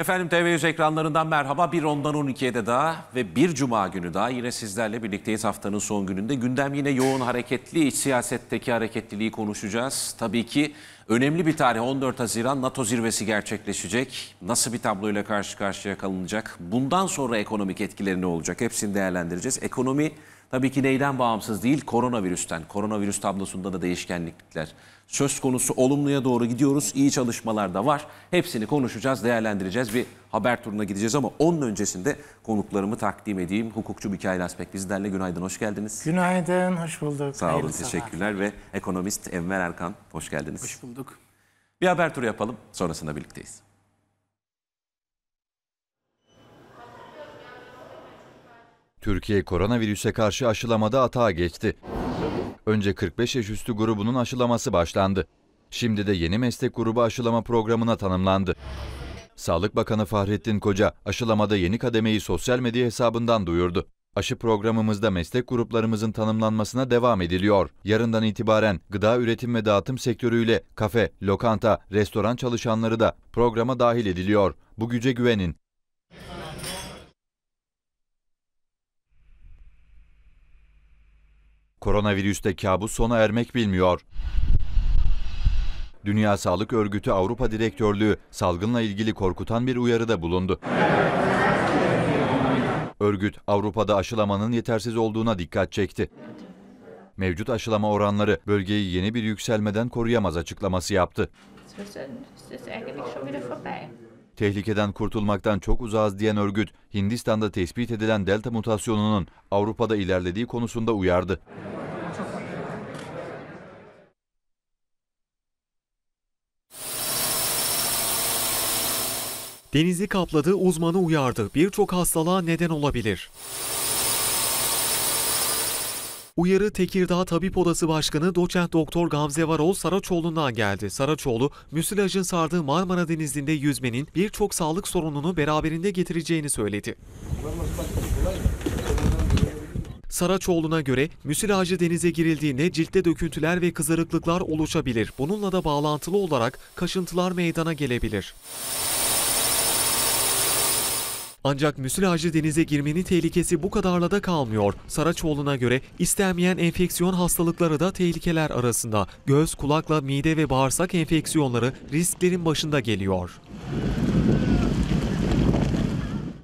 Efendim TV100 ekranlarından merhaba. Bir ondan 12'ye de daha ve bir cuma günü daha yine sizlerle birlikteyiz haftanın son gününde. Gündem yine yoğun, hareketli, siyasetteki hareketliliği konuşacağız. Tabii ki önemli bir tarih 14 Haziran NATO zirvesi gerçekleşecek. Nasıl bir tabloyla karşı karşıya kalınacak? Bundan sonra ekonomik etkileri ne olacak? Hepsini değerlendireceğiz. Ekonomi tabii ki neyden bağımsız değil? Koronavirüsten. Koronavirüs tablosunda da değişkenlikler söz konusu, olumluya doğru gidiyoruz. İyi çalışmalar da var. Hepsini konuşacağız, değerlendireceğiz. Bir haber turuna gideceğiz ama onun öncesinde konuklarımı takdim edeyim. Hukukçu Mikail Aspek bizlerle. Günaydın, hoş geldiniz. Günaydın, hoş bulduk. Sağ olun, hayırlı teşekkürler. Sabah. Ve ekonomist Enver Erkan, hoş geldiniz. Hoş bulduk. Bir haber turu yapalım, sonrasında birlikteyiz. Türkiye koronavirüse karşı aşılamada atağa geçti. Önce 45 yaş üstü grubunun aşılaması başlandı. Şimdi de yeni meslek grubu aşılama programına tanımlandı. Sağlık Bakanı Fahrettin Koca aşılamada yeni kademeyi sosyal medya hesabından duyurdu. Aşı programımızda meslek gruplarımızın tanımlanmasına devam ediliyor. Yarından itibaren gıda üretim ve dağıtım sektörüyle kafe, lokanta, restoran çalışanları da programa dahil ediliyor. Bu güce güvenin. Koronavirüste kabus sona ermek bilmiyor. Dünya Sağlık Örgütü Avrupa Direktörlüğü salgınla ilgili korkutan bir uyarıda bulundu. Örgüt Avrupa'da aşılamanın yetersiz olduğuna dikkat çekti. Mevcut aşılama oranları bölgeyi yeni bir yükselmeden koruyamaz açıklaması yaptı. Tehlikeden kurtulmaktan çok uzağız diyen örgüt, Hindistan'da tespit edilen delta mutasyonunun Avrupa'da ilerlediği konusunda uyardı. Denizi kapladı, uzmanı uyardı. Birçok hastalığa neden olabilir. Uyarı Tekirdağ Tabip Odası Başkanı Doçent Doktor Gamze Varol Saraçoğlu'ndan geldi. Saraçoğlu, müsilajın sardığı Marmara Denizi'nde yüzmenin birçok sağlık sorununu beraberinde getireceğini söyledi. Saraçoğlu'na göre müsilajlı denize girildiğinde ciltte döküntüler ve kızarıklıklar oluşabilir. Bununla da bağlantılı olarak kaşıntılar meydana gelebilir. Ancak müsilajlı denize girmenin tehlikesi bu kadarla da kalmıyor. Saraçoğlu'na göre istenmeyen enfeksiyon hastalıkları da tehlikeler arasında. Göz, kulakla, mide ve bağırsak enfeksiyonları risklerin başında geliyor.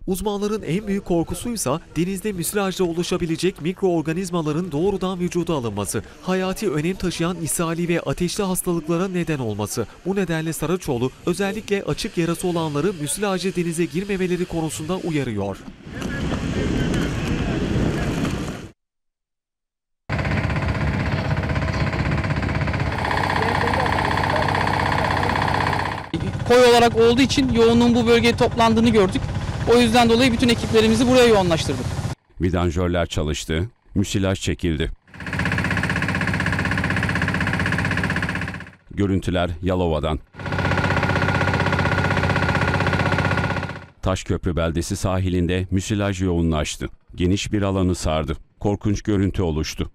Uzmanların en büyük korkusuysa denizde müsilajla oluşabilecek mikroorganizmaların doğrudan vücuda alınması, hayati önem taşıyan ishali ve ateşli hastalıklara neden olması. Bu nedenle Saraçoğlu özellikle açık yarası olanları müsilajla denize girmemeleri konusunda uyarıyor. Koy olarak olduğu için yoğunluğun bu bölgeye toplandığını gördük. O yüzden dolayı bütün ekiplerimizi buraya yoğunlaştırdık. Vidanjörler çalıştı, müsilaj çekildi. Görüntüler Yalova'dan. Taşköprü beldesi sahilinde müsilaj yoğunlaştı. Geniş bir alanı sardı. Korkunç görüntü oluştu.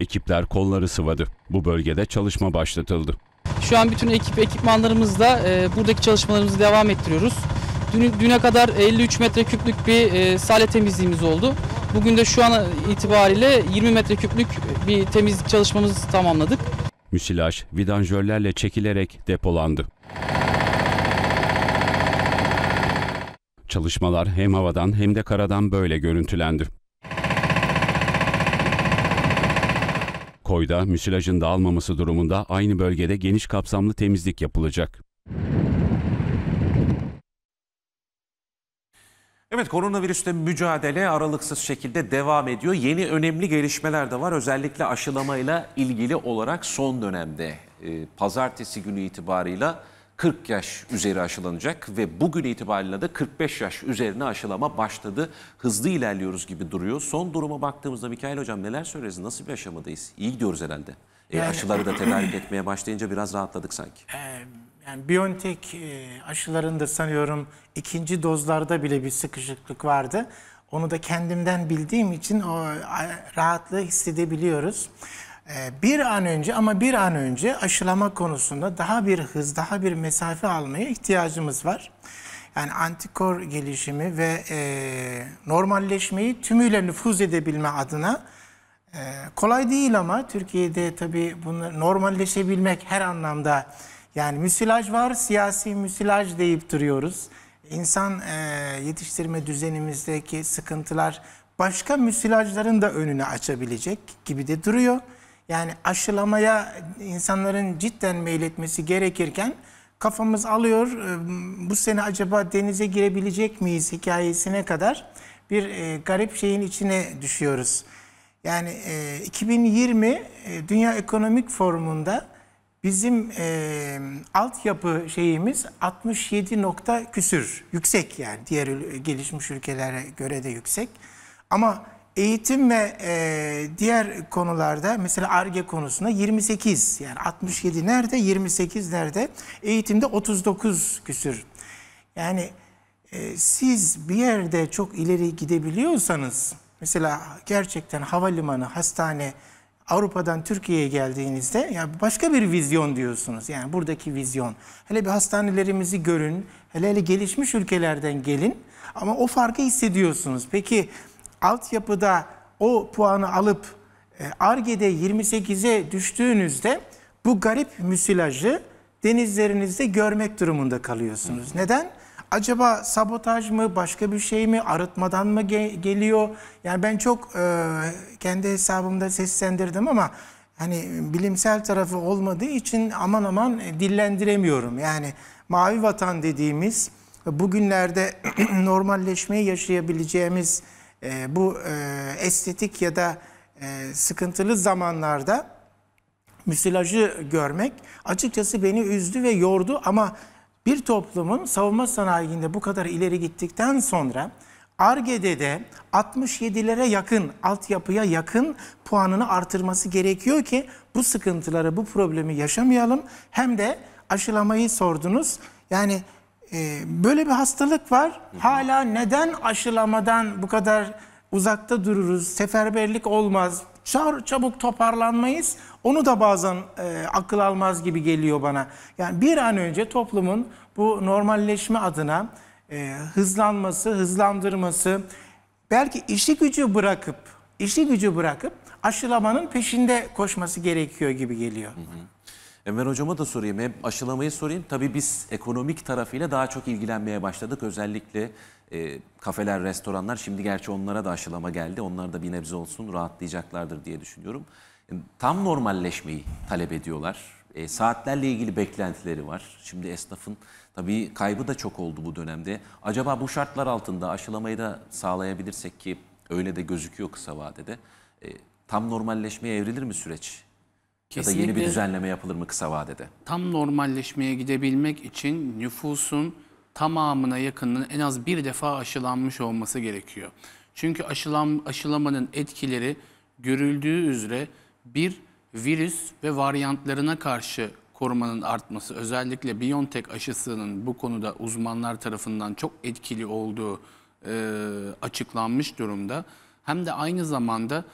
Ekipler kolları sıvadı. Bu bölgede çalışma başlatıldı. Şu an bütün ekip ve ekipmanlarımızla buradaki çalışmalarımızı devam ettiriyoruz. Düne kadar 53 metreküplük bir sahile temizliğimiz oldu. Bugün de şu an itibariyle 20 metreküplük bir temizlik çalışmamızı tamamladık. Müsilaj vidanjörlerle çekilerek depolandı. Çalışmalar hem havadan hem de karadan böyle görüntülendi. Koyda müsilajın dağılmaması durumunda aynı bölgede geniş kapsamlı temizlik yapılacak. Evet, koronavirüsle mücadele aralıksız şekilde devam ediyor. Yeni önemli gelişmeler de var, özellikle aşılamayla ilgili olarak son dönemde. Pazartesi günü itibarıyla 40 yaş üzeri aşılanacak ve bugün itibariyle de 45 yaş üzerine aşılama başladı. Hızlı ilerliyoruz gibi duruyor. Son duruma baktığımızda Mikail Hocam neler söyleriz? Nasıl bir aşamadayız? İyi gidiyoruz herhalde. Yani, aşıları da tedarik etmeye başlayınca biraz rahatladık sanki. Yani BioNTech aşılarında sanıyorum ikinci dozlarda bile bir sıkışıklık vardı. Onu da kendimden bildiğim için o rahatlığı hissedebiliyoruz. bir an önce aşılama konusunda daha bir hız, daha bir mesafe almaya ihtiyacımız var. Yani antikor gelişimi ve normalleşmeyi tümüyle nüfuz edebilme adına kolay değil, ama Türkiye'de tabii bunu normalleşebilmek her anlamda, yani müsilaj var, siyasi müsilaj deyip duruyoruz. İnsan yetiştirme düzenimizdeki sıkıntılar başka müsilajların da önünü açabilecek gibi de duruyor. Yani aşılamaya insanların cidden meyletmesi gerekirken kafamız alıyor, bu sene acaba denize girebilecek miyiz hikayesine kadar bir garip şeyin içine düşüyoruz. Yani 2020 Dünya Ekonomik Forumu'nda bizim altyapı şeyimiz 67 nokta küsür. Yüksek, yani diğer gelişmiş ülkelere göre de yüksek. Ama eğitim ve diğer konularda, mesela ARGE konusunda 28. Yani 67 nerede, 28 nerede? Eğitimde 39 küsür. Yani siz bir yerde çok ileri gidebiliyorsanız, mesela gerçekten havalimanı, hastane, Avrupa'dan Türkiye'ye geldiğinizde ya başka bir vizyon diyorsunuz. Yani buradaki vizyon. Hele bir hastanelerimizi görün, hele gelişmiş ülkelerden gelin, ama o farkı hissediyorsunuz. Peki altyapıda o puanı alıp ARGE'de 28'e düştüğünüzde bu garip müsilajı denizlerinizde görmek durumunda kalıyorsunuz. Neden? Acaba sabotaj mı, başka bir şey mi, arıtmadan mı geliyor? Yani ben çok kendi hesabımda seslendirdim, ama hani bilimsel tarafı olmadığı için aman aman dillendiremiyorum. Yani mavi vatan dediğimiz, bugünlerde normalleşmeyi yaşayabileceğimiz bu estetik ya da sıkıntılı zamanlarda müsilajı görmek açıkçası beni üzdü ve yordu. Ama bir toplumun savunma sanayinde bu kadar ileri gittikten sonra ARGE'de de 67'lere yakın, altyapıya yakın puanını artırması gerekiyor ki bu sıkıntıları, bu problemi yaşamayalım. Hem de aşılamayı sordunuz. Yani böyle bir hastalık var. Hala neden aşılamadan bu kadar uzakta dururuz? Seferberlik olmaz. Çabuk toparlanmayız. Onu da bazen akıl almaz gibi geliyor bana. Yani bir an önce toplumun bu normalleşme adına hızlandırması, belki işi gücü bırakıp aşılamanın peşinde koşması gerekiyor gibi geliyor. Hı hı. Enver Hocama da sorayım. Hem aşılamayı sorayım. Tabii biz ekonomik tarafıyla daha çok ilgilenmeye başladık. Özellikle kafeler, restoranlar. Şimdi gerçi onlara da aşılama geldi. Onlar da bir nebze olsun rahatlayacaklardır diye düşünüyorum. Tam normalleşmeyi talep ediyorlar. Saatlerle ilgili beklentileri var. Şimdi esnafın tabii kaybı da çok oldu bu dönemde. Acaba bu şartlar altında aşılamayı da sağlayabilirsek, ki öyle de gözüküyor kısa vadede, tam normalleşmeye evrilir mi süreç? Kesinlikle. Ya da yeni bir düzenleme yapılır mı kısa vadede? Tam normalleşmeye gidebilmek için nüfusun tamamına yakınının en az bir defa aşılanmış olması gerekiyor. Çünkü aşılamanın etkileri görüldüğü üzere bir virüs ve varyantlarına karşı korumanın artması, özellikle BioNTech aşısının bu konuda uzmanlar tarafından çok etkili olduğu açıklanmış durumda. Hem de aynı zamanda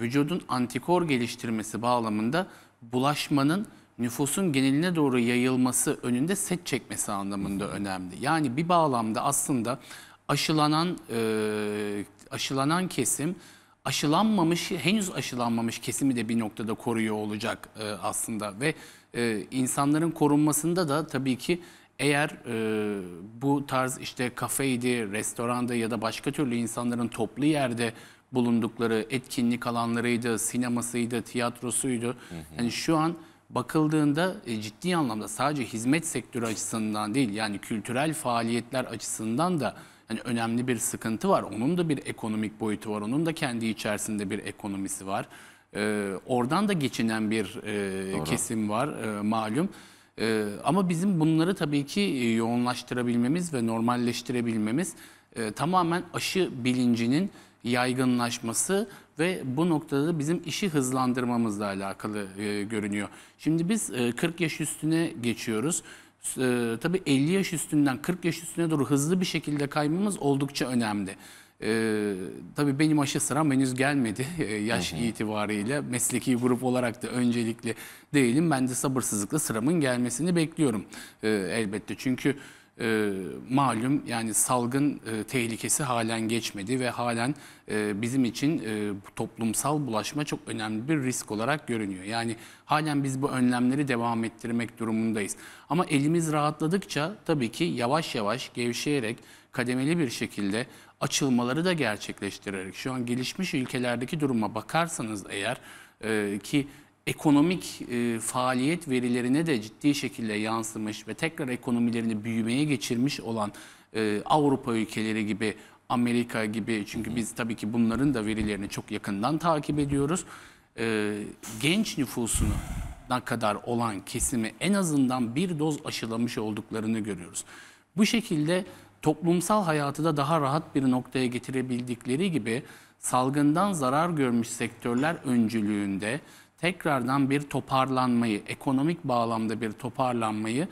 vücudun antikor geliştirmesi bağlamında bulaşmanın nüfusun geneline doğru yayılması önünde set çekmesi anlamında önemli. Yani bir bağlamda aslında aşılanan kesim, henüz aşılanmamış kesimi de bir noktada koruyor olacak aslında. Ve insanların korunmasında da tabii ki eğer bu tarz işte kafeydi, restoranda ya da başka türlü insanların toplu yerde bulundukları etkinlik alanlarıydı, sinemasıydı, tiyatrosuydu. Hı hı. Yani şu an bakıldığında ciddi anlamda sadece hizmet sektörü açısından değil, yani kültürel faaliyetler açısından da yani önemli bir sıkıntı var. Onun da bir ekonomik boyutu var. Onun da kendi içerisinde bir ekonomisi var. Oradan da geçinen bir kesim var malum. Ama bizim bunları tabii ki yoğunlaştırabilmemiz ve normalleştirebilmemiz tamamen aşı bilincinin yaygınlaşması ve bu noktada bizim işi hızlandırmamızla alakalı görünüyor. Şimdi biz 40 yaş üstüne geçiyoruz. Tabii 50 yaş üstünden 40 yaş üstüne doğru hızlı bir şekilde kaymamız oldukça önemli. Tabii benim aşı sıram henüz gelmedi yaş itibariyle. Mesleki grup olarak da öncelikli değilim. Ben de sabırsızlıkla sıramın gelmesini bekliyorum elbette. Çünkü malum yani salgın tehlikesi halen geçmedi ve halen bizim için toplumsal bulaşma çok önemli bir risk olarak görünüyor. Yani halen biz bu önlemleri devam ettirmek durumundayız. Ama elimiz rahatladıkça tabii ki yavaş yavaş gevşeyerek kademeli bir şekilde açılmaları da gerçekleştirerek, şu an gelişmiş ülkelerdeki duruma bakarsanız eğer ki ekonomik faaliyet verilerine de ciddi şekilde yansımış ve tekrar ekonomilerini büyümeye geçirmiş olan Avrupa ülkeleri gibi, Amerika gibi, çünkü biz tabii ki bunların da verilerini çok yakından takip ediyoruz. Genç nüfusunu ne kadar olan kesimi en azından bir doz aşılamış olduklarını görüyoruz. Bu şekilde toplumsal hayatı da daha rahat bir noktaya getirebildikleri gibi salgından zarar görmüş sektörler öncülüğünde tekrardan bir toparlanmayı, ekonomik bağlamda bir toparlanmayı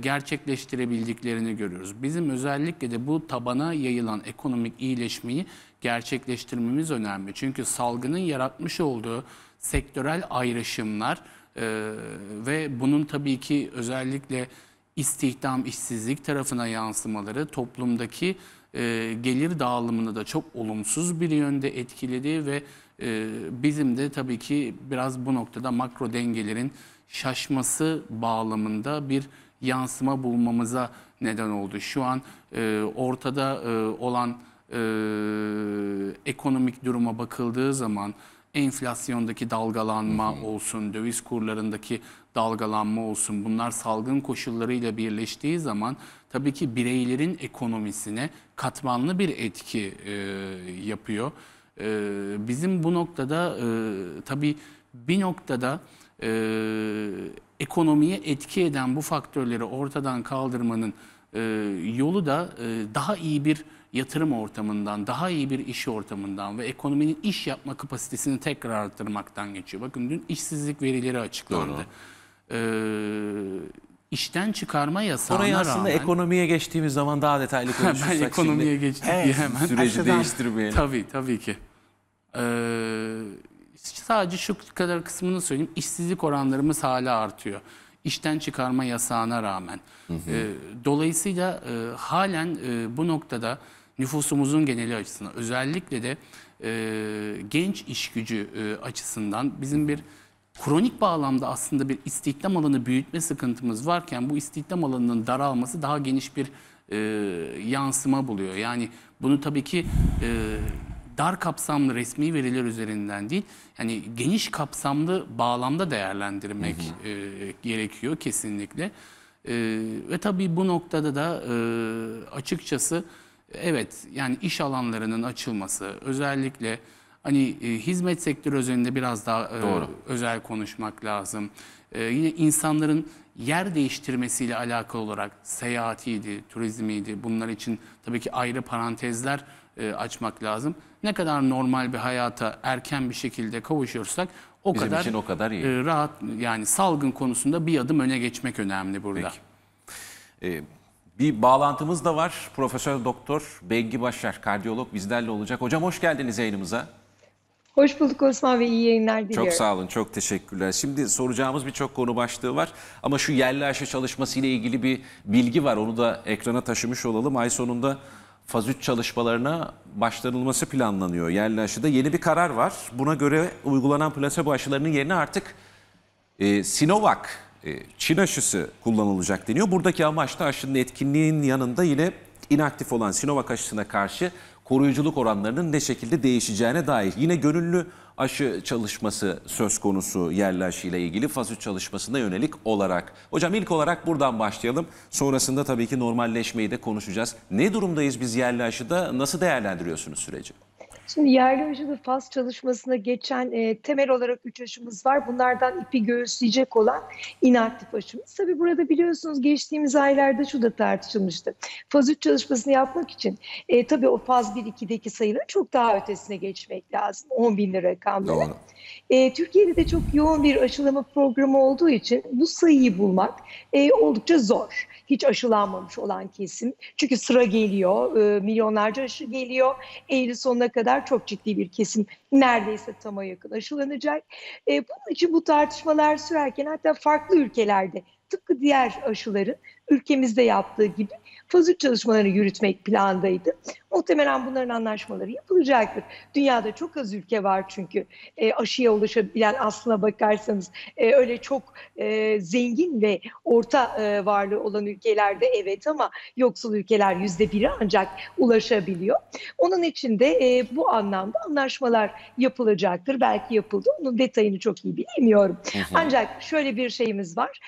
gerçekleştirebildiklerini görüyoruz. Bizim özellikle de bu tabana yayılan ekonomik iyileşmeyi gerçekleştirmemiz önemli. Çünkü salgının yaratmış olduğu sektörel ayrışımlar ve bunun tabii ki özellikle istihdam, işsizlik tarafına yansımaları toplumdaki gelir dağılımını da çok olumsuz bir yönde etkiledi ve bizim de tabii ki biraz bu noktada makro dengelerin şaşması bağlamında bir yansıma bulmamıza neden oldu. Şu an ortada olan ekonomik duruma bakıldığı zaman enflasyondaki dalgalanma olsun, döviz kurlarındaki dalgalanma olsun, bunlar salgın koşullarıyla birleştiği zaman tabii ki bireylerin ekonomisine katmanlı bir etki yapıyor. Bizim bu noktada tabii bir noktada ekonomiye etki eden bu faktörleri ortadan kaldırmanın yolu da daha iyi bir yatırım ortamından, daha iyi bir iş ortamından ve ekonominin iş yapma kapasitesini tekrar arttırmaktan geçiyor. Bakın dün işsizlik verileri açıklandı. İşten çıkarma yasağına rağmen... Orayı aslında rağmen, ekonomiye geçtiğimiz zaman daha detaylı konuşursak şimdi. Ekonomiye geçtik diye hemen. Süreci aşağıdan değiştirmeyelim. Tabii ki. Sadece şu kadar kısmını söyleyeyim. İşsizlik oranlarımız hala artıyor. İşten çıkarma yasağına rağmen. Dolayısıyla halen bu noktada nüfusumuzun geneli açısından, özellikle de genç iş gücü açısından bizim bir kronik bağlamda aslında bir istihdam alanı büyütme sıkıntımız varken bu istihdam alanının daralması daha geniş bir yansıma buluyor. Yani bunu tabii ki dar kapsamlı resmi veriler üzerinden değil, yani geniş kapsamlı bağlamda değerlendirmek gerekiyor kesinlikle. Ve tabii bu noktada da açıkçası evet, yani iş alanlarının açılması, özellikle hani hizmet sektörü üzerinde biraz daha özel konuşmak lazım. Yine insanların yer değiştirmesiyle alakalı olarak seyahatiydi, turizmiydi. Bunlar için tabii ki ayrı parantezler açmak lazım. Ne kadar normal bir hayata erken bir şekilde kavuşursak o bizim kadar, için o kadar iyi. Rahat, yani salgın konusunda bir adım öne geçmek önemli burada. Bir bağlantımız da var. Profesör Doktor Bengi Başar, kardiyolog bizlerle olacak. Hocam hoş geldiniz yayınımıza. Hoş bulduk Osman Bey, iyi yayınlar diliyorum. Çok sağ olun, çok teşekkürler. Şimdi soracağımız birçok konu başlığı var ama şu yerli aşı çalışması ile ilgili bir bilgi var. Onu da ekrana taşımış olalım. Ay sonunda faz 3 çalışmalarına başlanılması planlanıyor. Yerli aşıda yeni bir karar var. Buna göre uygulanan plasebo aşılarının yerine artık Sinovac, Çin aşısı kullanılacak deniyor. Buradaki amaç da aşının etkinliğinin yanında yine inaktif olan Sinovac aşısına karşı koruyuculuk oranlarının ne şekilde değişeceğine dair. Yine gönüllü aşı çalışması söz konusu yerli aşıyla ilgili faz 3 çalışmasına yönelik olarak. Hocam ilk olarak buradan başlayalım. Sonrasında tabii ki normalleşmeyi de konuşacağız. Ne durumdayız biz yerli aşıda? Nasıl değerlendiriyorsunuz süreci? Şimdi yerli aşıda faz çalışmasına geçen temel olarak 3 aşımız var. Bunlardan ipi göğüsleyecek olan inaktif aşımız. Tabii burada biliyorsunuz geçtiğimiz aylarda şu da tartışılmıştı. Faz 3 çalışmasını yapmak için tabii o faz 1-2'deki sayıların çok daha ötesine geçmek lazım. 10.000 rakamları. Türkiye'de de çok yoğun bir aşılama programı olduğu için bu sayıyı bulmak oldukça zor. hiç aşılanmamış olan kesim. Çünkü sıra geliyor, milyonlarca aşı geliyor. Eylül sonuna kadar çok ciddi bir kesim neredeyse tama yakın aşılanacak. Bunun için bu tartışmalar sürerken hatta farklı ülkelerde tıpkı diğer aşıların ülkemizde yaptığı gibi fazla çalışmalarını yürütmek planındaydı. Muhtemelen bunların anlaşmaları yapılacaktır. Dünyada çok az ülke var çünkü aşıya ulaşabilen aslına bakarsanız öyle çok zengin ve orta varlığı olan ülkelerde evet ama yoksul ülkeler %1'i ancak ulaşabiliyor. Onun için de bu anlamda anlaşmalar yapılacaktır. Belki yapıldı. Onun detayını çok iyi bilmiyorum. Ancak şöyle bir şeyimiz var.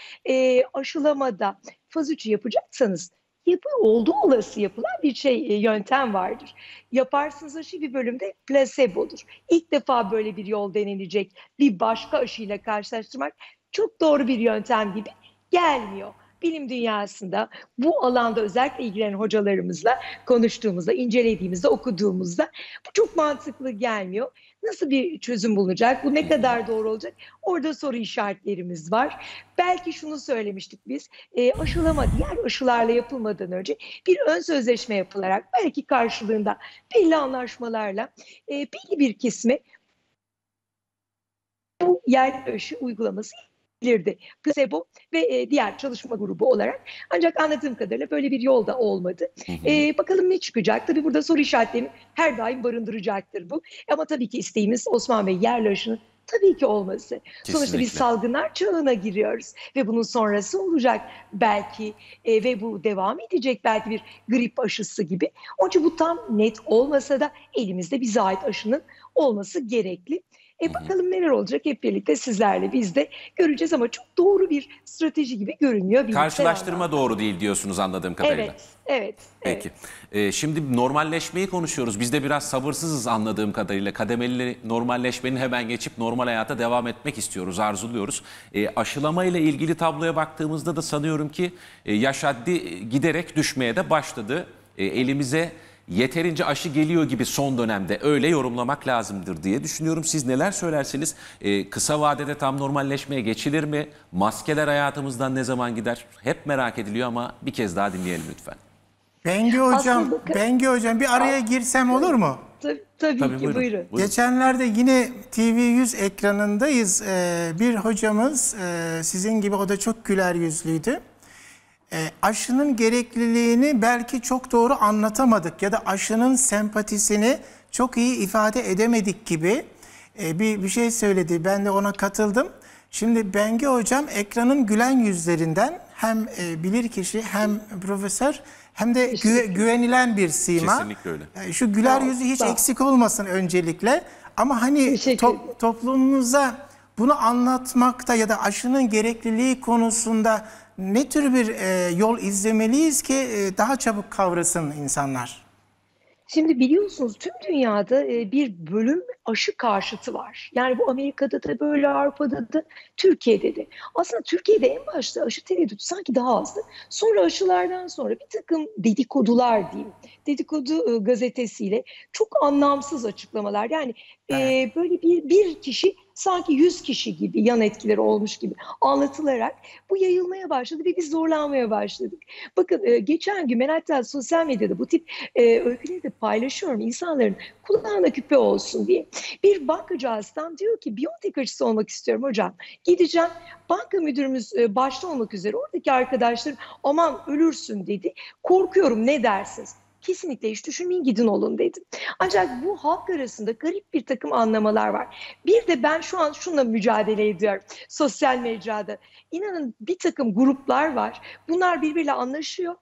Aşılamada faz 3'ü yapacaksanız olduğu olası yapılan bir yöntem vardır. Yaparsınız aşı bir bölümde plasebodur. İlk defa böyle bir yol denenecek bir başka aşıyla karşılaştırmak çok doğru bir yöntem gibi gelmiyor. Bilim dünyasında bu alanda özellikle ilgilenen hocalarımızla konuştuğumuzda, incelediğimizde, okuduğumuzda bu çok mantıklı gelmiyor. Nasıl bir çözüm bulunacak? Bu ne kadar doğru olacak? Orada soru işaretlerimiz var. Belki şunu söylemiştik biz. Aşılama diğer aşılarla yapılmadan önce bir ön sözleşme yapılarak belki karşılığında belli anlaşmalarla belli bir kesime bu yerli aşı uygulaması plasebo ve diğer çalışma grubu olarak. Ancak anladığım kadarıyla böyle bir yol da olmadı. Bakalım ne çıkacak? Tabii burada soru işaretlerini her daim barındıracaktır bu. Ama tabii ki isteğimiz Osman Bey yerli aşının tabii ki olması. Kesinlikle. Sonuçta biz salgınlar çağına giriyoruz ve bunun sonrası olacak belki ve bu devam edecek belki bir grip aşısı gibi. Onun için bu tam net olmasa da elimizde bize ait aşının olması gerekli. Bakalım neler olacak hep birlikte sizlerle biz de göreceğiz ama çok doğru bir strateji gibi görünüyor. Karşılaştırma doğru değil diyorsunuz anladığım kadarıyla. Evet. Peki. Şimdi normalleşmeyi konuşuyoruz. Biz de biraz sabırsızız anladığım kadarıyla. Kademeli normalleşmenin hemen geçip normal hayata devam etmek istiyoruz, arzuluyoruz. Aşılama ile ilgili tabloya baktığımızda da sanıyorum ki yaş haddi giderek düşmeye de başladı. Elimize yeterince aşı geliyor gibi son dönemde öyle yorumlamak lazımdır diye düşünüyorum. Siz neler söylerseniz kısa vadede tam normalleşmeye geçilir mi? Maskeler hayatımızdan ne zaman gider? Hep merak ediliyor ama bir kez daha dinleyelim lütfen. Bengi Hocam bir araya girsem olur mu? Tabii ki buyurun. Geçenlerde yine TV100 ekranındayız. Bir hocamız sizin gibi o da çok güler yüzlüydü. Aşının gerekliliğini belki çok doğru anlatamadık ya da aşının sempatisini çok iyi ifade edemedik gibi bir şey söyledi. Ben de ona katıldım. Şimdi Bengi Hocam ekranın gülen yüzlerinden hem bilirkişi hem profesör hem de güvenilen bir sima. Kesinlikle öyle. Şu güler yüzü hiç eksik olmasın öncelikle. Ama hani toplumumuza bunu anlatmakta ya da aşının gerekliliği konusunda ne tür bir yol izlemeliyiz ki daha çabuk kavrasın insanlar? Şimdi biliyorsunuz tüm dünyada bir bölüm aşı karşıtı var. Yani bu Amerika'da da böyle, Avrupa'da da, Türkiye'de de. Aslında Türkiye'de en başta aşı tereddütü sanki daha azdı. Sonra aşılardan sonra bir takım dedikodular diyeyim. Dedikodu gazetesiyle çok anlamsız açıklamalar. Yani böyle bir kişi sanki 100 kişi gibi yan etkileri olmuş gibi anlatılarak bu yayılmaya başladı ve biz zorlanmaya başladık. Bakın geçen gün ben hatta sosyal medyada bu tip öyküleri de paylaşıyorum insanların kulağına küpe olsun diye. Bir bankacı hastam diyor ki BioNTech aşısı olmak istiyorum hocam. Gideceğim banka müdürümüz başta olmak üzere oradaki arkadaşlarım aman ölürsün dedi. Korkuyorum ne dersiniz? Kesinlikle hiç düşünmeyin gidin olun dedim. Ancak bu halk arasında garip bir takım anlamalar var. Bir de ben şu an şununla mücadele ediyorum sosyal mecrada. İnanın bir takım gruplar var. Bunlar birbiriyle anlaşıyor.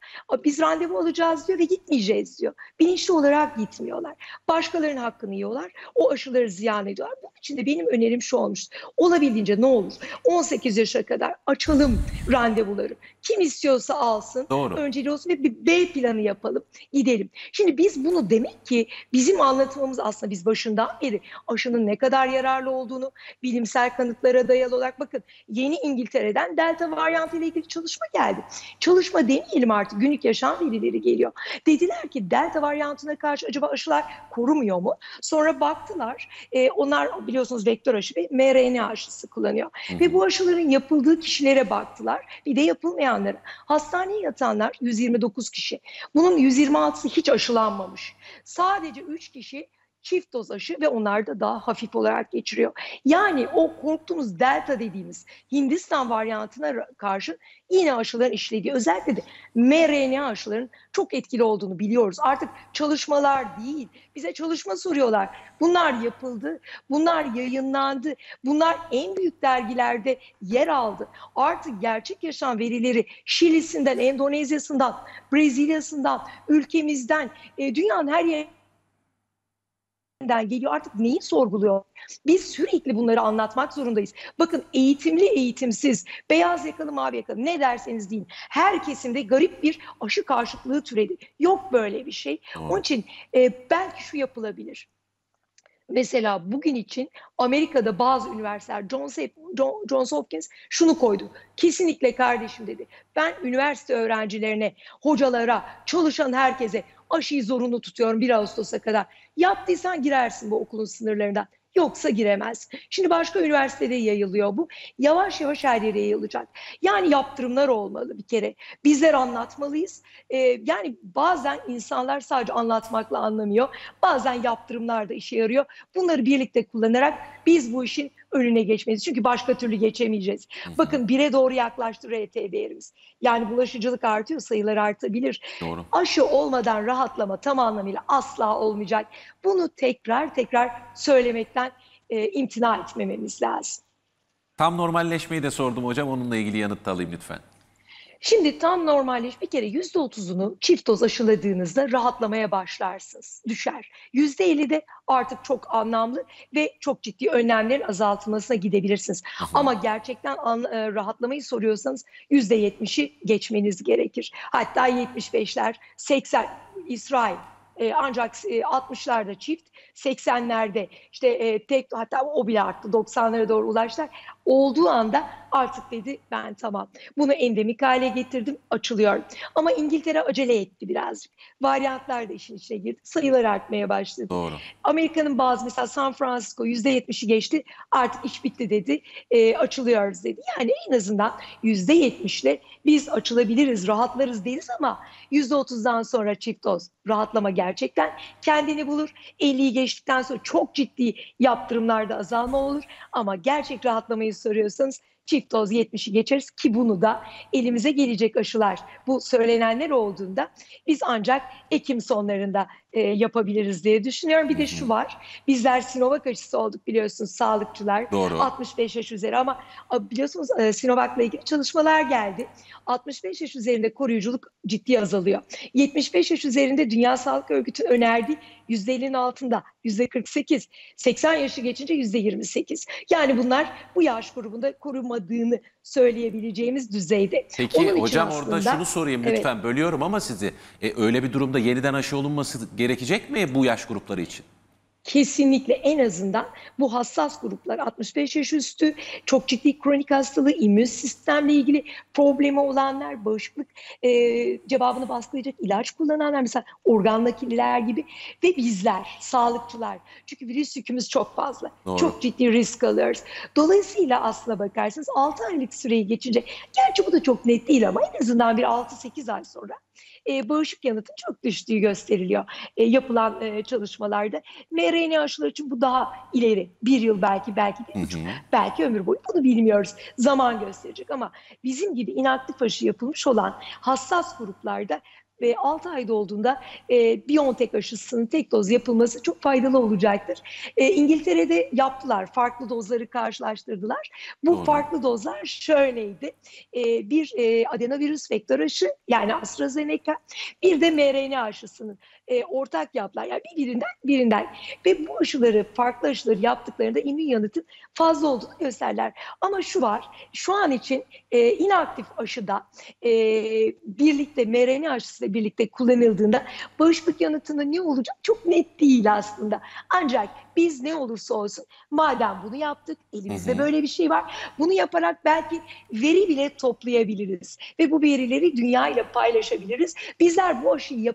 Biz randevu alacağız diyor ve gitmeyeceğiz diyor. Bilinçli olarak gitmiyorlar. Başkalarının hakkını yiyorlar. O aşıları ziyan ediyorlar. Bunun için de benim önerim şu olmuş. Olabildiğince ne olur 18 yaşa kadar açalım randevuları. Kim istiyorsa alsın. Doğru. Önceliği olsun ve bir B planı yapalım. Gidelim. diyelim. Şimdi biz bunu demek ki bizim anlatmamız aslında biz başından beri aşının ne kadar yararlı olduğunu bilimsel kanıtlara dayalı olarak bakın yeni İngiltere'den delta varyantı ile ilgili çalışma geldi. Çalışma demeyelim artık günlük yaşam verileri geliyor. Dediler ki delta varyantına karşı acaba aşılar korumuyor mu? Sonra baktılar onlar biliyorsunuz vektör aşı ve mRNA aşısı kullanıyor. Hı-hı. Ve bu aşıların yapıldığı kişilere baktılar. Bir de yapılmayanlara. Hastaneye yatanlar 129 kişi. Bunun 126'sı hiç aşılanmamış. Sadece 3 kişi çift doz aşı ve onlar da daha hafif olarak geçiriyor. Yani o korktuğumuz delta dediğimiz Hindistan varyantına karşı yine aşıların işlediği özellikle de mRNA aşıların çok etkili olduğunu biliyoruz. Artık çalışmalar değil bize çalışma soruyorlar. Bunlar yapıldı, bunlar yayınlandı, bunlar en büyük dergilerde yer aldı. Artık gerçek yaşam verileri Şili'sinden, Endonezya'sından, Brezilya'sından, ülkemizden, dünyanın her yerinden geliyor. Artık neyi sorguluyor? Biz sürekli bunları anlatmak zorundayız. Bakın eğitimli eğitimsiz, beyaz yakalı mavi yakalı ne derseniz deyin. Her kesimde garip bir aşı karşıtlığı türedi. Yok böyle bir şey. Onun için belki şu yapılabilir. Mesela bugün için Amerika'da bazı üniversiteler Johns Hopkins şunu koydu. Kesinlikle kardeşim dedi. Ben üniversite öğrencilerine, hocalara, çalışan herkese aşıyı zorunlu tutuyorum 1 Ağustos'a kadar. Yaptıysan girersin bu okulun sınırlarından. Yoksa giremez. Şimdi başka üniversitede yayılıyor bu. Yavaş yavaş her yere yayılacak. Yani yaptırımlar olmalı bir kere. Bizler anlatmalıyız. Yani bazen insanlar sadece anlatmakla anlamıyor. Bazen yaptırımlar da işe yarıyor. Bunları birlikte kullanarak biz bu işin önüne geçmeyiz. Çünkü başka türlü geçemeyeceğiz. Bakın 1'e doğru yaklaştı RT değerimiz. Yani bulaşıcılık artıyor, sayılar artabilir. Doğru. Aşı olmadan rahatlama tam anlamıyla asla olmayacak. Bunu tekrar tekrar söylemekten imtina etmememiz lazım. Tam normalleşmeyi de sordum hocam. Onunla ilgili yanıt da alayım lütfen. Şimdi tam normalleşme bir kere %30'unu çift doz aşıladığınızda rahatlamaya başlarsınız. Düşer. %50 de artık çok anlamlı ve çok ciddi önlemlerin azaltılmasına gidebilirsiniz. Ama gerçekten rahatlamayı soruyorsanız %70'i geçmeniz gerekir. Hatta 75'ler, 80 İsrail. Ancak 60'larda çift, 80'lerde işte tek hatta o bile arttı 90'lara doğru ulaştılar. Olduğu anda artık dedi ben tamam bunu endemik hale getirdim açılıyorum. Ama İngiltere acele etti birazcık. Varyantlar da işin içine girdi. Sayılar artmaya başladı. Doğru. Amerika'nın bazı mesela San Francisco %70'i geçti artık iş bitti dedi açılıyoruz dedi. Yani en azından %70'le biz açılabiliriz rahatlarız deriz ama %30'dan sonra çift doz rahatlama gerçekten kendini bulur. 50'yi geçtikten sonra çok ciddi yaptırımlarda azalma olur ama gerçek rahatlamayı soruyorsanız çift doz 70'i geçeriz ki bunu da elimize gelecek aşılar bu söylenenler olduğunda biz ancak Ekim sonlarında yapabiliriz diye düşünüyorum. Bir de şu var bizler Sinovac aşısı olduk biliyorsunuz sağlıkçılar. Doğru. 65 yaş üzeri ama biliyorsunuz Sinovac'la ilgili çalışmalar geldi. 65 yaş üzerinde koruyuculuk ciddi azalıyor. 75 yaş üzerinde Dünya Sağlık Örgütü'nün önerdiği %50'nin altında %48, 80 yaşı geçince %28. Yani bunlar bu yaş grubunda korumadığını söyleyebileceğimiz düzeyde. Peki onun hocam aslında, orada şunu sorayım lütfen evet. Bölüyorum ama sizi öyle bir durumda yeniden aşı olunması gerekecek mi bu yaş grupları için? Kesinlikle en azından bu hassas gruplar 65 yaş üstü çok ciddi kronik hastalığı, immün sistemle ilgili problemi olanlar, bağışıklık cevabını baskılayacak ilaç kullananlar mesela organ nakilliler gibi ve bizler, sağlıkçılar. Çünkü virüs yükümüz çok fazla. Doğru. Çok ciddi risk alıyoruz. Dolayısıyla aslına bakarsanız 6 aylık süreyi geçince gerçi bu da çok net değil ama en azından bir 6-8 ay sonra bağışık yanıtın çok düştüğü gösteriliyor yapılan çalışmalarda. mRNA aşıları için bu daha ileri. 1 yıl belki de 3, belki ömür boyu. Bunu bilmiyoruz. Zaman gösterecek ama bizim gibi inaktif aşı yapılmış olan hassas gruplarda ve 6 ayda olduğunda BioNTech aşısının tek doz yapılması çok faydalı olacaktır. İngiltere'de yaptılar. Farklı dozları karşılaştırdılar. Bu Doğru. farklı dozlar şöyleydi. Bir adenovirüs vektör aşı yani AstraZeneca bir de mRNA aşısının ortak yaptılar. Yani birinden ve bu aşıları farklı aşıları yaptıklarında immün yanıtın fazla olduğunu gösterler. Ama şu var. Şu an için inaktif aşıda birlikte mRNA aşısı birlikte kullanıldığında bağışıklık yanıtında ne olacak çok net değil aslında. Ancak biz ne olursa olsun madem bunu yaptık, elimizde böyle bir şey var, bunu yaparak belki veri bile toplayabiliriz ve bu verileri dünya ile paylaşabiliriz. Bizler bu aşıyı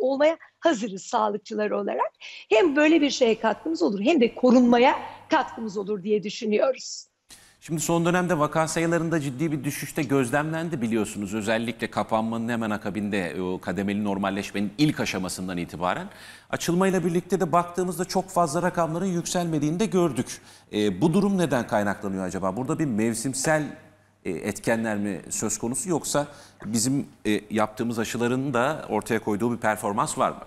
olmaya hazırız sağlıkçılar olarak. Hem böyle bir şeye katkımız olur hem de korunmaya katkımız olur diye düşünüyoruz. Şimdi son dönemde vaka sayılarında ciddi bir düşüşte gözlemlendi biliyorsunuz. Özellikle kapanmanın hemen akabinde o kademeli normalleşmenin ilk aşamasından itibaren. Açılmayla birlikte de baktığımızda çok fazla rakamların yükselmediğini de gördük. Bu durum neden kaynaklanıyor acaba? Burada bir mevsimsel etkenler mi söz konusu yoksa bizim yaptığımız aşıların da ortaya koyduğu bir performans var mı?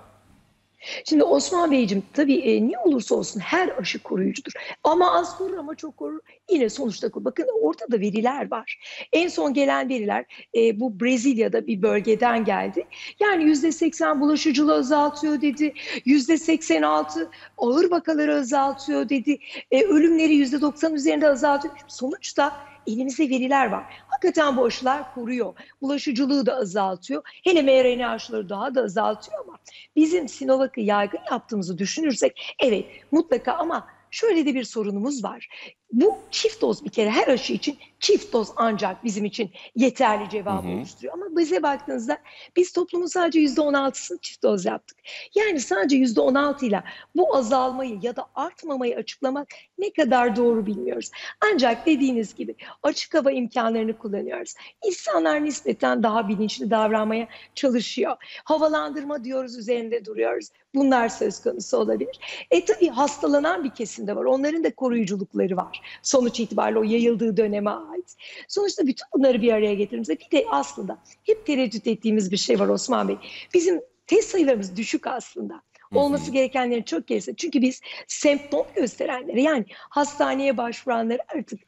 Şimdi Osman Beyciğim tabii ne olursa olsun her aşı koruyucudur. Ama az korur ama çok korur. Yine sonuçta korur. Bakın ortada veriler var. En son gelen veriler bu Brezilya'da bir bölgeden geldi. Yani %80 bulaşıcılığı azaltıyor dedi. %86 ağır vakaları azaltıyor dedi. Ölümleri %90 üzerinde azaltıyor. Sonuçta elimizde veriler var. Hakikaten bu aşılar koruyor. Bulaşıcılığı da azaltıyor. Hele mRNA aşıları daha da azaltıyor ama bizim Sinovac'ı yaygın yaptığımızı düşünürsek evet mutlaka ama şöyle de bir sorunumuz var. Bu çift doz bir kere her aşı için çift doz ancak bizim için yeterli cevabı oluşturuyor. Ama bize baktığınızda biz toplumun sadece %16'sını çift doz yaptık. Yani sadece %16 ile bu azalmayı ya da artmamayı açıklamak ne kadar doğru bilmiyoruz. Ancak dediğiniz gibi açık hava imkanlarını kullanıyoruz. İnsanlar nispeten daha bilinçli davranmaya çalışıyor. Havalandırma diyoruz üzerinde duruyoruz. Bunlar söz konusu olabilir. Tabii hastalanan bir kesim de var. Onların da koruyuculukları var. Sonuç itibariyle o yayıldığı döneme ait. Sonuçta bütün bunları bir araya getirdiğimizde bir de aslında hep tereddüt ettiğimiz bir şey var Osman Bey. Bizim test sayılarımız düşük aslında. Olması gerekenlerin çok gerisinde. Çünkü biz semptom gösterenlere yani hastaneye başvuranlara artık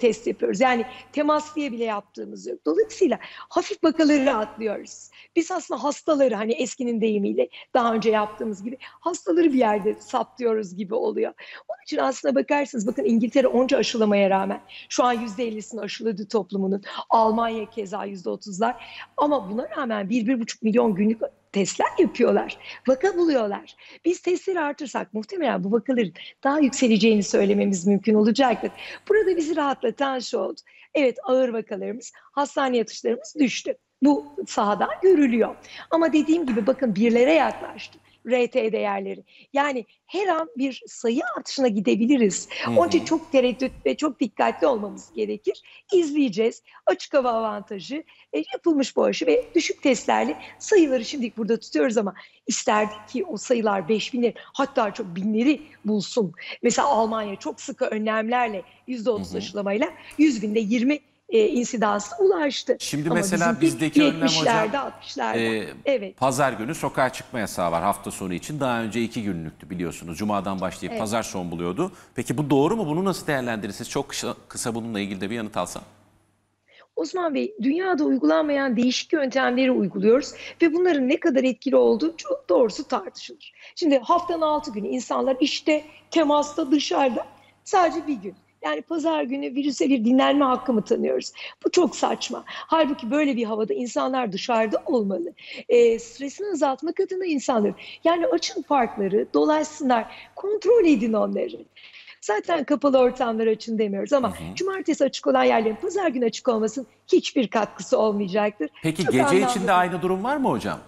test yapıyoruz. Yani temas diye bile yaptığımız yok. Dolayısıyla hafif vakaları atlıyoruz. Biz aslında hastaları hani eskinin deyimiyle daha önce yaptığımız gibi hastaları bir yerde saptıyoruz gibi oluyor. Onun için aslında bakarsanız bakın İngiltere onca aşılamaya rağmen şu an %50'sini aşıladı toplumunun. Almanya keza %30'lar. Ama buna rağmen 1-1,5 milyon günlük testler yapıyorlar, vaka buluyorlar. Biz testleri artırsak muhtemelen bu vakaların daha yükseleceğini söylememiz mümkün olacaktır. Burada bizi rahatlatan şu oldu. Evet ağır vakalarımız, hastane yatışlarımız düştü. Bu sahadan görülüyor. Ama dediğim gibi bakın birlere yaklaştı. RT değerleri. Yani her an bir sayı artışına gidebiliriz. Onun için çok tereddüt ve çok dikkatli olmamız gerekir. İzleyeceğiz. Açık hava avantajı, yapılmış bu aşı ve düşük testlerle sayıları şimdilik burada tutuyoruz ama isterdik ki o sayılar 5000'leri hatta çok binleri bulsun. Mesela Almanya çok sıkı önlemlerle %30 aşılamayla 100.000'de 20 insidansı ulaştı. Şimdi ama mesela bizdeki önlem hocam evet. Pazar günü sokağa çıkma yasağı var hafta sonu için. Daha önce 2 günlüktü biliyorsunuz. Cuma'dan başlayıp pazar son buluyordu. Peki bu doğru mu? Bunu nasıl değerlendirirsiniz? Çok kısa bununla ilgili de bir yanıt alsam. Osman Bey, dünyada uygulanmayan değişik yöntemleri uyguluyoruz ve bunların ne kadar etkili olduğu çok doğrusu tartışılır. Şimdi haftanın 6 günü insanlar işte temasta dışarıda sadece bir gün. Yani pazar günü virüse bir dinlenme hakkı mı tanıyoruz? Bu çok saçma. Halbuki böyle bir havada insanlar dışarıda olmalı. Stresini azaltmak adına insanların. Yani açın parkları, dolaşsınlar, kontrol edin onları. Zaten kapalı ortamlar açın demiyoruz ama cumartesi açık olan yerlerin pazar günü açık olmasının hiçbir katkısı olmayacaktır. Peki çok gece içinde aynı durum var mı hocam?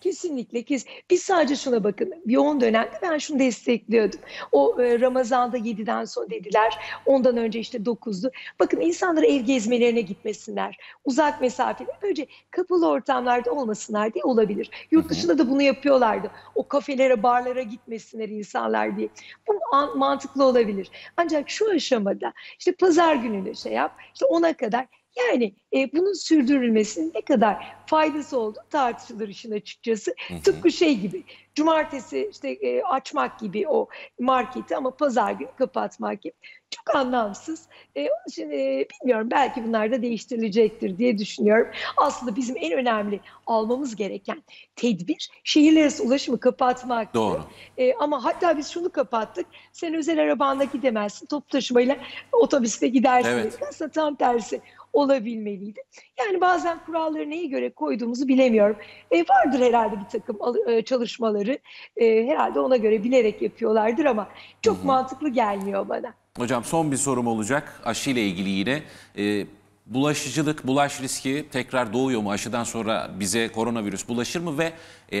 Kesinlikle. Biz sadece şuna bakın. Yoğun dönemde ben şunu destekliyordum. O Ramazan'da 7'den sonra dediler. Ondan önce işte 9'du. Bakın insanlar ev gezmelerine gitmesinler. Uzak mesafede böylece kapalı ortamlarda olmasınlar diye olabilir. Yurt dışında da bunu yapıyorlardı. O kafelere, barlara gitmesinler insanlar diye. Bu mantıklı olabilir. Ancak şu aşamada işte pazar gününü işte 10'a kadar yani bunun sürdürülmesinin ne kadar faydası olduğu tartışılır işin açıkçası. Tıpkı şey gibi cumartesi işte açmak gibi o marketi ama pazar günü kapatmak gibi. Çok anlamsız. Şimdi bilmiyorum, belki bunlar da değiştirilecektir diye düşünüyorum. Aslında bizim en önemli almamız gereken tedbir şehirler arası ulaşımı kapatmaktı. Doğru. Ama hatta biz şunu kapattık. Sen özel arabanla gidemezsin. Toplu taşımayla otobüste gidersin. Evet. Aslında tam tersi olabilmeliydi. Yani bazen kuralları neye göre koyduğumuzu bilemiyorum. Vardır herhalde bir takım çalışmaları. Herhalde ona göre bilerek yapıyorlardır ama çok mantıklı gelmiyor bana. Hocam son bir sorum olacak aşıyla ilgili yine. Bulaşıcılık, bulaş riski tekrar doğuyor mu? Aşıdan sonra bize koronavirüs bulaşır mı? Ve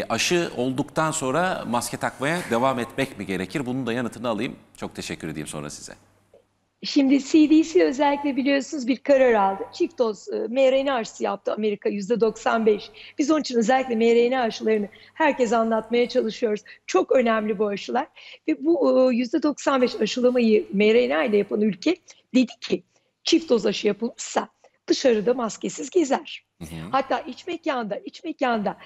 aşı olduktan sonra maske takmaya devam etmek mi gerekir? Bunun da yanıtını alayım. Çok teşekkür edeyim sonra size. Şimdi CDC özellikle biliyorsunuz bir karar aldı. Çift doz mRNA aşısı yaptı Amerika %95. Biz onun için özellikle mRNA aşılarını herkese anlatmaya çalışıyoruz. Çok önemli bu aşılar. Ve bu %95 aşılamayı mRNA ile yapan ülke dedi ki çift doz aşı yapılmışsa dışarıda maskesiz gezer. Hatta iç mekanda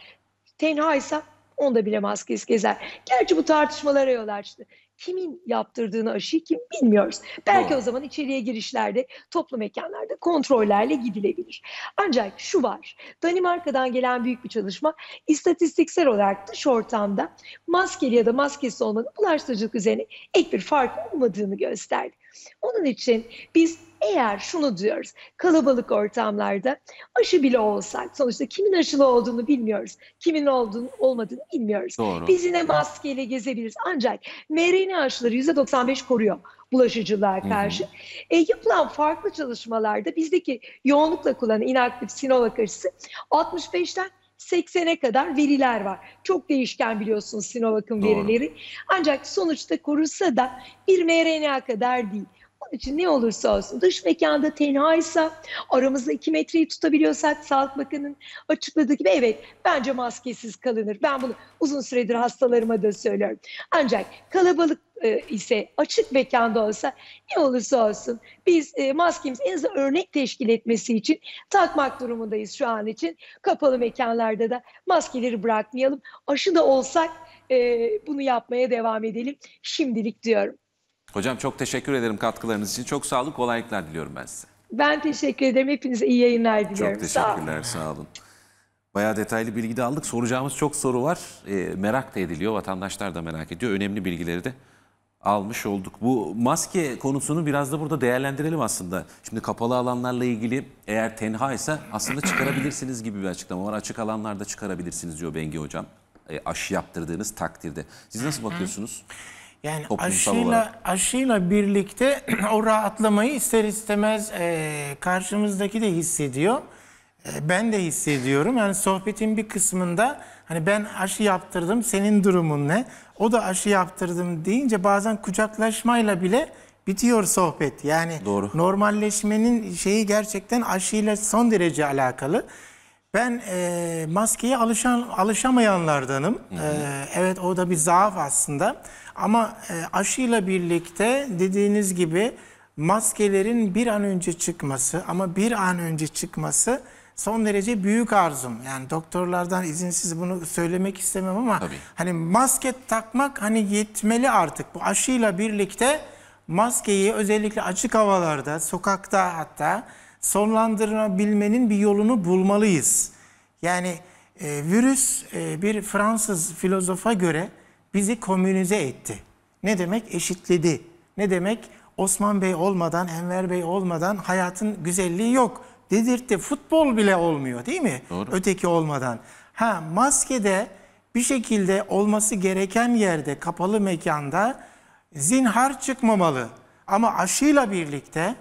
tenhaysa onda bile maskesiz gezer. Gerçi bu tartışmalara yol açtı. Kimin yaptırdığını aşıyı kim bilmiyoruz. Belki o zaman içeriye girişlerde, toplu mekanlarda kontrollerle gidilebilir. Ancak şu var, Danimarka'dan gelen büyük bir çalışma istatistiksel olarak dış ortamda maskeli ya da maskesiz olmanın bulaştırıcılık üzerine ek bir fark olmadığını gösterdi. Onun için biz eğer şunu diyoruz, kalabalık ortamlarda aşı bile olsak, sonuçta kimin aşılı olduğunu bilmiyoruz, kimin olmadığını bilmiyoruz. Doğru. Biz yine maskeyle gezebiliriz. Ancak mRNA aşıları %95 koruyor bulaşıcılığa karşı. Yapılan farklı çalışmalarda bizdeki yoğunlukla kullanılan inaktif Sinovac aşısı 65'ten 80'e kadar veriler var. Çok değişken biliyorsunuz Sinovac'ın verileri. Ancak sonuçta korunsa da bir mRNA kadar değil. Onun için ne olursa olsun dış mekanda tenhaysa, aramızda 2 metreyi tutabiliyorsak Sağlık Bakanı'nın açıkladığı gibi evet bence maskesiz kalınır. Ben bunu uzun süredir hastalarıma da söylüyorum. Ancak kalabalık ise açık mekanda olsa ne olursa olsun biz maskemiz en azından örnek teşkil etmesi için takmak durumundayız şu an için. Kapalı mekanlarda da maskeleri bırakmayalım. Aşı da olsak bunu yapmaya devam edelim şimdilik diyorum. Hocam çok teşekkür ederim katkılarınız için. Çok sağlıklı, kolaylıklar diliyorum ben size. Ben teşekkür ederim. Hepinize iyi yayınlar diliyorum. Çok teşekkürler, sağ olun. Bayağı detaylı bilgi de aldık. Soracağımız çok soru var. Merak da ediliyor. Vatandaşlar da merak ediyor. Önemli bilgileri de almış olduk. Bu maske konusunu biraz da burada değerlendirelim aslında. Şimdi kapalı alanlarla ilgili eğer tenhaysa aslında çıkarabilirsiniz gibi bir açıklama var. Açık alanlarda çıkarabilirsiniz diyor Bengi Hocam. Aşı yaptırdığınız takdirde. Siz nasıl bakıyorsunuz? Yani aşıyla birlikte o rahatlamayı ister istemez karşımızdaki de hissediyor. Ben de hissediyorum. Yani sohbetin bir kısmında hani ben aşı yaptırdım, senin durumun ne? O da aşı yaptırdım deyince bazen kucaklaşmayla bile bitiyor sohbet. Yani normalleşmenin şeyi gerçekten aşıyla son derece alakalı. Ben maskeye alışamayanlardanım. Evet o da bir zaaf aslında. Ama aşıyla birlikte dediğiniz gibi maskelerin bir an önce çıkması son derece büyük arzum. Yani doktorlardan izinsiz bunu söylemek istemem ama hani maske takmak hani yetmeli artık. Bu aşıyla birlikte maskeyi özellikle açık havalarda, sokakta hatta sonlandırabilmenin bir yolunu bulmalıyız. Yani virüs bir Fransız filozofa göre bizi komünize etti. Ne demek? Eşitledi. Ne demek? Osman Bey olmadan, Enver Bey olmadan hayatın güzelliği yok dedirtti. Futbol bile olmuyor değil mi? Doğru. Öteki olmadan. Maskede bir şekilde olması gereken yerde, kapalı mekanda zinhar çıkmamalı. Ama aşıyla birlikte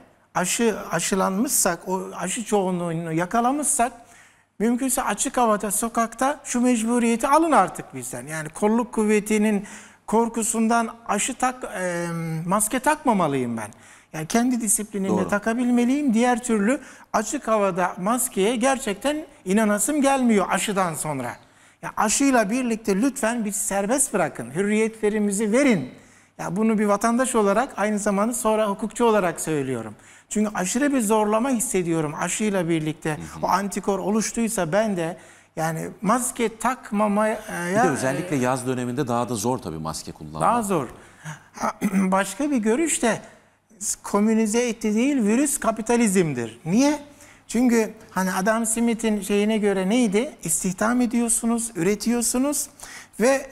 aşılanmışsak, o aşı çoğunluğunu yakalamışsak mümkünse açık havada, sokakta şu mecburiyeti alın artık bizden. Yani kolluk kuvvetinin korkusundan maske takmamalıyım ben. Yani kendi disiplinimle takabilmeliyim. Diğer türlü açık havada maskeye gerçekten inanasım gelmiyor aşıdan sonra. Yani aşıyla birlikte lütfen bizi serbest bırakın. Hürriyetlerimizi verin. Ya bunu bir vatandaş olarak aynı zamanda sonra hukukçu olarak söylüyorum. Çünkü aşırı bir zorlama hissediyorum aşıyla birlikte. O antikor oluştuysa ben de yani maske takmamaya... Bir de özellikle yaz döneminde daha da zor tabii maske kullanmak. Daha zor. Başka bir görüş de komünize etti değil, virüs kapitalizmdir. Niye? Çünkü hani Adam Smith'in şeyine göre neydi? İstihdam ediyorsunuz, üretiyorsunuz ve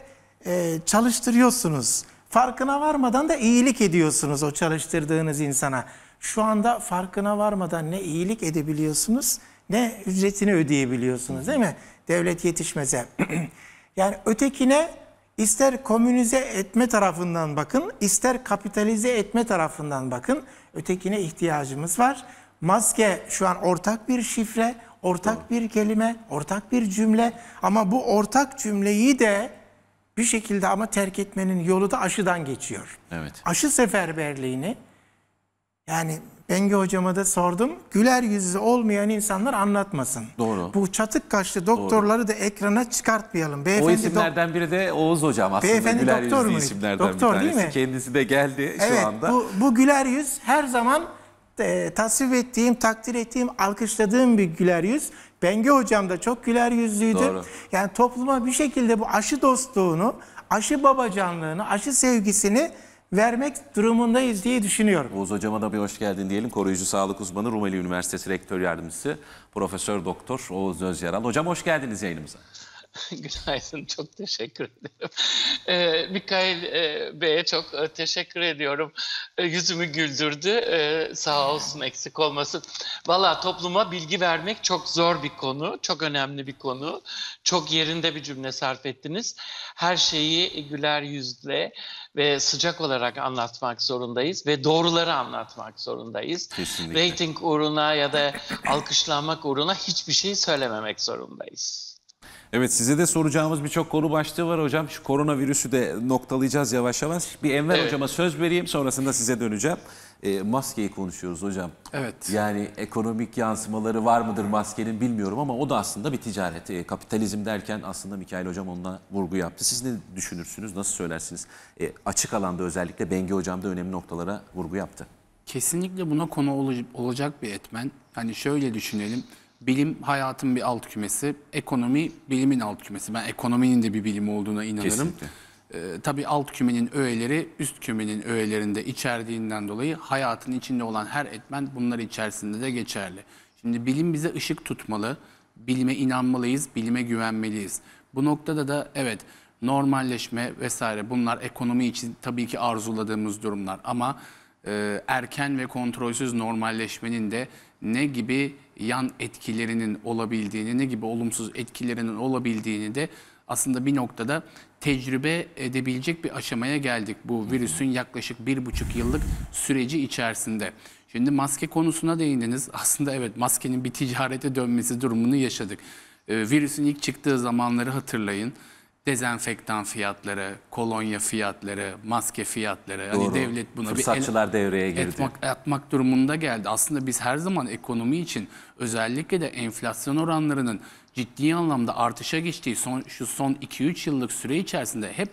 çalıştırıyorsunuz. Farkına varmadan da iyilik ediyorsunuz o çalıştırdığınız insana. Şu anda farkına varmadan ne iyilik edebiliyorsunuz, ne ücretini ödeyebiliyorsunuz, değil mi? Devlet yetişmese. Yani ötekine ister komünize etme tarafından bakın, ister kapitalize etme tarafından bakın. Ötekine ihtiyacımız var. Maske şu an ortak bir şifre, ortak bir kelime, ortak bir cümle. Ama bu ortak cümleyi de bir şekilde ama terk etmenin yolu da aşıdan geçiyor. Evet. Aşı seferberliğini, yani Bengi hocama da sordum, güler yüzlü olmayan insanlar anlatmasın. Doğru. Bu çatık kaşlı doktorları da ekrana çıkartmayalım. Beyefendi, o isimlerden biri de Oğuz hocam aslında. Beyefendi güler doktor yüzlü isimlerden doktor, bir tanesi. Değil mi? Kendisi de geldi şu anda. Bu güler yüz her zaman tasvip ettiğim, takdir ettiğim, alkışladığım bir güler yüz. Bengi hocam da çok güler yüzlüydü. Doğru. Yani topluma bir şekilde bu aşı dostluğunu, aşı babacanlığını, aşı sevgisini vermek durumundayız diye düşünüyorum. Oğuz hocama da bir hoş geldin diyelim. Koruyucu sağlık uzmanı, Rumeli Üniversitesi Rektör Yardımcısı Profesör Doktor Oğuz Özyaral. Hocam hoş geldiniz yayınımıza. Günaydın, çok teşekkür ederim. Mikail Bey'e çok teşekkür ediyorum. Yüzümü güldürdü, sağ olsun, eksik olmasın. Valla topluma bilgi vermek çok zor bir konu, çok önemli bir konu. Çok yerinde bir cümle sarf ettiniz. Her şeyi güler yüzle ve sıcak olarak anlatmak zorundayız ve doğruları anlatmak zorundayız. Kesinlikle. Rating uğruna ya da alkışlanmak uğruna hiçbir şey söylememek zorundayız. Evet, size de soracağımız birçok konu başlığı var hocam. Şu koronavirüsü de noktalayacağız yavaş yavaş. Bir Enver hocama söz vereyim, sonrasında size döneceğim. Maskeyi konuşuyoruz hocam. Evet. Yani ekonomik yansımaları var mıdır maskenin bilmiyorum ama o da aslında bir ticaret. Kapitalizm derken aslında Mikail hocam onunla vurgu yaptı. Siz ne düşünürsünüz, nasıl söylersiniz? Açık alanda özellikle Bengi hocam da önemli noktalara vurgu yaptı. Kesinlikle buna konu olacak bir etmen. Hani şöyle düşünelim. Bilim hayatın bir alt kümesi, ekonomi bilimin alt kümesi. Ben ekonominin de bir bilim olduğuna inanırım. Tabii alt kümenin öğeleri, üst kümenin öğelerinde içerdiğinden dolayı hayatın içinde olan her etmen bunlar içerisinde de geçerli. Şimdi bilim bize ışık tutmalı, bilime inanmalıyız, bilime güvenmeliyiz. Bu noktada da evet, normalleşme vesaire bunlar ekonomi için tabii ki arzuladığımız durumlar ama erken ve kontrolsüz normalleşmenin de ne gibi yan etkilerinin olabildiğini, ne gibi olumsuz etkilerinin olabildiğini de aslında bir noktada tecrübe edebilecek bir aşamaya geldik bu virüsün yaklaşık 1,5 yıllık süreci içerisinde. Şimdi maske konusuna değindiniz. Aslında evet, maskenin bir ticarete dönmesi durumunu yaşadık. Virüsün ilk çıktığı zamanları hatırlayın. Dezenfektan fiyatları, kolonya fiyatları, maske fiyatları. Doğru. Hani devlet buna fırsatçılar bir el devreye girdi. Atmak durumunda geldi. Aslında biz her zaman ekonomi için özellikle de enflasyon oranlarının ciddi anlamda artışa geçtiği şu son 2-3 yıllık süre içerisinde hep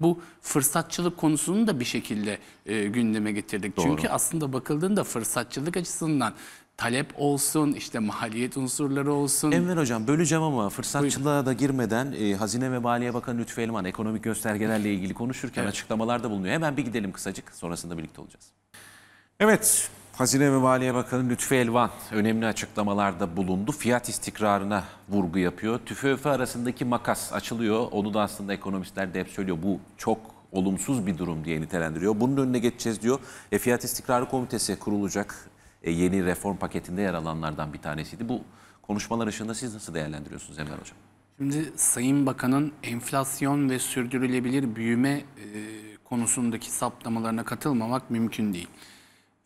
bu fırsatçılık konusunu da bir şekilde gündeme getirdik. Doğru. Çünkü aslında bakıldığında fırsatçılık açısından talep olsun, işte maliyet unsurları olsun. Enver hocam böleceğim ama fırsatçılığa da girmeden Hazine ve Maliye Bakanı Lütfü Elvan ekonomik göstergelerle ilgili konuşurken açıklamalarda bulunuyor. Hemen bir gidelim kısacık, sonrasında birlikte olacağız. Evet, Hazine ve Maliye Bakanı Lütfü Elvan önemli açıklamalarda bulundu. Fiyat istikrarına vurgu yapıyor. TÜFE arasındaki makas açılıyor. Onu da aslında ekonomistler de hep söylüyor. Bu çok olumsuz bir durum diye nitelendiriyor. Bunun önüne geçeceğiz diyor. Fiyat İstikrarı Komitesi kurulacak. Yeni reform paketinde yer alanlardan bir tanesiydi. Bu konuşmalar ışığında siz nasıl değerlendiriyorsunuz Emre Hocam? Şimdi Sayın Bakan'ın enflasyon ve sürdürülebilir büyüme konusundaki saptamalarına katılmamak mümkün değil.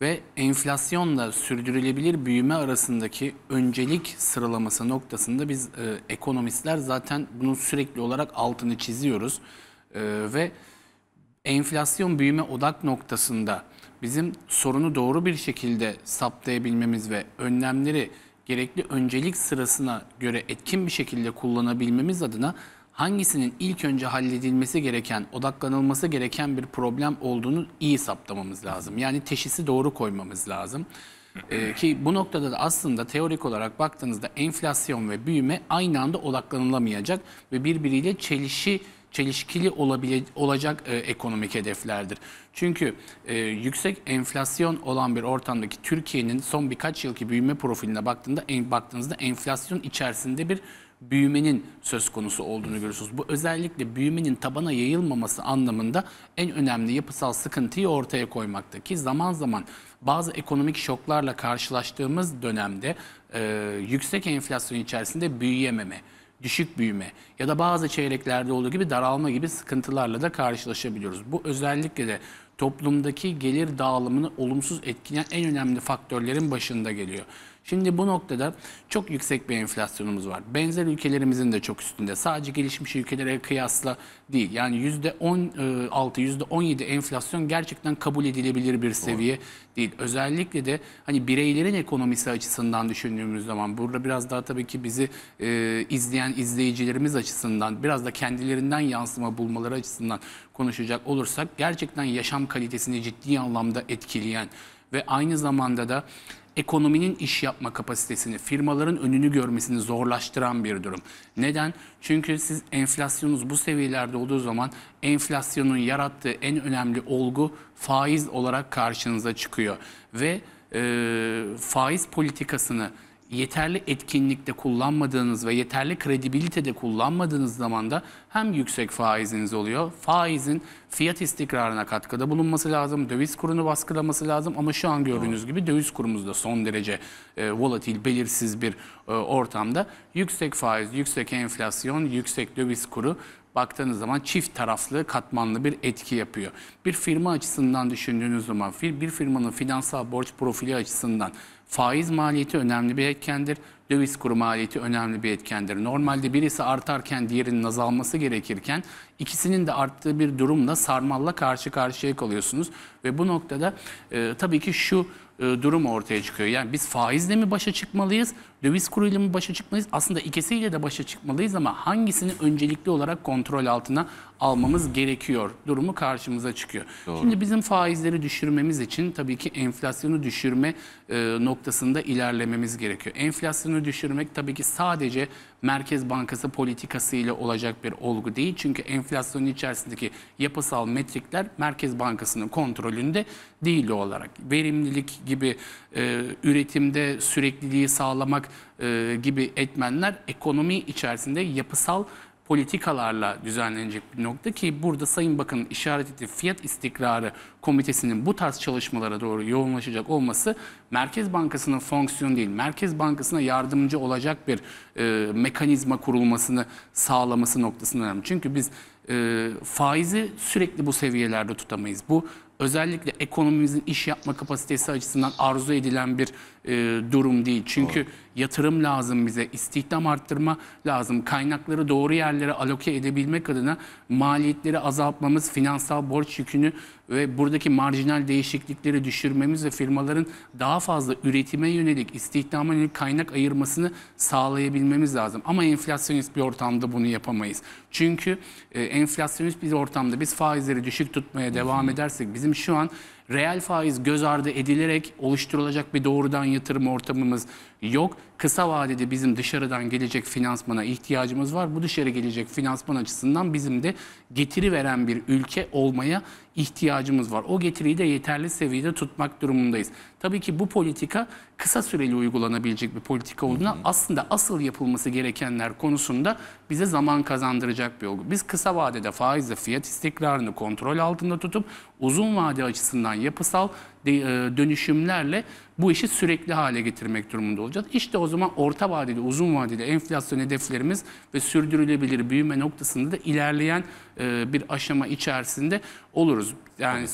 Ve enflasyonla sürdürülebilir büyüme arasındaki öncelik sıralaması noktasında biz ekonomistler zaten bunun sürekli olarak altını çiziyoruz. Ve enflasyon büyüme odak noktasında bizim sorunu doğru bir şekilde saptayabilmemiz ve önlemleri gerekli öncelik sırasına göre etkin bir şekilde kullanabilmemiz adına hangisinin ilk önce halledilmesi gereken, odaklanılması gereken bir problem olduğunu iyi saptamamız lazım. Yani teşhisi doğru koymamız lazım. Ki bu noktada da aslında teorik olarak baktığınızda enflasyon ve büyüme aynı anda odaklanılamayacak ve birbiriyle çelişkili olacak ekonomik hedeflerdir. Çünkü yüksek enflasyon olan bir ortamdaki Türkiye'nin son birkaç yılki büyüme profiline baktığınızda enflasyon içerisinde bir büyümenin söz konusu olduğunu görürsünüz. Bu özellikle büyümenin tabana yayılmaması anlamında en önemli yapısal sıkıntıyı ortaya koymakta ki zaman zaman bazı ekonomik şoklarla karşılaştığımız dönemde yüksek enflasyon içerisinde büyüyememe, düşük büyüme ya da bazı çeyreklerde olduğu gibi daralma gibi sıkıntılarla da karşılaşabiliyoruz. Bu özellikle de toplumdaki gelir dağılımını olumsuz etkileyen en önemli faktörlerin başında geliyor. Şimdi bu noktada çok yüksek bir enflasyonumuz var. Benzer ülkelerimizin de çok üstünde. Sadece gelişmiş ülkelere kıyasla değil. Yani %16, %17 enflasyon gerçekten kabul edilebilir bir seviye değil. Özellikle de hani bireylerin ekonomisi açısından düşündüğümüz zaman burada biraz daha tabii ki bizi izleyen izleyicilerimiz açısından biraz da kendilerinden yansıma bulmaları açısından konuşacak olursak gerçekten yaşam kalitesini ciddi anlamda etkileyen ve aynı zamanda da ekonominin iş yapma kapasitesini, firmaların önünü görmesini zorlaştıran bir durum. Neden? Çünkü siz enflasyonunuz bu seviyelerde olduğu zaman enflasyonun yarattığı en önemli olgu faiz olarak karşınıza çıkıyor. Ve faiz politikasını yeterli etkinlikte kullanmadığınız ve yeterli kredibilitede kullanmadığınız zaman da hem yüksek faiziniz oluyor, faizin fiyat istikrarına katkıda bulunması lazım, döviz kurunu baskılaması lazım ama şu an gördüğünüz gibi döviz kurumuz da son derece volatil, belirsiz bir ortamda. Yüksek faiz, yüksek enflasyon, yüksek döviz kuru baktığınız zaman çift taraflı, katmanlı bir etki yapıyor. Bir firma açısından düşündüğünüz zaman, bir firmanın finansal borç profili açısından faiz maliyeti önemli bir etkendir. Döviz kuru maliyeti önemli bir etkendir. Normalde birisi artarken diğerinin azalması gerekirken ikisinin de arttığı bir durumla sarmalla karşı karşıya kalıyorsunuz. Ve bu noktada tabii ki şu durum ortaya çıkıyor. Yani biz faizle mi başa çıkmalıyız, döviz kuruyla mı başa çıkmalıyız? Aslında ikisiyle de başa çıkmalıyız ama hangisini öncelikli olarak kontrol altına almamız gerekiyor durumu karşımıza çıkıyor. Doğru. Şimdi bizim faizleri düşürmemiz için tabii ki enflasyonu düşürme noktasında ilerlememiz gerekiyor. Enflasyonu düşürmek tabii ki sadece Merkez Bankası politikasıyla olacak bir olgu değil. Çünkü enflasyonun içerisindeki yapısal metrikler Merkez Bankası'nın kontrolünde değil olarak. Verimlilik gibi, üretimde sürekliliği sağlamak gibi etmenler ekonomi içerisinde yapısal politikalarla düzenlenecek bir nokta ki burada Sayın Bakan'ın işaret ettiği fiyat istikrarı komitesinin bu tarz çalışmalara doğru yoğunlaşacak olması Merkez Bankası'nın fonksiyonu değil, Merkez Bankası'na yardımcı olacak bir mekanizma kurulmasını sağlaması noktasında önemli. Çünkü biz faizi sürekli bu seviyelerde tutamayız. Bu özellikle ekonomimizin iş yapma kapasitesi açısından arzu edilen bir durum değil. Çünkü yatırım lazım bize, istihdam arttırma lazım. Kaynakları doğru yerlere aloke edebilmek adına maliyetleri azaltmamız, finansal borç yükünü ve buradaki marjinal değişiklikleri düşürmemiz ve firmaların daha fazla üretime yönelik, istihdama yönelik kaynak ayırmasını sağlayabilmemiz lazım. Ama enflasyonist bir ortamda bunu yapamayız. Çünkü enflasyonist bir ortamda biz faizleri düşük tutmaya devam edersek bizim şu an reel faiz göz ardı edilerek oluşturulacak bir doğrudan yatırım ortamımız yok. Kısa vadede bizim dışarıdan gelecek finansmana ihtiyacımız var. Bu dışarı gelecek finansman açısından bizim de getiri veren bir ülke olmaya ihtiyacımız var. O getiriyi de yeterli seviyede tutmak durumundayız. Tabii ki bu politika kısa süreli uygulanabilecek bir politika olduğuna aslında asıl yapılması gerekenler konusunda bize zaman kazandıracak bir olgu. Biz kısa vadede faizle fiyat istikrarını kontrol altında tutup uzun vade açısından yapısal dönüşümlerle bu işi sürekli hale getirmek durumunda olacağız. İşte o zaman orta vadeli, uzun vadeli enflasyon hedeflerimiz ve sürdürülebilir büyüme noktasında da ilerleyen bir aşama içerisinde oluruz. Yani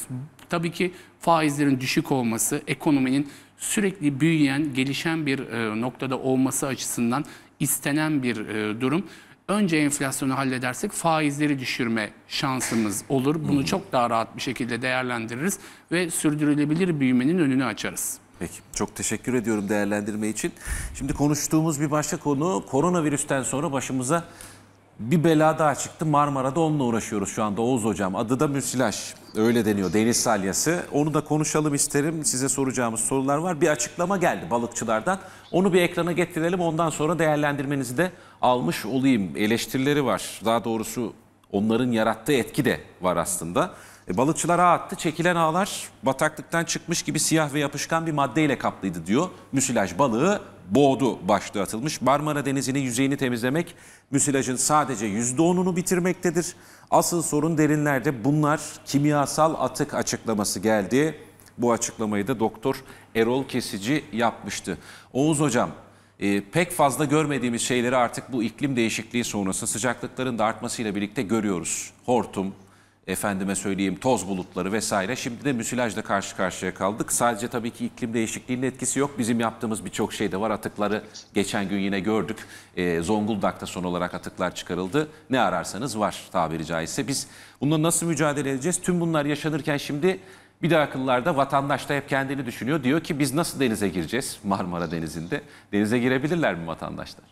tabii ki faizlerin düşük olması, ekonominin sürekli büyüyen, gelişen bir noktada olması açısından istenen bir durum. Önce enflasyonu halledersek faizleri düşürme şansımız olur. Bunu çok daha rahat bir şekilde değerlendiririz ve sürdürülebilir büyümenin önünü açarız. Peki, çok teşekkür ediyorum değerlendirme için. Şimdi konuştuğumuz bir başka konu koronavirüsten sonra başımıza bir bela daha çıktı. Marmara'da onunla uğraşıyoruz şu anda Oğuz Hocam. Adı da müsilaj, öyle deniyor, deniz salyası. Onu da konuşalım isterim. Size soracağımız sorular var. Bir açıklama geldi balıkçılardan. Onu bir ekrana getirelim. Ondan sonra değerlendirmenizi de almış olayım. Eleştirileri var. Daha doğrusu Onların yarattığı etki de var aslında. Balıkçılar ağ attı, çekilen ağlar bataklıktan çıkmış gibi siyah ve yapışkan bir maddeyle kaplıydı diyor. Müsilaj balığı boğdu başlığı atılmış. Marmara Denizi'nin yüzeyini temizlemek müsilajın sadece %10'unu bitirmektedir. Asıl sorun derinlerde, bunlar kimyasal atık açıklaması geldi. Bu açıklamayı da Doktor Erol Kesici yapmıştı. Oğuz Hocam, pek fazla görmediğimiz şeyleri artık bu iklim değişikliği sonrası sıcaklıkların da artmasıyla birlikte görüyoruz. Hortum, efendime söyleyeyim toz bulutları vesaire. Şimdi de müsilajla karşı karşıya kaldık. Sadece tabii ki iklim değişikliğinin etkisi yok. Bizim yaptığımız birçok şey de var. Atıkları geçen gün yine gördük. Zonguldak'ta son olarak atıklar çıkarıldı. Ne ararsanız var tabiri caizse. Biz bununla nasıl mücadele edeceğiz? Tüm bunlar yaşanırken şimdi bir de akıllarda vatandaş da hep kendini düşünüyor. Diyor ki biz nasıl denize gireceğiz Marmara Denizi'nde? Denize girebilirler mi vatandaşlar?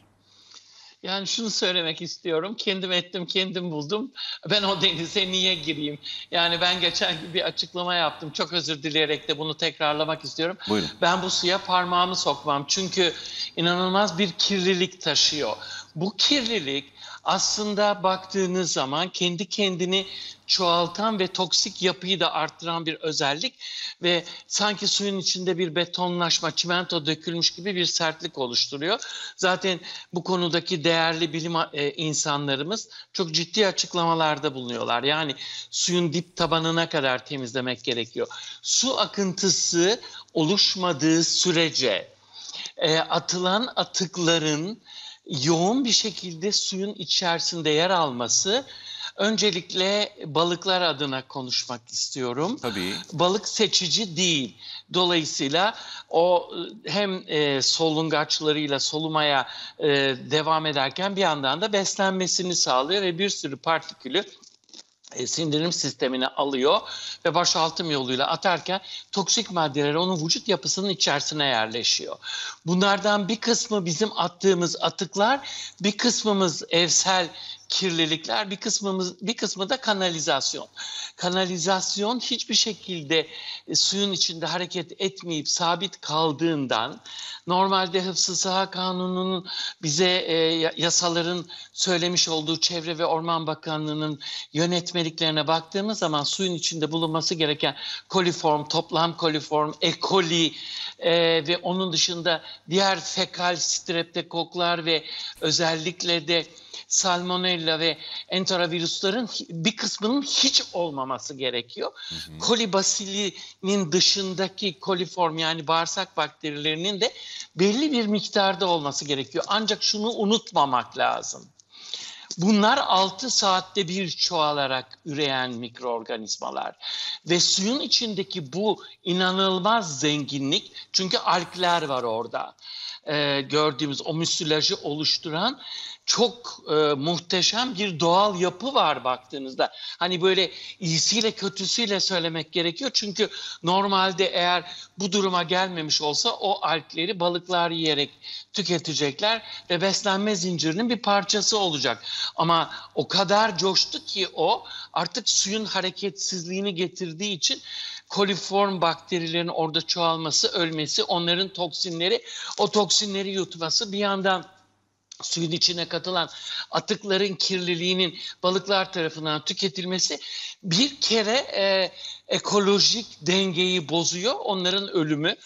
Yani şunu söylemek istiyorum. Kendim ettim, kendim buldum. Ben o denize niye gireyim? Yani ben geçen gün bir açıklama yaptım. Çok özür dileyerek de bunu tekrarlamak istiyorum. Buyurun. Ben bu suya parmağımı sokmam. Çünkü inanılmaz bir kirlilik taşıyor. Bu kirlilik aslında baktığınız zaman kendi kendini çoğaltan ve toksik yapıyı da arttıran bir özellik ve sanki suyun içinde bir betonlaşma, çimento dökülmüş gibi bir sertlik oluşturuyor. Zaten bu konudaki değerli bilim insanlarımız çok ciddi açıklamalarda bulunuyorlar. Yani suyun dip tabanına kadar temizlemek gerekiyor. Su akıntısı oluşmadığı sürece atılan atıkların yoğun bir şekilde suyun içerisinde yer alması, öncelikle balıklar adına konuşmak istiyorum. Tabii. Balık seçici değil. Dolayısıyla o hem solungaçlarıyla solumaya devam ederken bir yandan da beslenmesini sağlıyor ve bir sürü partikülü sindirim sistemine alıyor ve boşaltım yoluyla atarken toksik maddeler onun vücut yapısının içerisine yerleşiyor. Bunlardan bir kısmı bizim attığımız atıklar, bir kısmımız evsel kirlilikler, bir kısmı da kanalizasyon. Kanalizasyon hiçbir şekilde suyun içinde hareket etmeyip sabit kaldığından, normalde Hıfzı Sıha Kanunu'nun bize yasaların söylemiş olduğu Çevre ve Orman Bakanlığı'nın yönetmeliklerine baktığımız zaman suyun içinde bulunması gereken koliform, toplam koliform, E. coli ve onun dışında diğer fekal streptokoklar ve özellikle de salmonella ve enterovirüslerin bir kısmının hiç olmaması gerekiyor. Kolibasili'nin dışındaki koliform, yani bağırsak bakterilerinin de belli bir miktarda olması gerekiyor. Ancak şunu unutmamak lazım. Bunlar 6 saatte bir çoğalarak üreyen mikroorganizmalar ve suyun içindeki bu inanılmaz zenginlik, çünkü algler var orada. Gördüğümüz o müsilajı oluşturan çok muhteşem bir doğal yapı var baktığınızda. Hani böyle iyisiyle kötüsüyle söylemek gerekiyor. Çünkü normalde eğer bu duruma gelmemiş olsa o algleri balıklar yiyerek tüketecekler ve beslenme zincirinin bir parçası olacak. Ama o kadar coştu ki o artık suyun hareketsizliğini getirdiği için koliform bakterilerin orada çoğalması, ölmesi, onların toksinleri, o toksinleri yutması, bir yandan suyun içine katılan atıkların kirliliğinin balıklar tarafından tüketilmesi bir kere ekolojik dengeyi bozuyor, onların ölümü.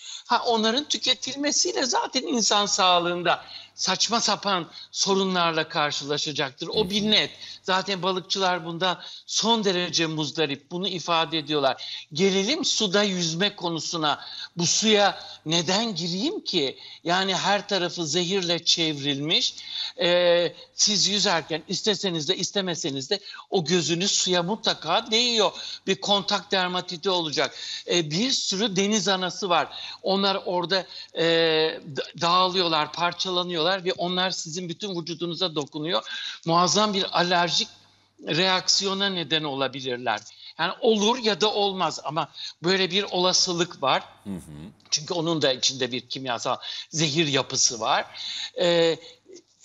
Onların tüketilmesiyle zaten insan sağlığında saçma sapan sorunlarla karşılaşacaktır. O bir net. Zaten balıkçılar bundan son derece muzdarip. Bunu ifade ediyorlar. Gelelim suda yüzme konusuna. Bu suya neden gireyim ki? Yani her tarafı zehirle çevrilmiş. Siz yüzerken isteseniz de istemeseniz de o gözünüz suya mutlaka değiyor. Bir kontak dermatiti olacak. Bir sürü deniz anası var. Onlar orada dağılıyorlar, parçalanıyorlar ve onlar sizin bütün vücudunuza dokunuyor. Muazzam bir alerjik reaksiyona neden olabilirler. Yani olur ya da olmaz ama böyle bir olasılık var. Çünkü onun da içinde bir kimyasal zehir yapısı var.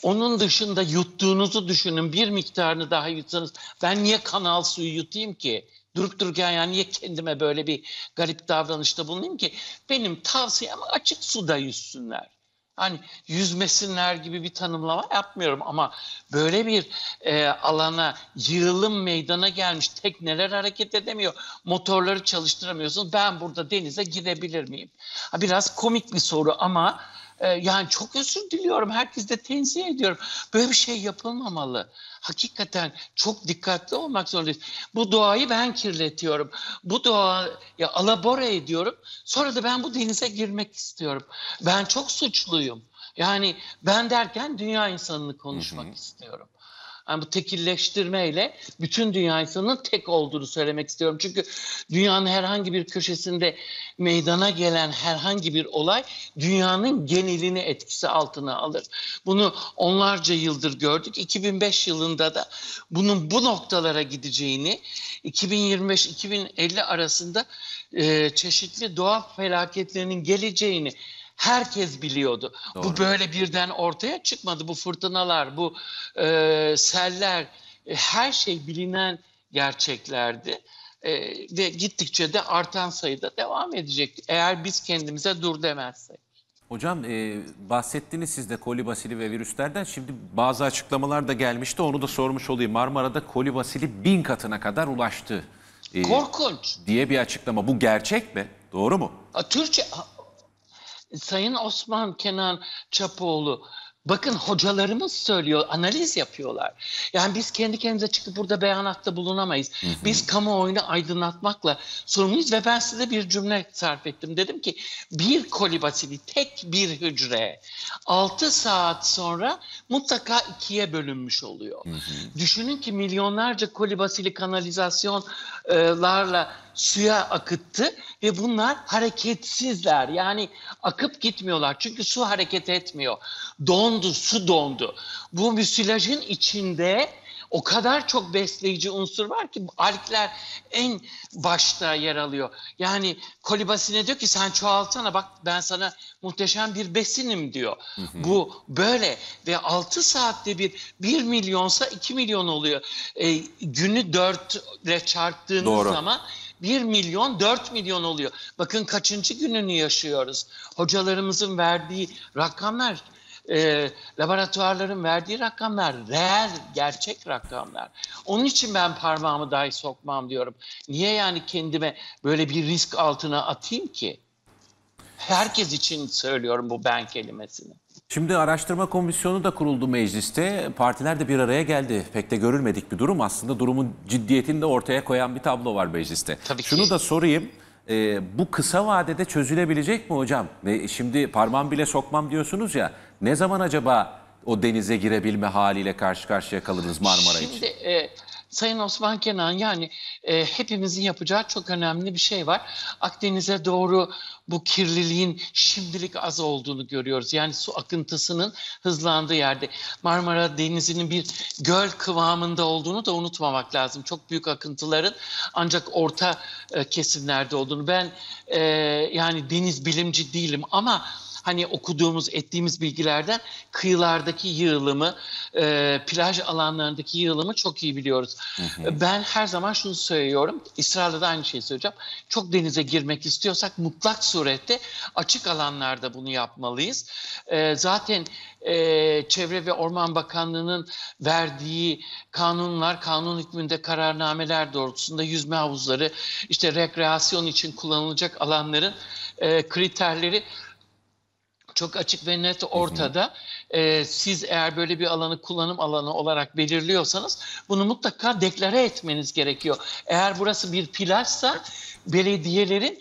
Onun dışında yuttuğunuzu düşünün, bir miktarını daha yutsanız, ben niye kanal suyu yutayım ki? Durup dururken yani niye kendime böyle bir garip davranışta bulunayım ki? Benim tavsiyem açık suda yüzsünler. hani yüzmesinler gibi bir tanımlama yapmıyorum ama böyle bir alana yığılım meydana gelmiş, tekneler hareket edemiyor, motorları çalıştıramıyorsunuz. Ben burada denize girebilir miyim? Ha, biraz komik bir soru ama yani çok özür diliyorum, herkes de tenzih ediyorum. Böyle bir şey yapılmamalı. Hakikaten çok dikkatli olmak zorundayız. Bu doğayı ben kirletiyorum. Bu doğayı alabora ediyorum. Sonra da ben bu denize girmek istiyorum. Ben çok suçluyum. Yani ben derken dünya insanını konuşmak istiyorum. Yani bu tekilleştirmeyle bütün dünya insanının tek olduğunu söylemek istiyorum. Çünkü dünyanın herhangi bir köşesinde meydana gelen herhangi bir olay dünyanın genelini etkisi altına alır. Bunu onlarca yıldır gördük. 2005 yılında da bunun bu noktalara gideceğini, 2025-2050 arasında çeşitli doğa felaketlerinin geleceğini herkes biliyordu. Doğru. Bu böyle birden ortaya çıkmadı. Bu fırtınalar, bu seller, her şey bilinen gerçeklerdi. Ve gittikçe de artan sayıda devam edecek. Eğer biz kendimize dur demezsek. Hocam bahsettiniz siz de kolibasili ve virüslerden. Şimdi bazı açıklamalar da gelmişti. Onu da sormuş olayım. Marmara'da kolibasili 1000 katına kadar ulaştı. Korkunç. Diye bir açıklama. Bu gerçek mi? Doğru mu? Türkçe... Sayın Osman Kenan Çapoğlu, bakın hocalarımız söylüyor, analiz yapıyorlar. Yani biz kendi kendimize çıkıp burada beyanatta bulunamayız. Biz kamuoyunu aydınlatmakla sorumluyuz ve ben size bir cümle sarf ettim. Dedim ki bir kolibasili, tek bir hücre 6 saat sonra mutlaka 2'ye bölünmüş oluyor. Düşünün ki milyonlarca kolibasili kanalizasyonlarla suya akıttı ve bunlar hareketsizler. Yani akıp gitmiyorlar çünkü su hareket etmiyor. Dondu, su dondu. Bu müsilajın içinde o kadar çok besleyici unsur var ki algler en başta yer alıyor. Yani kolibasine diyor ki sen çoğaltsana, bak ben sana muhteşem bir besinim diyor. Bu böyle ve 6 saatte bir milyonsa 2 milyon oluyor. Günü 4 ile çarptığınız zaman... 1 milyon 4 milyon oluyor. Bakın kaçıncı gününü yaşıyoruz. Hocalarımızın verdiği rakamlar, laboratuvarların verdiği rakamlar, reel, gerçek rakamlar. Onun için ben parmağımı dahi sokmam diyorum. Niye yani kendime böyle bir risk altına atayım ki? Herkes için söylüyorum bu ben kelimesini. Şimdi araştırma komisyonu da kuruldu mecliste. Partiler de bir araya geldi. Pek de görülmedik bir durum. Aslında durumun ciddiyetini de ortaya koyan bir tablo var mecliste. Tabii ki. Şunu da sorayım. Bu kısa vadede çözülebilecek mi hocam? Şimdi parmağım bile sokmam diyorsunuz ya. Ne zaman acaba o denize girebilme haliyle karşı karşıya kalırız Marmara için? Şimdi Sayın Osman Kenan, yani hepimizin yapacağı çok önemli bir şey var. Akdeniz'e doğru bu kirliliğin şimdilik az olduğunu görüyoruz. Yani su akıntısının hızlandığı yerde. Marmara Denizi'nin bir göl kıvamında olduğunu da unutmamak lazım. Çok büyük akıntıların ancak orta kesimlerde olduğunu. Ben yani deniz bilimci değilim ama... Hani okuduğumuz, ettiğimiz bilgilerden kıyılardaki yığılımı, plaj alanlarındaki yığılımı çok iyi biliyoruz. Ben her zaman şunu söylüyorum, ısrarla da aynı şeyi söyleyeceğim. Çok denize girmek istiyorsak mutlak surette açık alanlarda bunu yapmalıyız. Zaten Çevre ve Orman Bakanlığı'nın verdiği kanunlar, kanun hükmünde kararnameler doğrultusunda yüzme havuzları, işte rekreasyon için kullanılacak alanların kriterleri çok açık ve net ortada. Siz eğer böyle bir alanı kullanım alanı olarak belirliyorsanız bunu mutlaka deklare etmeniz gerekiyor. Eğer burası bir plajsa belediyelerin,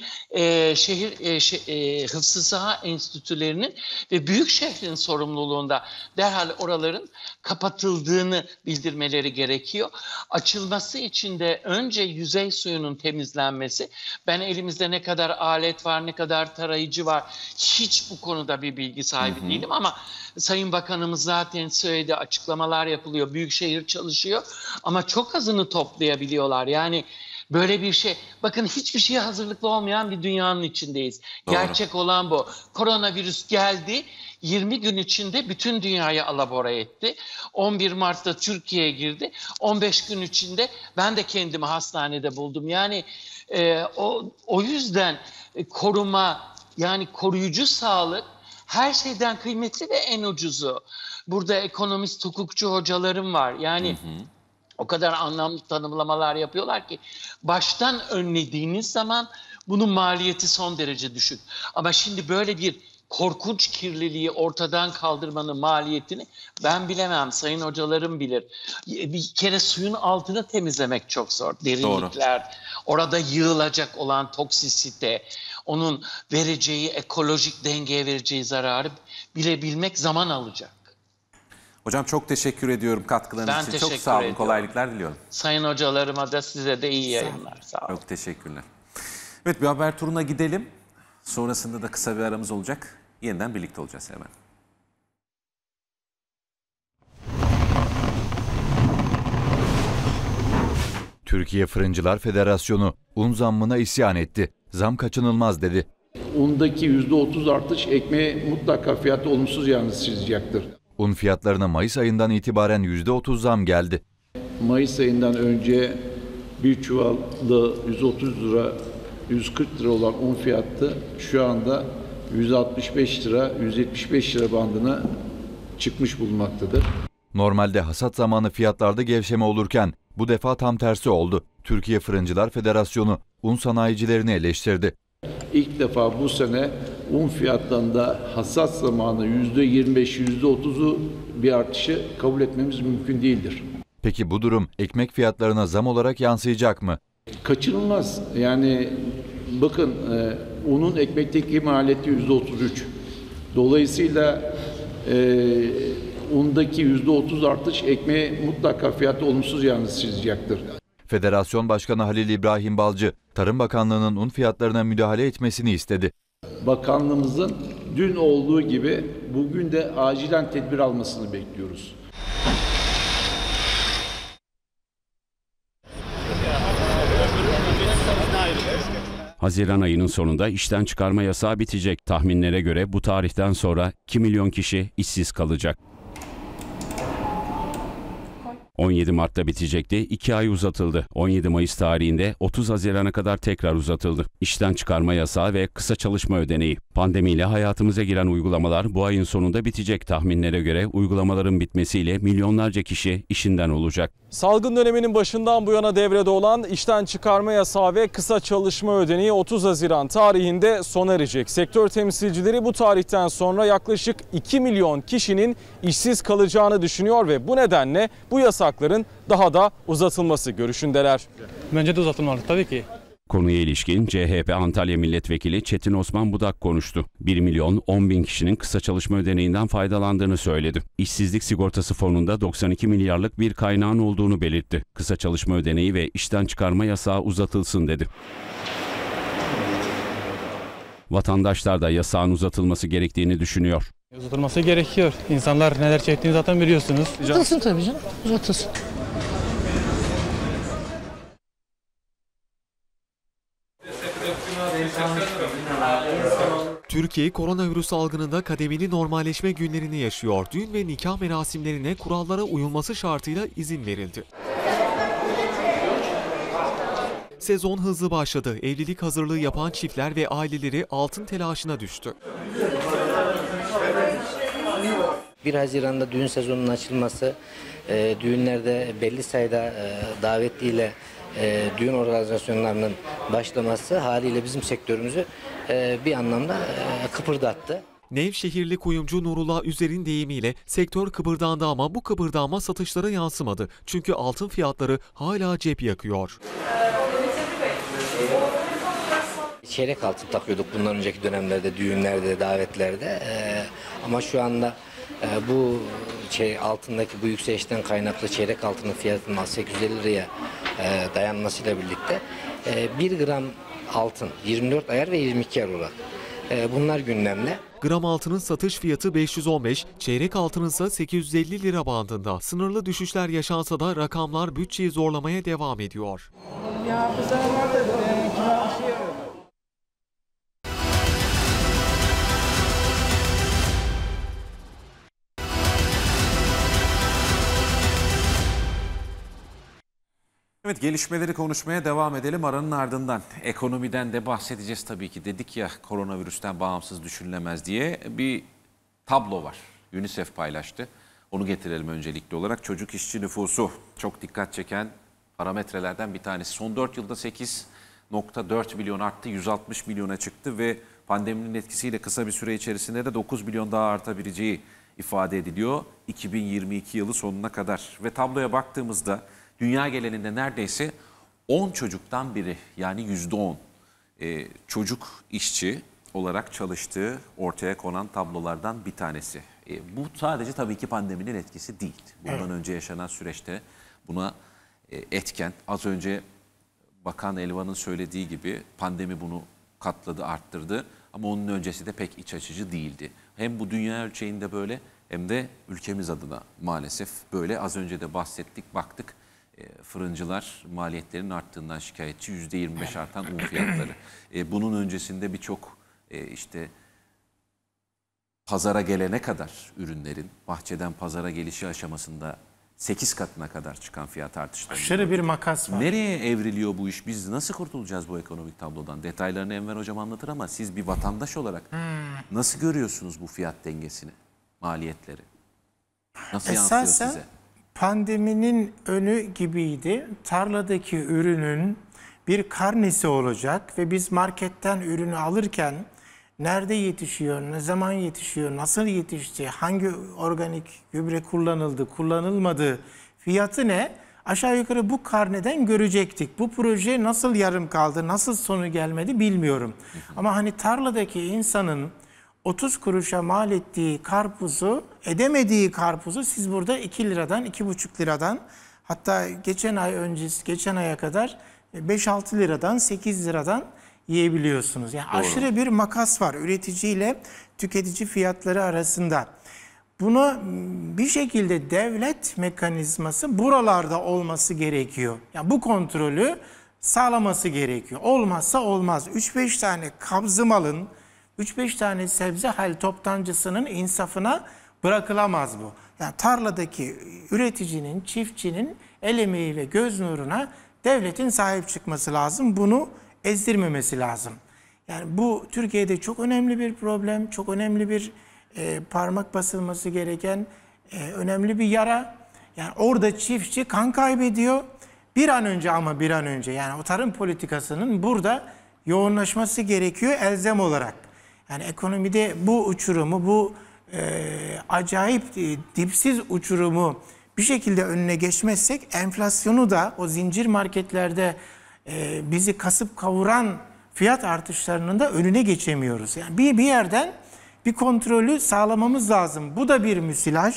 hıfzı saha enstitülerinin ve büyük şehrin sorumluluğunda derhal oraların kapatıldığını bildirmeleri gerekiyor. Açılması için de önce yüzey suyunun temizlenmesi. Ben elimizde ne kadar alet var, ne kadar tarayıcı var, hiç bu konuda bir bilgi sahibi değilim ama Sayın Bakanımız zaten söyledi, açıklamalar yapılıyor, büyükşehir çalışıyor ama çok azını toplayabiliyorlar. Yani böyle bir şey, bakın hiçbir şeye hazırlıklı olmayan bir dünyanın içindeyiz. Doğru. Gerçek olan bu. Koronavirüs geldi, 20 gün içinde bütün dünyayı alabora etti. 11 Mart'ta Türkiye'ye girdi, 15 gün içinde ben de kendimi hastanede buldum. Yani o yüzden koruma, yani koruyucu sağlık her şeyden kıymetli ve en ucuzu. Burada ekonomist, hukukçu hocalarım var. Yani o kadar anlamlı tanımlamalar yapıyorlar ki baştan önlediğiniz zaman bunun maliyeti son derece düşük. Ama şimdi böyle bir korkunç kirliliği ortadan kaldırmanın maliyetini ben bilemem. Sayın hocalarım bilir. Bir kere suyun altını temizlemek çok zor. Derinlikler, orada yığılacak olan toksisite, onun vereceği ekolojik dengeye vereceği zararı bilebilmek zaman alacak. Hocam çok teşekkür ediyorum katkılarınız için. Çok sağ olun. Ediyorum. Kolaylıklar diliyorum. Sayın hocalarıma da size de iyi yayınlar. Sağ olun. Çok teşekkürler. Evet, bir haber turuna gidelim. Sonrasında da kısa bir aramız olacak. Yeniden birlikte olacağız hemen. Türkiye Fırıncılar Federasyonu un zammına isyan etti. Zam kaçınılmaz dedi. Undaki %30 artış ekmeğe mutlaka fiyatı olumsuz yansıyacaktır. Un fiyatlarına Mayıs ayından itibaren %30 zam geldi. Mayıs ayından önce bir çuvalda 130 lira, 140 lira olan un fiyatı şu anda 165 lira, 175 lira bandına çıkmış bulunmaktadır. Normalde hasat zamanı fiyatlarda gevşeme olurken bu defa tam tersi oldu. Türkiye Fırıncılar Federasyonu un sanayicilerini eleştirdi. İlk defa bu sene un fiyatlarında hasat zamanı %25, %30'u bir artışı kabul etmemiz mümkün değildir. Peki bu durum ekmek fiyatlarına zam olarak yansıyacak mı? Kaçınılmaz. Yani bakın unun ekmekteki maliyeti %33. Dolayısıyla undaki %30 artış ekmeğe mutlaka fiyatı olumsuz yansıyacaktır. Federasyon Başkanı Halil İbrahim Balcı, Tarım Bakanlığı'nın un fiyatlarına müdahale etmesini istedi. Bakanlığımızın dün olduğu gibi bugün de acilen tedbir almasını bekliyoruz. Haziran ayının sonunda işten çıkarma yasağı bitecek. Tahminlere göre bu tarihten sonra 2 milyon kişi işsiz kalacak. 17 Mart'ta bitecekti, 2 ay uzatıldı. 17 Mayıs tarihinde 30 Haziran'a kadar tekrar uzatıldı. İşten çıkarma yasağı ve kısa çalışma ödeneği. Pandemiyle hayatımıza giren uygulamalar bu ayın sonunda bitecek. Tahminlere göre uygulamaların bitmesiyle milyonlarca kişi işinden olacak. Salgın döneminin başından bu yana devrede olan işten çıkarma yasağı ve kısa çalışma ödeneği 30 Haziran tarihinde sona erecek. Sektör temsilcileri bu tarihten sonra yaklaşık 2 milyon kişinin işsiz kalacağını düşünüyor ve bu nedenle bu yasakların daha da uzatılması görüşündeler. Bence de uzatılmalı tabii ki. Konuya ilişkin CHP Antalya Milletvekili Çetin Osman Budak konuştu. 1 milyon 10 bin kişinin kısa çalışma ödeneğinden faydalandığını söyledi. İşsizlik sigortası fonunda 92 milyarlık bir kaynağın olduğunu belirtti. Kısa çalışma ödeneği ve işten çıkarma yasağı uzatılsın dedi. Vatandaşlar da yasağın uzatılması gerektiğini düşünüyor. Uzatılması gerekiyor. İnsanlar neler çektiğini zaten biliyorsunuz. Uzatılsın tabii canım, uzatılsın. Türkiye koronavirüs salgınında kademeli normalleşme günlerini yaşıyor. Düğün ve nikah merasimlerine kurallara uyulması şartıyla izin verildi. Sezon hızlı başladı. Evlilik hazırlığı yapan çiftler ve aileleri altın telaşına düştü. 1 Haziran'da düğün sezonunun açılması, düğünlerde belli sayıda davetliyle düğün organizasyonlarının başlaması haliyle bizim sektörümüzü bir anlamda kıpırdattı. Nevşehirli kuyumcu Nurullah Üzer'in deyimiyle sektör kıpırdandı ama bu kıpırdanma satışlara yansımadı. Çünkü altın fiyatları hala cep yakıyor. Çeyrek altın takıyorduk bundan önceki dönemlerde, düğünlerde, davetlerde ama şu anda bu altındaki bu yükselişten kaynaklı çeyrek altının fiyatının 850 liraya dayanmasıyla birlikte 1 gram altın 24 ayar ve 22 ayar olarak bunlar gündemde. Gram altının satış fiyatı 515, çeyrek altının ise 850 lira bandında. Sınırlı düşüşler yaşansa da rakamlar bütçeyi zorlamaya devam ediyor. Ya bu zamanlar da kiralaşıyor. Evet, gelişmeleri konuşmaya devam edelim aranın ardından. Ekonomiden de bahsedeceğiz tabii ki. Dedik ya koronavirüsten bağımsız düşünülemez diye. Bir tablo var. UNICEF paylaştı. Onu getirelim öncelikli olarak. Çocuk işçi nüfusu çok dikkat çeken parametrelerden bir tanesi. Son 4 yılda 8.4 milyon arttı, 160 milyona çıktı ve pandeminin etkisiyle kısa bir süre içerisinde de 9 milyon daha artabileceği ifade ediliyor 2022 yılı sonuna kadar. Ve tabloya baktığımızda dünya genelinde neredeyse 10 çocuktan biri, yani %10 çocuk işçi olarak çalıştığı ortaya konan tablolardan bir tanesi. Bu sadece tabii ki pandeminin etkisi değil. Bundan önce yaşanan süreçte buna etken, az önce Bakan Elvan'ın söylediği gibi pandemi bunu katladı, arttırdı. Ama onun öncesi de pek iç açıcı değildi. Hem bu dünya ölçeğinde böyle, hem de ülkemiz adına maalesef böyle. Az önce de bahsettik, baktık. Fırıncılar maliyetlerin arttığından şikayetçi, %25 artan un fiyatları. Bunun öncesinde birçok işte pazara gelene kadar ürünlerin bahçeden pazara gelişi aşamasında 8 katına kadar çıkan fiyat artışları. Aşırı bir makas var. Nereye evriliyor bu iş? Biz nasıl kurtulacağız bu ekonomik tablodan? Detaylarını Enver Hocam anlatır ama siz bir vatandaş olarak nasıl görüyorsunuz bu fiyat dengesini, maliyetleri? Nasıl yansıyor size? Pandeminin önü gibiydi. Tarladaki ürünün bir karnesi olacak ve biz marketten ürünü alırken nerede yetişiyor, ne zaman yetişiyor, nasıl yetişti, hangi organik gübre kullanıldı, kullanılmadı, fiyatı ne? Aşağı yukarı bu karneden görecektik. Bu proje nasıl yarım kaldı, nasıl sonu gelmedi bilmiyorum. Ama hani tarladaki insanın 30 kuruşa mal ettiği karpuzu, edemediği karpuzu siz burada 2 liradan, 2,5 liradan, hatta geçen aya kadar 5-6 liradan, 8 liradan yiyebiliyorsunuz. Yani aşırı bir makas var üretici ile tüketici fiyatları arasında. Bunu bir şekilde devlet mekanizması buralarda olması gerekiyor. Yani bu kontrolü sağlaması gerekiyor. Olmazsa olmaz. 3-5 tane kabzı malın, 3-5 tane sebze hal toptancısının insafına bırakılamaz bu. Yani tarladaki üreticinin, çiftçinin el emeği ve göz nuruna devletin sahip çıkması lazım. Bunu ezdirmemesi lazım. Yani bu Türkiye'de çok önemli bir problem, çok önemli bir parmak basılması gereken önemli bir yara. Yani orada çiftçi kan kaybediyor. Bir an önce yani o tarım politikasının burada yoğunlaşması gerekiyor elzem olarak. Yani ekonomide bu uçurumu, bu acayip dipsiz uçurumu bir şekilde önüne geçmezsek enflasyonu da o zincir marketlerde bizi kasıp kavuran fiyat artışlarının da önüne geçemiyoruz. Yani bir yerden bir kontrolü sağlamamız lazım. Bu da bir müsilaj.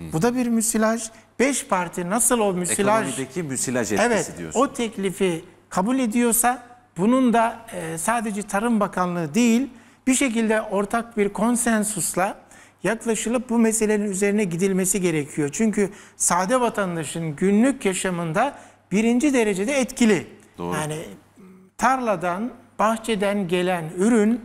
Bu da bir müsilaj. 5 parti nasıl o müsilaj? Ekonomideki müsilaj etkisi diyorsun. O teklifi kabul ediyorsa bunun da sadece Tarım Bakanlığı değil bir şekilde ortak bir konsensusla yaklaşılıp bu meselenin üzerine gidilmesi gerekiyor. Çünkü sade vatandaşın günlük yaşamında birinci derecede etkili. Doğru. Yani tarladan, bahçeden gelen ürün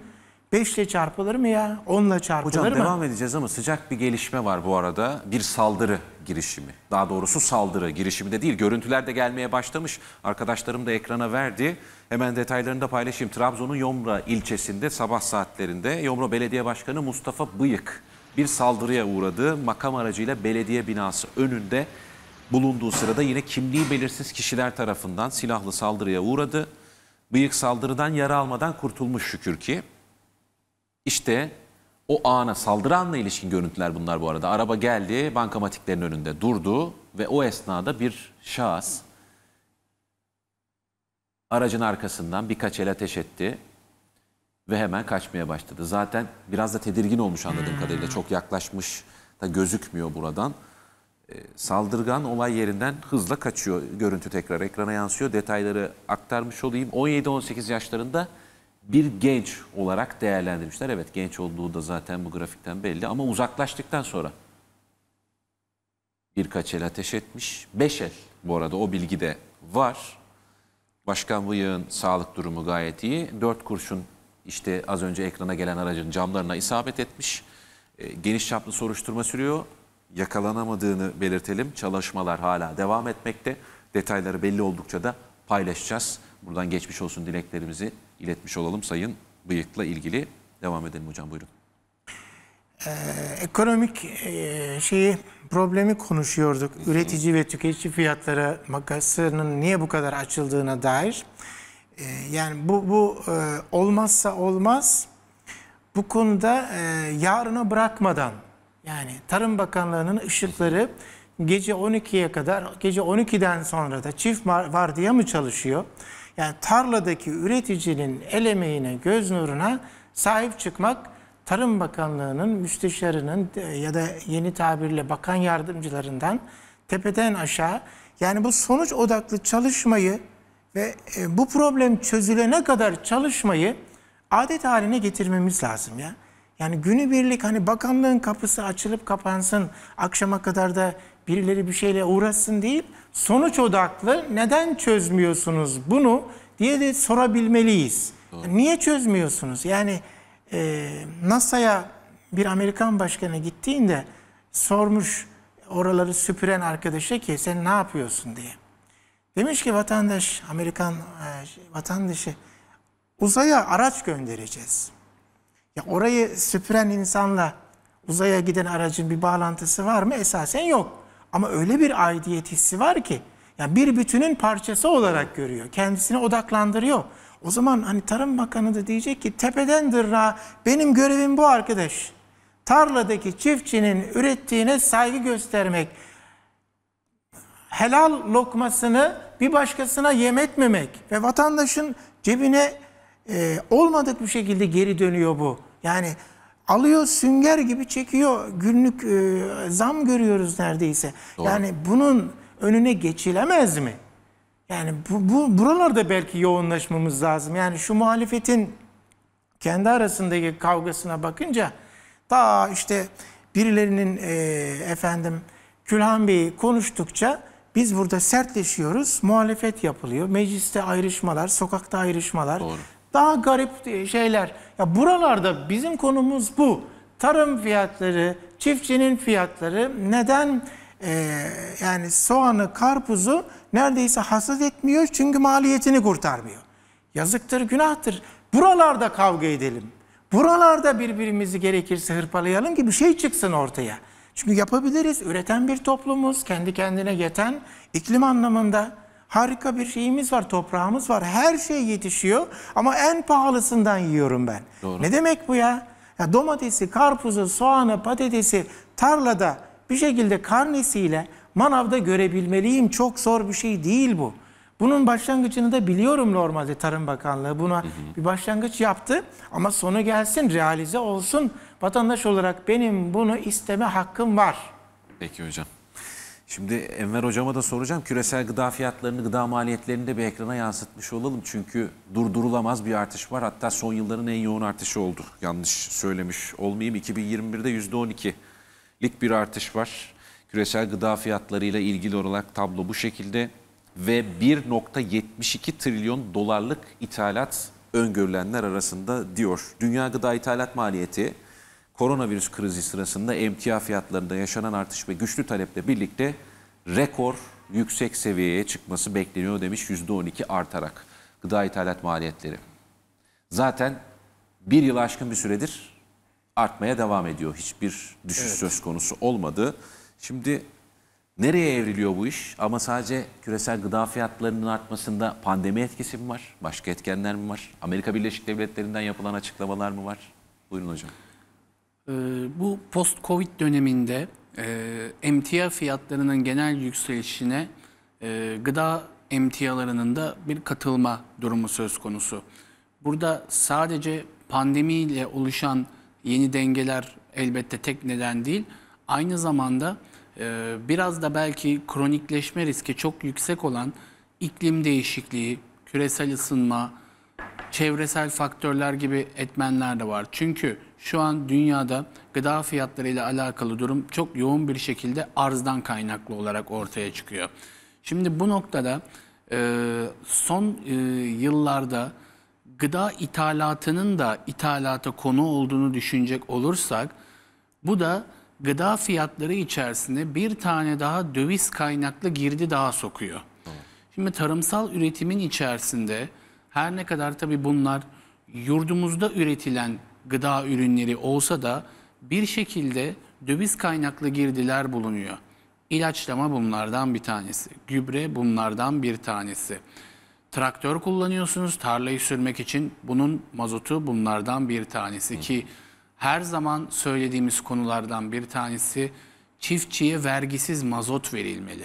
5'le çarpılır mı ya? 10'la çarpılır mı? Hocam devam edeceğiz ama sıcak bir gelişme var bu arada. Bir saldırı girişimi. Daha doğrusu saldırı girişimi de değil. Görüntüler de gelmeye başlamış. Arkadaşlarım da ekrana verdi. Hemen detaylarını da paylaşayım. Trabzon'un Yomra ilçesinde sabah saatlerinde Yomra Belediye Başkanı Mustafa Bıyık bir saldırıya uğradı. Makam aracıyla belediye binası önünde bulunduğu sırada yine kimliği belirsiz kişiler tarafından silahlı saldırıya uğradı. Bıyık saldırıdan yara almadan kurtulmuş şükür ki. İşte o ana, saldırı anla ilişkin görüntüler bunlar bu arada. Araba geldi, bankamatiklerin önünde durdu ve o esnada bir şahıs aracın arkasından birkaç el ateş etti ve hemen kaçmaya başladı. Zaten biraz da tedirgin olmuş anladığım kadarıyla. Çok yaklaşmış da gözükmüyor buradan. Saldırgan olay yerinden hızla kaçıyor. Görüntü tekrar ekrana yansıyor. Detayları aktarmış olayım. 17-18 yaşlarında bir genç olarak değerlendirmişler. Evet, genç olduğu da zaten bu grafikten belli ama uzaklaştıktan sonra birkaç el ateş etmiş. 5 el bu arada, o bilgi de var. Başkan Bıyık'ın sağlık durumu gayet iyi. 4 kurşun işte az önce ekrana gelen aracın camlarına isabet etmiş. Geniş çaplı soruşturma sürüyor. Yakalanamadığını belirtelim. Çalışmalar hala devam etmekte. Detayları belli oldukça da paylaşacağız. Buradan geçmiş olsun dileklerimizi iletmiş olalım Sayın Bıyık'la ilgili. Devam edelim hocam, buyurun. Ekonomik problemi konuşuyorduk. Üretici ve tüketici fiyatları makasının niye bu kadar açıldığına dair. Yani bu olmazsa olmaz. Bu konuda yarına bırakmadan, yani Tarım Bakanlığı'nın ışıkları gece 12'ye kadar, gece 12'den sonra da çift vardiya mı çalışıyor? Yani tarladaki üreticinin el emeğine, göz nuruna sahip çıkmak Tarım Bakanlığı'nın, müsteşarının ya da yeni tabirle bakan yardımcılarından tepeden aşağı, yani bu sonuç odaklı çalışmayı ve bu problem çözülene kadar çalışmayı adet haline getirmemiz lazım ya. Yani günübirlik hani bakanlığın kapısı açılıp kapansın, akşama kadar da birileri bir şeyle uğraşsın değil, sonuç odaklı neden çözmüyorsunuz bunu diye de sorabilmeliyiz. Yani niye çözmüyorsunuz? Yani NASA'ya bir Amerikan başkanı gittiğinde sormuş oraları süpüren arkadaşa ki sen ne yapıyorsun diye. Demiş ki vatandaş, Amerikan vatandaşı, uzaya araç göndereceğiz. Ya orayı süpüren insanla uzaya giden aracın bir bağlantısı var mı? Esasen yok. Ama öyle bir aidiyet hissi var ki, yani bir bütünün parçası olarak görüyor. Kendisini odaklandırıyor. O zaman hani Tarım Bakanı da diyecek ki tepeden tırnağa benim görevim bu arkadaş. Tarladaki çiftçinin ürettiğine saygı göstermek, helal lokmasını bir başkasına yemetmemek ve vatandaşın cebine olmadık bir şekilde geri dönüyor bu. Yani alıyor sünger gibi çekiyor. Günlük zam görüyoruz neredeyse. Doğru. Yani bunun önüne geçilemez mi? Yani buralarda belki yoğunlaşmamız lazım. Yani şu muhalefetin kendi arasındaki kavgasına bakınca daha işte birilerinin Külhan Bey'i konuştukça biz burada sertleşiyoruz. Muhalefet yapılıyor. Mecliste ayrışmalar, sokakta ayrışmalar. Doğru. Daha garip şeyler. Ya buralarda bizim konumuz bu. Tarım fiyatları, çiftçinin fiyatları neden yani soğanı, karpuzu neredeyse hasat etmiyor çünkü maliyetini kurtarmıyor. Yazıktır, günahtır. Buralarda kavga edelim. Buralarda birbirimizi gerekirse hırpalayalım ki bir şey çıksın ortaya. Çünkü yapabiliriz. Üreten bir toplumuz, kendi kendine yeten, iklim anlamında harika bir şeyimiz var, toprağımız var. Her şey yetişiyor ama en pahalısından yiyorum ben. Doğru. Ne demek bu ya? Ya domatesi, karpuzu, soğanı, patatesi tarlada bir şekilde karnesiyle manavda görebilmeliyim. Çok zor bir şey değil bu. Bunun başlangıcını da biliyorum normalde Tarım Bakanlığı. Buna bir başlangıç yaptı ama sonu gelsin, realize olsun. Vatandaş olarak benim bunu isteme hakkım var. Peki hocam. Şimdi Enver hocama da soracağım. Küresel gıda fiyatlarını, gıda maliyetlerini de bir ekrana yansıtmış olalım. Çünkü durdurulamaz bir artış var. Hatta son yılların en yoğun artışı oldu. Yanlış söylemiş olmayayım. 2021'de %12'lik bir artış var. Küresel gıda fiyatlarıyla ilgili olarak tablo bu şekilde. Ve 1,72 trilyon dolarlık ithalat öngörülenler arasında diyor. Dünya gıda ithalat maliyeti koronavirüs krizi sırasında emtia fiyatlarında yaşanan artış ve güçlü taleple birlikte rekor yüksek seviyeye çıkması bekleniyor demiş, %12 artarak gıda ithalat maliyetleri. Zaten bir yılı aşkın bir süredir artmaya devam ediyor. Hiçbir düşüş söz konusu olmadı. Şimdi nereye evriliyor bu iş? Ama sadece küresel gıda fiyatlarının artmasında pandemi etkisi mi var? Başka etkenler mi var? Amerika Birleşik Devletleri'nden yapılan açıklamalar mı var? Buyurun hocam. Bu post-Covid döneminde emtia fiyatlarının genel yükselişine gıda emtialarının da bir katılma durumu söz konusu. Burada sadece pandemiyle oluşan yeni dengeler elbette tek neden değil. Aynı zamanda biraz da belki kronikleşme riski çok yüksek olan iklim değişikliği, küresel ısınma, çevresel faktörler gibi etmenler de var. Çünkü şu an dünyada gıda fiyatlarıyla alakalı durum çok yoğun bir şekilde arzdan kaynaklı olarak ortaya çıkıyor. Şimdi bu noktada son yıllarda gıda ithalatının da ithalata konu olduğunu düşünecek olursak, bu da gıda fiyatları içerisine bir tane daha döviz kaynaklı girdi daha sokuyor. Şimdi tarımsal üretimin içerisinde her ne kadar tabii bunlar yurdumuzda üretilen gıda ürünleri olsa da bir şekilde döviz kaynaklı girdiler bulunuyor. İlaçlama bunlardan bir tanesi, gübre bunlardan bir tanesi. Traktör kullanıyorsunuz tarlayı sürmek için, bunun mazotu bunlardan bir tanesi ki her zaman söylediğimiz konulardan bir tanesi çiftçiye vergisiz mazot verilmeli.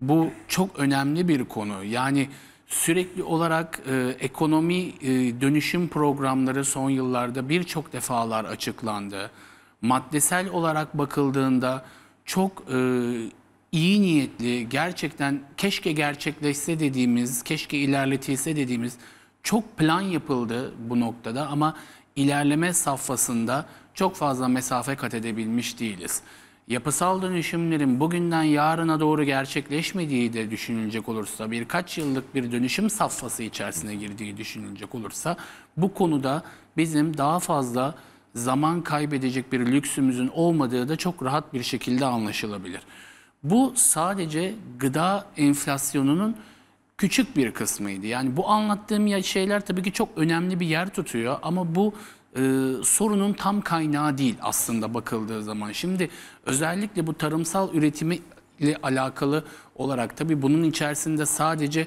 Bu çok önemli bir konu. Yani sürekli olarak ekonomi dönüşüm programları son yıllarda birçok defalar açıklandı. Maddesel olarak bakıldığında çok iyi niyetli, gerçekten keşke gerçekleşse dediğimiz, keşke ilerletilse dediğimiz çok plan yapıldı bu noktada ama ilerleme safhasında çok fazla mesafe kat edebilmiş değiliz. Yapısal dönüşümlerin bugünden yarına doğru gerçekleşmediği de düşünülecek olursa, birkaç yıllık bir dönüşüm safhası içerisine girdiği düşünülecek olursa, bu konuda bizim daha fazla zaman kaybedecek bir lüksümüzün olmadığı da çok rahat bir şekilde anlaşılabilir. Bu sadece gıda enflasyonunun küçük bir kısmıydı. Yani bu anlattığım şeyler tabii ki çok önemli bir yer tutuyor ama bu sorunun tam kaynağı değil aslında bakıldığı zaman. Şimdi özellikle bu tarımsal üretimi ile alakalı olarak tabii bunun içerisinde sadece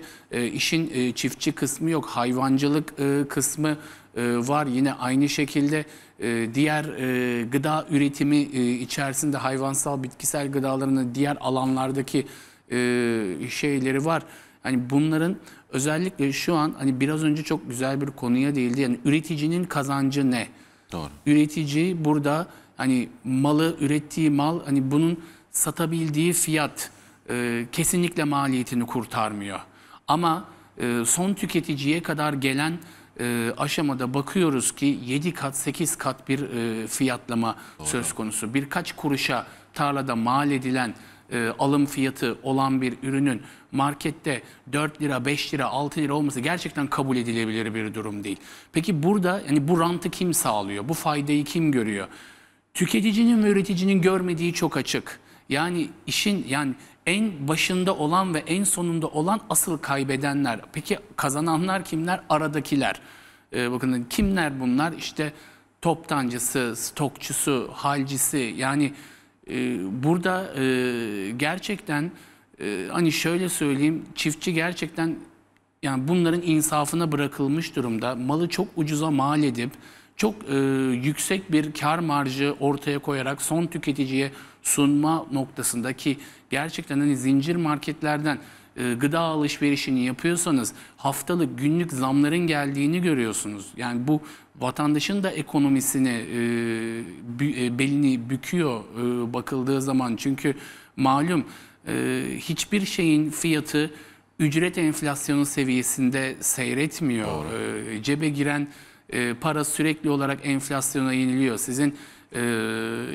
işin çiftçi kısmı yok, hayvancılık kısmı var. Yine aynı şekilde diğer gıda üretimi içerisinde hayvansal, bitkisel gıdalarının diğer alanlardaki şeyleri var. Hani bunların özellikle şu an hani biraz önce çok güzel bir konuya değildi. Yani üreticinin kazancı ne? Doğru. Üretici burada hani malı, ürettiği mal hani bunun satabildiği fiyat kesinlikle maliyetini kurtarmıyor. Ama son tüketiciye kadar gelen aşamada bakıyoruz ki 7 kat 8 kat bir fiyatlama Doğru. söz konusu. Birkaç kuruşa tarlada mal edilen alım fiyatı olan bir ürünün markette 4 lira, 5 lira, 6 lira olması gerçekten kabul edilebilir bir durum değil. Peki burada yani bu rantı kim sağlıyor? Bu faydayı kim görüyor? Tüketicinin ve üreticinin görmediği çok açık. Yani işin yani en başında olan ve en sonunda olan asıl kaybedenler. Peki kazananlar kimler? Aradakiler. Bakın kimler bunlar? İşte toptancısı, stokçusu, halcisi. Yani burada gerçekten hani şöyle söyleyeyim, çiftçi gerçekten yani bunların insafına bırakılmış durumda. Malı çok ucuza mal edip çok yüksek bir kar marjı ortaya koyarak son tüketiciye sunma noktasındaki gerçekten hani zincir marketlerden gıda alışverişini yapıyorsanız haftalık, günlük zamların geldiğini görüyorsunuz. Yani bu vatandaşın da ekonomisini belini büküyor bakıldığı zaman. Çünkü malum hiçbir şeyin fiyatı ücret enflasyonu seviyesinde seyretmiyor. Cebe giren para sürekli olarak enflasyona yeniliyor. Sizin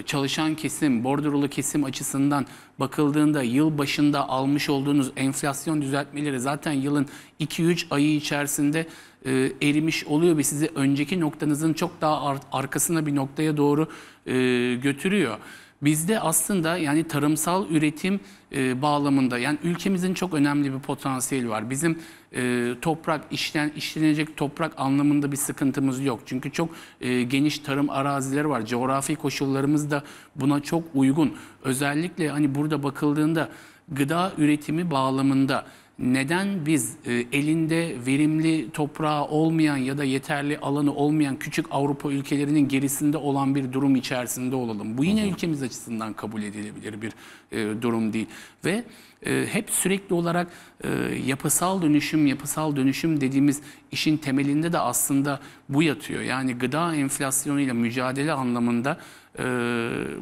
çalışan kesim, bordrolu kesim açısından bakıldığında yıl başında almış olduğunuz enflasyon düzeltmeleri zaten yılın 2-3 ayı içerisinde erimiş oluyor ve sizi önceki noktanızın çok daha arkasına bir noktaya doğru götürüyor. Bizde aslında yani tarımsal üretim bağlamında yani ülkemizin çok önemli bir potansiyeli var. Bizim toprak işlenecek toprak anlamında bir sıkıntımız yok. Çünkü çok geniş tarım arazileri var. Coğrafi koşullarımız da buna çok uygun. Özellikle hani burada bakıldığında gıda üretimi bağlamında neden biz elinde verimli toprağı olmayan ya da yeterli alanı olmayan küçük Avrupa ülkelerinin gerisinde olan bir durum içerisinde olalım? Bu yine ülkemiz açısından kabul edilebilir bir durum değil. Ve hep sürekli olarak yapısal dönüşüm, yapısal dönüşüm dediğimiz işin temelinde de aslında bu yatıyor. Yani gıda enflasyonuyla mücadele anlamında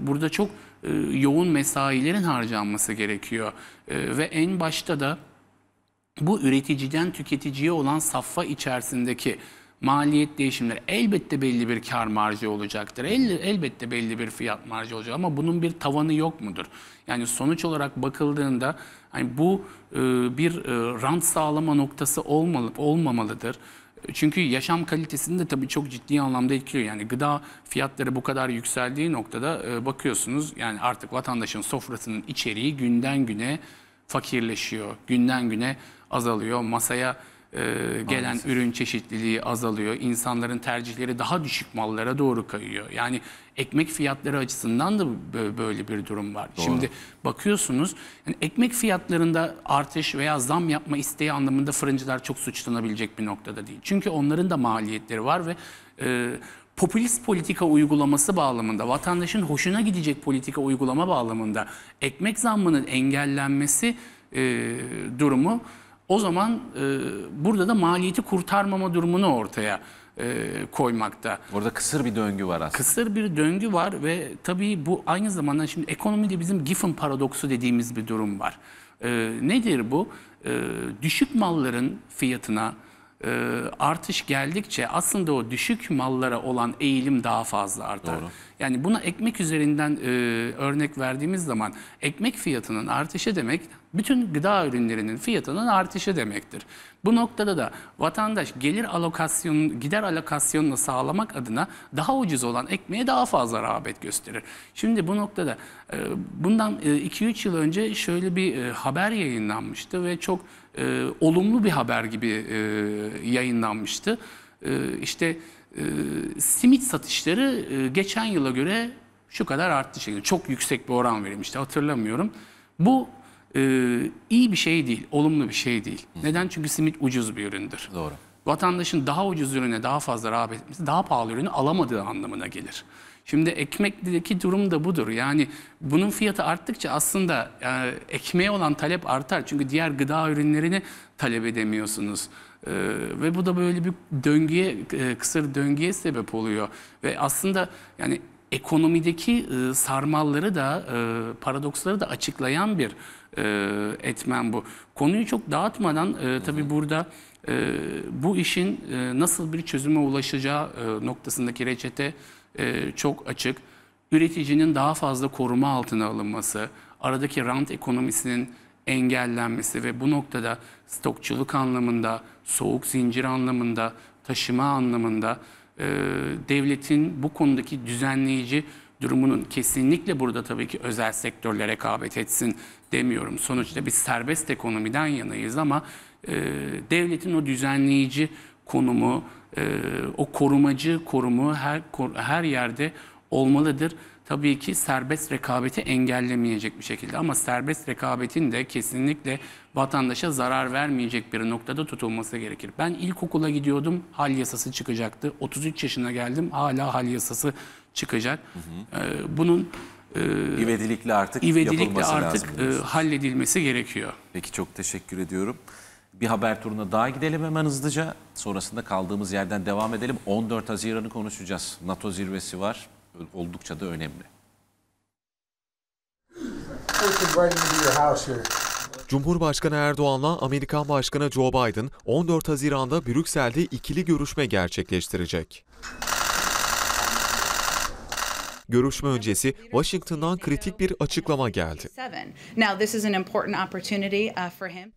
burada çok yoğun mesailerin harcanması gerekiyor. Ve en başta da bu üreticiden tüketiciye olan safha içerisindeki maliyet değişimleri elbette belli bir kar marjı olacaktır. Elbette belli bir fiyat marjı olacak ama bunun bir tavanı yok mudur? Yani sonuç olarak bakıldığında hani bu bir rant sağlama noktası olmamalıdır. Çünkü yaşam kalitesini de tabii çok ciddi anlamda etkiliyor. Yani gıda fiyatları bu kadar yükseldiği noktada bakıyorsunuz yani artık vatandaşın sofrasının içeriği günden güne fakirleşiyor. Günden güne azalıyor. Masaya gelen maalesef ürün çeşitliliği azalıyor. İnsanların tercihleri daha düşük mallara doğru kayıyor. Yani ekmek fiyatları açısından da böyle bir durum var. Doğru. Şimdi bakıyorsunuz yani ekmek fiyatlarında artış veya zam yapma isteği anlamında fırıncılar çok suçlanabilecek bir noktada değil. Çünkü onların da maliyetleri var ve popülist politika uygulaması bağlamında, vatandaşın hoşuna gidecek politika uygulama bağlamında ekmek zammının engellenmesi durumu, o zaman burada da maliyeti kurtarmama durumunu ortaya koymakta. Orada kısır bir döngü var aslında. Kısır bir döngü var ve tabii bu aynı zamanda şimdi ekonomide bizim Giffen paradoksu dediğimiz bir durum var. Nedir bu? Düşük malların fiyatına artış geldikçe aslında o düşük mallara olan eğilim daha fazla artar. Doğru. Yani buna ekmek üzerinden örnek verdiğimiz zaman ekmek fiyatının artışı demek bütün gıda ürünlerinin fiyatının artışı demektir. Bu noktada da vatandaş gelir alokasyonu, gider alokasyonunu sağlamak adına daha ucuz olan ekmeğe daha fazla rağbet gösterir. Şimdi bu noktada bundan 2-3 yıl önce şöyle bir haber yayınlanmıştı ve çok olumlu bir haber gibi yayınlanmıştı. İşte simit satışları geçen yıla göre şu kadar arttı şekilde. Çok yüksek bir oran verilmişti, hatırlamıyorum. Bu iyi bir şey değil, olumlu bir şey değil. Hı. Neden? Çünkü simit ucuz bir üründür. Doğru. Vatandaşın daha ucuz ürüne daha fazla rağbet etmesi, daha pahalı ürünü alamadığı anlamına gelir. Şimdi ekmekteki durum da budur. Yani bunun fiyatı arttıkça aslında ekmeğe olan talep artar. Çünkü diğer gıda ürünlerini talep edemiyorsunuz. Ve bu da böyle bir döngüye, kısır döngüye sebep oluyor. Ve aslında yani ekonomideki sarmalları da, paradoksları da açıklayan bir etmen bu. Konuyu çok dağıtmadan tabii burada bu işin nasıl bir çözüme ulaşacağı noktasındaki reçete çok açık. Üreticinin daha fazla koruma altına alınması, aradaki rant ekonomisinin engellenmesi ve bu noktada stokçuluk anlamında, soğuk zincir anlamında, taşıma anlamında devletin bu konudaki düzenleyici durumunun kesinlikle burada tabii ki özel sektörlere rekabet etsin demiyorum. Sonuçta biz serbest ekonomiden yanayız ama devletin o düzenleyici konumu, o korumacı korumu her yerde olmalıdır. Tabii ki serbest rekabeti engellemeyecek bir şekilde ama serbest rekabetin de kesinlikle vatandaşa zarar vermeyecek bir noktada tutulması gerekir. Ben ilkokula gidiyordum, hal yasası çıkacaktı. 33 yaşına geldim, hala hal yasası çıkacak. Hı hı. Bunun ivedilikle artık halledilmesi gerekiyor. Peki, çok teşekkür ediyorum. Bir haber turuna daha gidelim hemen hızlıca. Sonrasında kaldığımız yerden devam edelim. 14 Haziran'ı konuşacağız. NATO zirvesi var. Oldukça da önemli. Cumhurbaşkanı Erdoğan'la Amerikan Başkanı Joe Biden 14 Haziran'da Brüksel'de ikili görüşme gerçekleştirecek. Görüşme öncesi Washington'dan kritik bir açıklama geldi.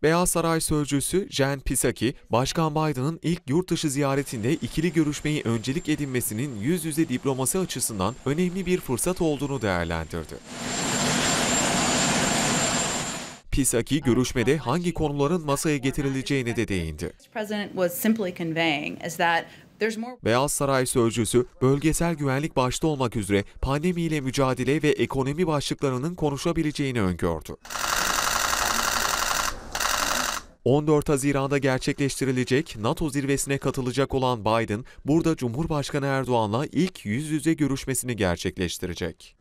Beyaz Saray Sözcüsü Jen Psaki, Başkan Biden'ın ilk yurt dışı ziyaretinde ikili görüşmeyi öncelik edinmesinin yüz yüze diplomasi açısından önemli bir fırsat olduğunu değerlendirdi. Psaki görüşmede hangi konuların masaya getirileceğine de değindi. Beyaz Saray Sözcüsü, bölgesel güvenlik başta olmak üzere pandemiyle mücadele ve ekonomi başlıklarının konuşabileceğini öngördü. 14 Haziran'da gerçekleştirilecek NATO zirvesine katılacak olan Biden, burada Cumhurbaşkanı Erdoğan'la ilk yüz yüze görüşmesini gerçekleştirecek.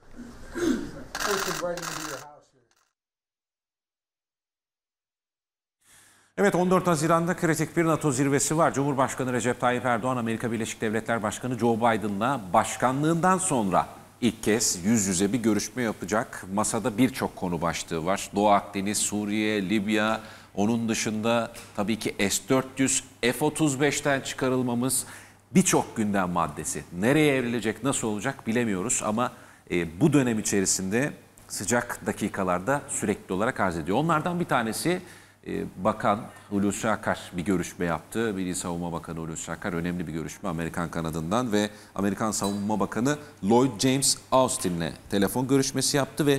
Evet, 14 Haziran'da kritik bir NATO zirvesi var. Cumhurbaşkanı Recep Tayyip Erdoğan, Amerika Birleşik Devletleri Başkanı Joe Biden'la başkanlığından sonra ilk kez yüz yüze bir görüşme yapacak. Masada birçok konu başlığı var. Doğu Akdeniz, Suriye, Libya, onun dışında tabii ki S-400, F-35'ten çıkarılmamız, birçok gündem maddesi. Nereye evrilecek, nasıl olacak bilemiyoruz ama bu dönem içerisinde sıcak dakikalarda sürekli olarak arz ediyor. Onlardan bir tanesi... Bakan Hulusi Akar bir görüşme yaptı. Milli Savunma Bakanı Hulusi Akar önemli bir görüşme Amerikan kanadından ve Amerikan Savunma Bakanı Lloyd James Austin'le telefon görüşmesi yaptı ve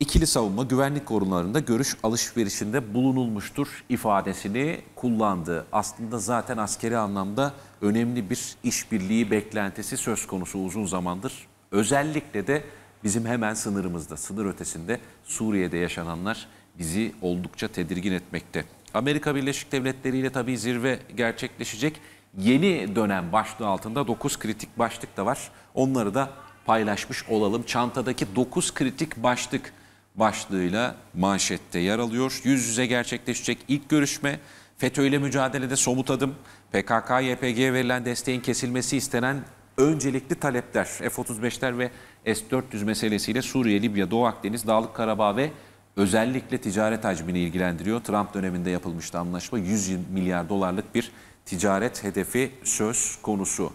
ikili savunma güvenlik konularında görüş alışverişinde bulunulmuştur ifadesini kullandı. Aslında zaten askeri anlamda önemli bir işbirliği beklentisi söz konusu uzun zamandır. Özellikle de bizim hemen sınırımızda, sınır ötesinde Suriye'de yaşananlar bizi oldukça tedirgin etmekte. Amerika Birleşik Devletleri ile tabii zirve gerçekleşecek. Yeni dönem başlığı altında 9 kritik başlık da var. Onları da paylaşmış olalım. Çantadaki 9 kritik başlık başlığıyla manşette yer alıyor. Yüz yüze gerçekleşecek ilk görüşme, FETÖ ile mücadelede somut adım, PKK-YPG'ye verilen desteğin kesilmesi istenen öncelikli talepler, F-35'ler ve S-400 meselesiyle Suriye, Libya, Doğu Akdeniz, Dağlık Karabağ ve özellikle ticaret hacmini ilgilendiriyor. Trump döneminde yapılmıştı anlaşma, 100 milyar dolarlık bir ticaret hedefi söz konusu.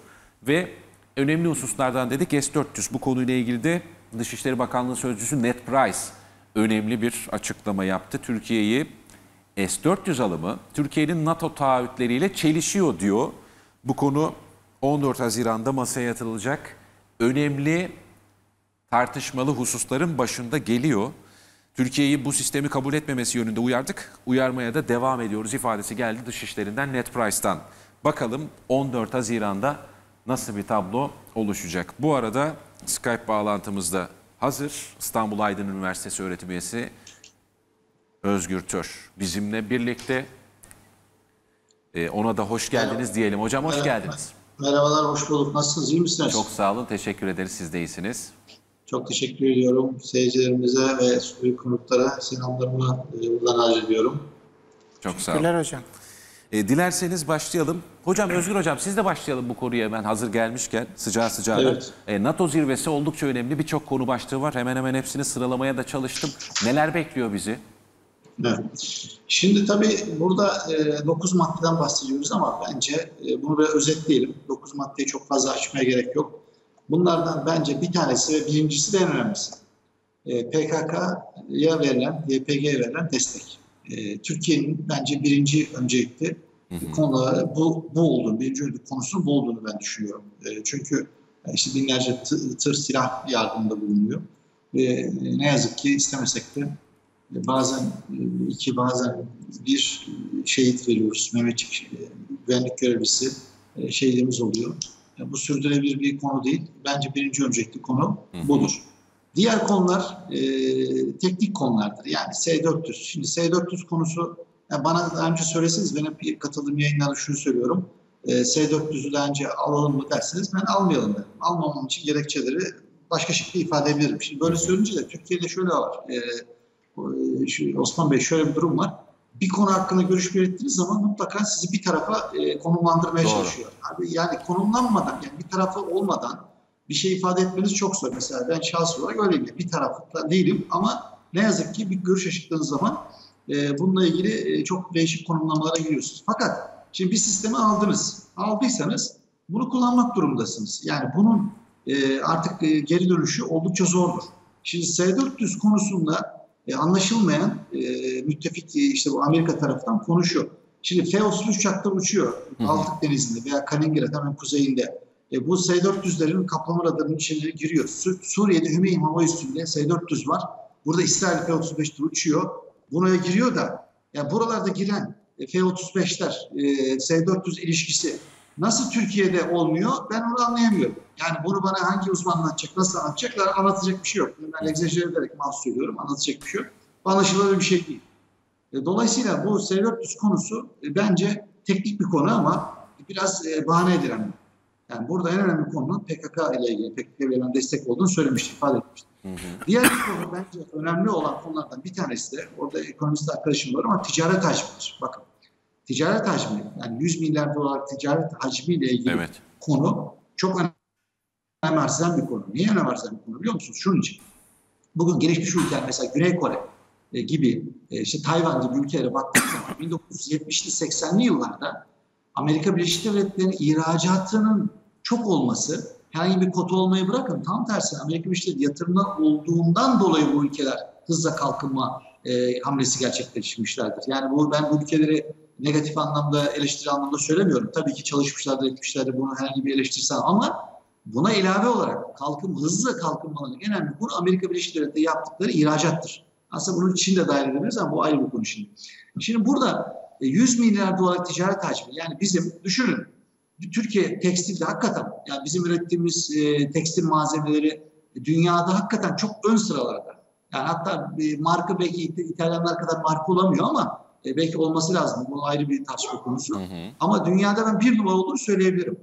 Ve önemli hususlardan dedik S-400, bu konuyla ilgili de Dışişleri Bakanlığı Sözcüsü Ned Price önemli bir açıklama yaptı. Türkiye'yi S-400 alımı Türkiye'nin NATO taahhütleriyle çelişiyor diyor. Bu konu 14 Haziran'da masaya yatırılacak önemli tartışmalı hususların başında geliyor. Türkiye'yi bu sistemi kabul etmemesi yönünde uyardık, uyarmaya da devam ediyoruz ifadesi geldi Dışişleri'nden Ned Price'tan. Bakalım 14 Haziran'da nasıl bir tablo oluşacak? Bu arada Skype bağlantımızda hazır. İstanbul Aydın Üniversitesi öğretim üyesi Özgür Tör bizimle birlikte. Ona da hoş geldiniz diyelim. Hocam hoş geldiniz. Merhabalar, hoş bulduk. Nasılsınız, iyi misiniz? Çok sağ olun, teşekkür ederiz. Siz de iyisiniz. Çok teşekkür ediyorum. Seyircilerimize ve stüdyo konuklara selamlarımı buradan arz ediyorum. Çok sağ olun. Teşekkürler hocam. Dilerseniz başlayalım. Hocam, Özgür Hocam, siz de başlayalım bu konuya hemen hazır gelmişken sıcağı sıcağına. Evet. NATO zirvesi oldukça önemli, birçok konu başlığı var. Hemen hemen hepsini sıralamaya da çalıştım. Neler bekliyor bizi? Evet. Şimdi tabii burada 9 maddeden bahsediyoruz ama bence bunu da özetleyelim. 9 maddeyi çok fazla açmaya gerek yok. Bunlardan bence bir tanesi ve birincisi de en önemlisi. PKK'ya verilen, YPG'ye verilen destek. Türkiye'nin bence birinci öncelikli konuları bu olduğunu, birinci öncelikli konusunun bu olduğunu ben düşünüyorum. Çünkü işte binlerce tır silah yardımında bulunuyor. Ne yazık ki istemesek de bazen iki, bazen bir şehit veriyoruz. Mehmetçik güvenlik görevlisi şehidimiz oluyor. Bu sürdürülebilir bir konu değil. Bence birinci öncelikli konu budur. Diğer konular teknik konulardır. Yani S-400. Şimdi S-400 konusu, yani bana daha önce söyleseniz, ben hep katıldığım yayınlarda şunu söylüyorum. S-400'ü daha önce alalım mı derseniz ben almayalım dedim. Almamam için gerekçeleri başka şekilde ifade edebilirim. Şimdi böyle söyleyince de Türkiye'de şöyle var. Osman Bey, şöyle bir durum var. Bir konu hakkında görüş belirttiğiniz zaman mutlaka sizi bir tarafa konumlandırmaya çalışıyor. Yani konumlanmadan, yani bir tarafı olmadan bir şey ifade etmeniz çok zor. Mesela ben şahsi olarak öyleyim. Bir taraflı değilim ama ne yazık ki bir görüş açıkladığınız zaman bununla ilgili çok değişik konumlamalara giriyorsunuz. Fakat şimdi bir sistemi aldınız. Aldıysanız bunu kullanmak durumundasınız. Yani bunun artık geri dönüşü oldukça zordur. Şimdi S-400 konusunda anlaşılmayan müttefik işte bu Amerika tarafından konuşuyor. Şimdi F-30 uçakları uçuyor Baltık Denizi'nde veya Kaliningrad hemen kuzeyinde. Bu S-400'lerin kaplama radarının içine giriyor. Suriye'de Hümeyim Hava Üssü'nde S-400 var. Burada İsrail F-35'ler uçuyor. Buna giriyor da yani buralarda giren F-35'ler, S-400 ilişkisi nasıl Türkiye'de olmuyor, ben onu anlayamıyorum. Yani bunu bana hangi uzman anlatacak, nasıl anlatacaklar, anlatacak bir şey yok. Ben egzajere ederek mahsus ediyorum, anlatacak bir şey yok. Anlaşılır bir şey değil. Dolayısıyla bu S-400 konusu bence teknik bir konu ama biraz bahane edilen. Yani burada en önemli konunun PKK ile ilgili, PKK'ya verilen destek olduğunu söylemiştim, ifade etmiştim. Diğer bir konu, bence önemli olan konulardan bir tanesi de, orada ekonomist arkadaşım var ama ticaret hacmidir. Bakın, ticaret hacmi, yani 100 milyar dolar ticaret hacmiyle ilgili konu çok önem arz eden bir konu. Niye önem arz eden bir konu biliyor musunuz? Şunun için. Bugün gelişmiş ülkeler, mesela Güney Kore gibi, işte Tayvan gibi ülkelere baktığınız zaman 1970'li 80'li yıllarda Amerika Birleşik Devletleri'nin ihracatının çok olması, herhangi bir kota olmayı bırakın, tam tersi Amerika Birleşik Devletleri yatırımlar olduğundan dolayı bu ülkeler hızla kalkınma hamlesi gerçekleştirmişlerdir. Yani ben bu ülkeleri negatif anlamda, eleştiri anlamda söylemiyorum. Tabii ki çalışmışlardır, etmişlerdir, bunu herhangi bir eleştirsem ama Buna ilave olarak hızlı kalkınmanın önemli bu Amerika Birleşik Devletleri'nde yaptıkları ihracattır. Aslında bunu Çin de dahil edebiliriz ama bu ayrı bir konu şimdi. Şimdi burada 100 milyar dolarlık ticaret hacmi, yani bizim, düşünün Türkiye tekstilde hakikaten, yani bizim ürettiğimiz tekstil malzemeleri dünyada hakikaten çok ön sıralarda. Yani hatta marka belki İtalyanlar kadar marka olamıyor ama belki olması lazım. Bu ayrı bir tartışma konusu. Hı hı. Ama dünyada ben bir numara olduğunu söyleyebilirim.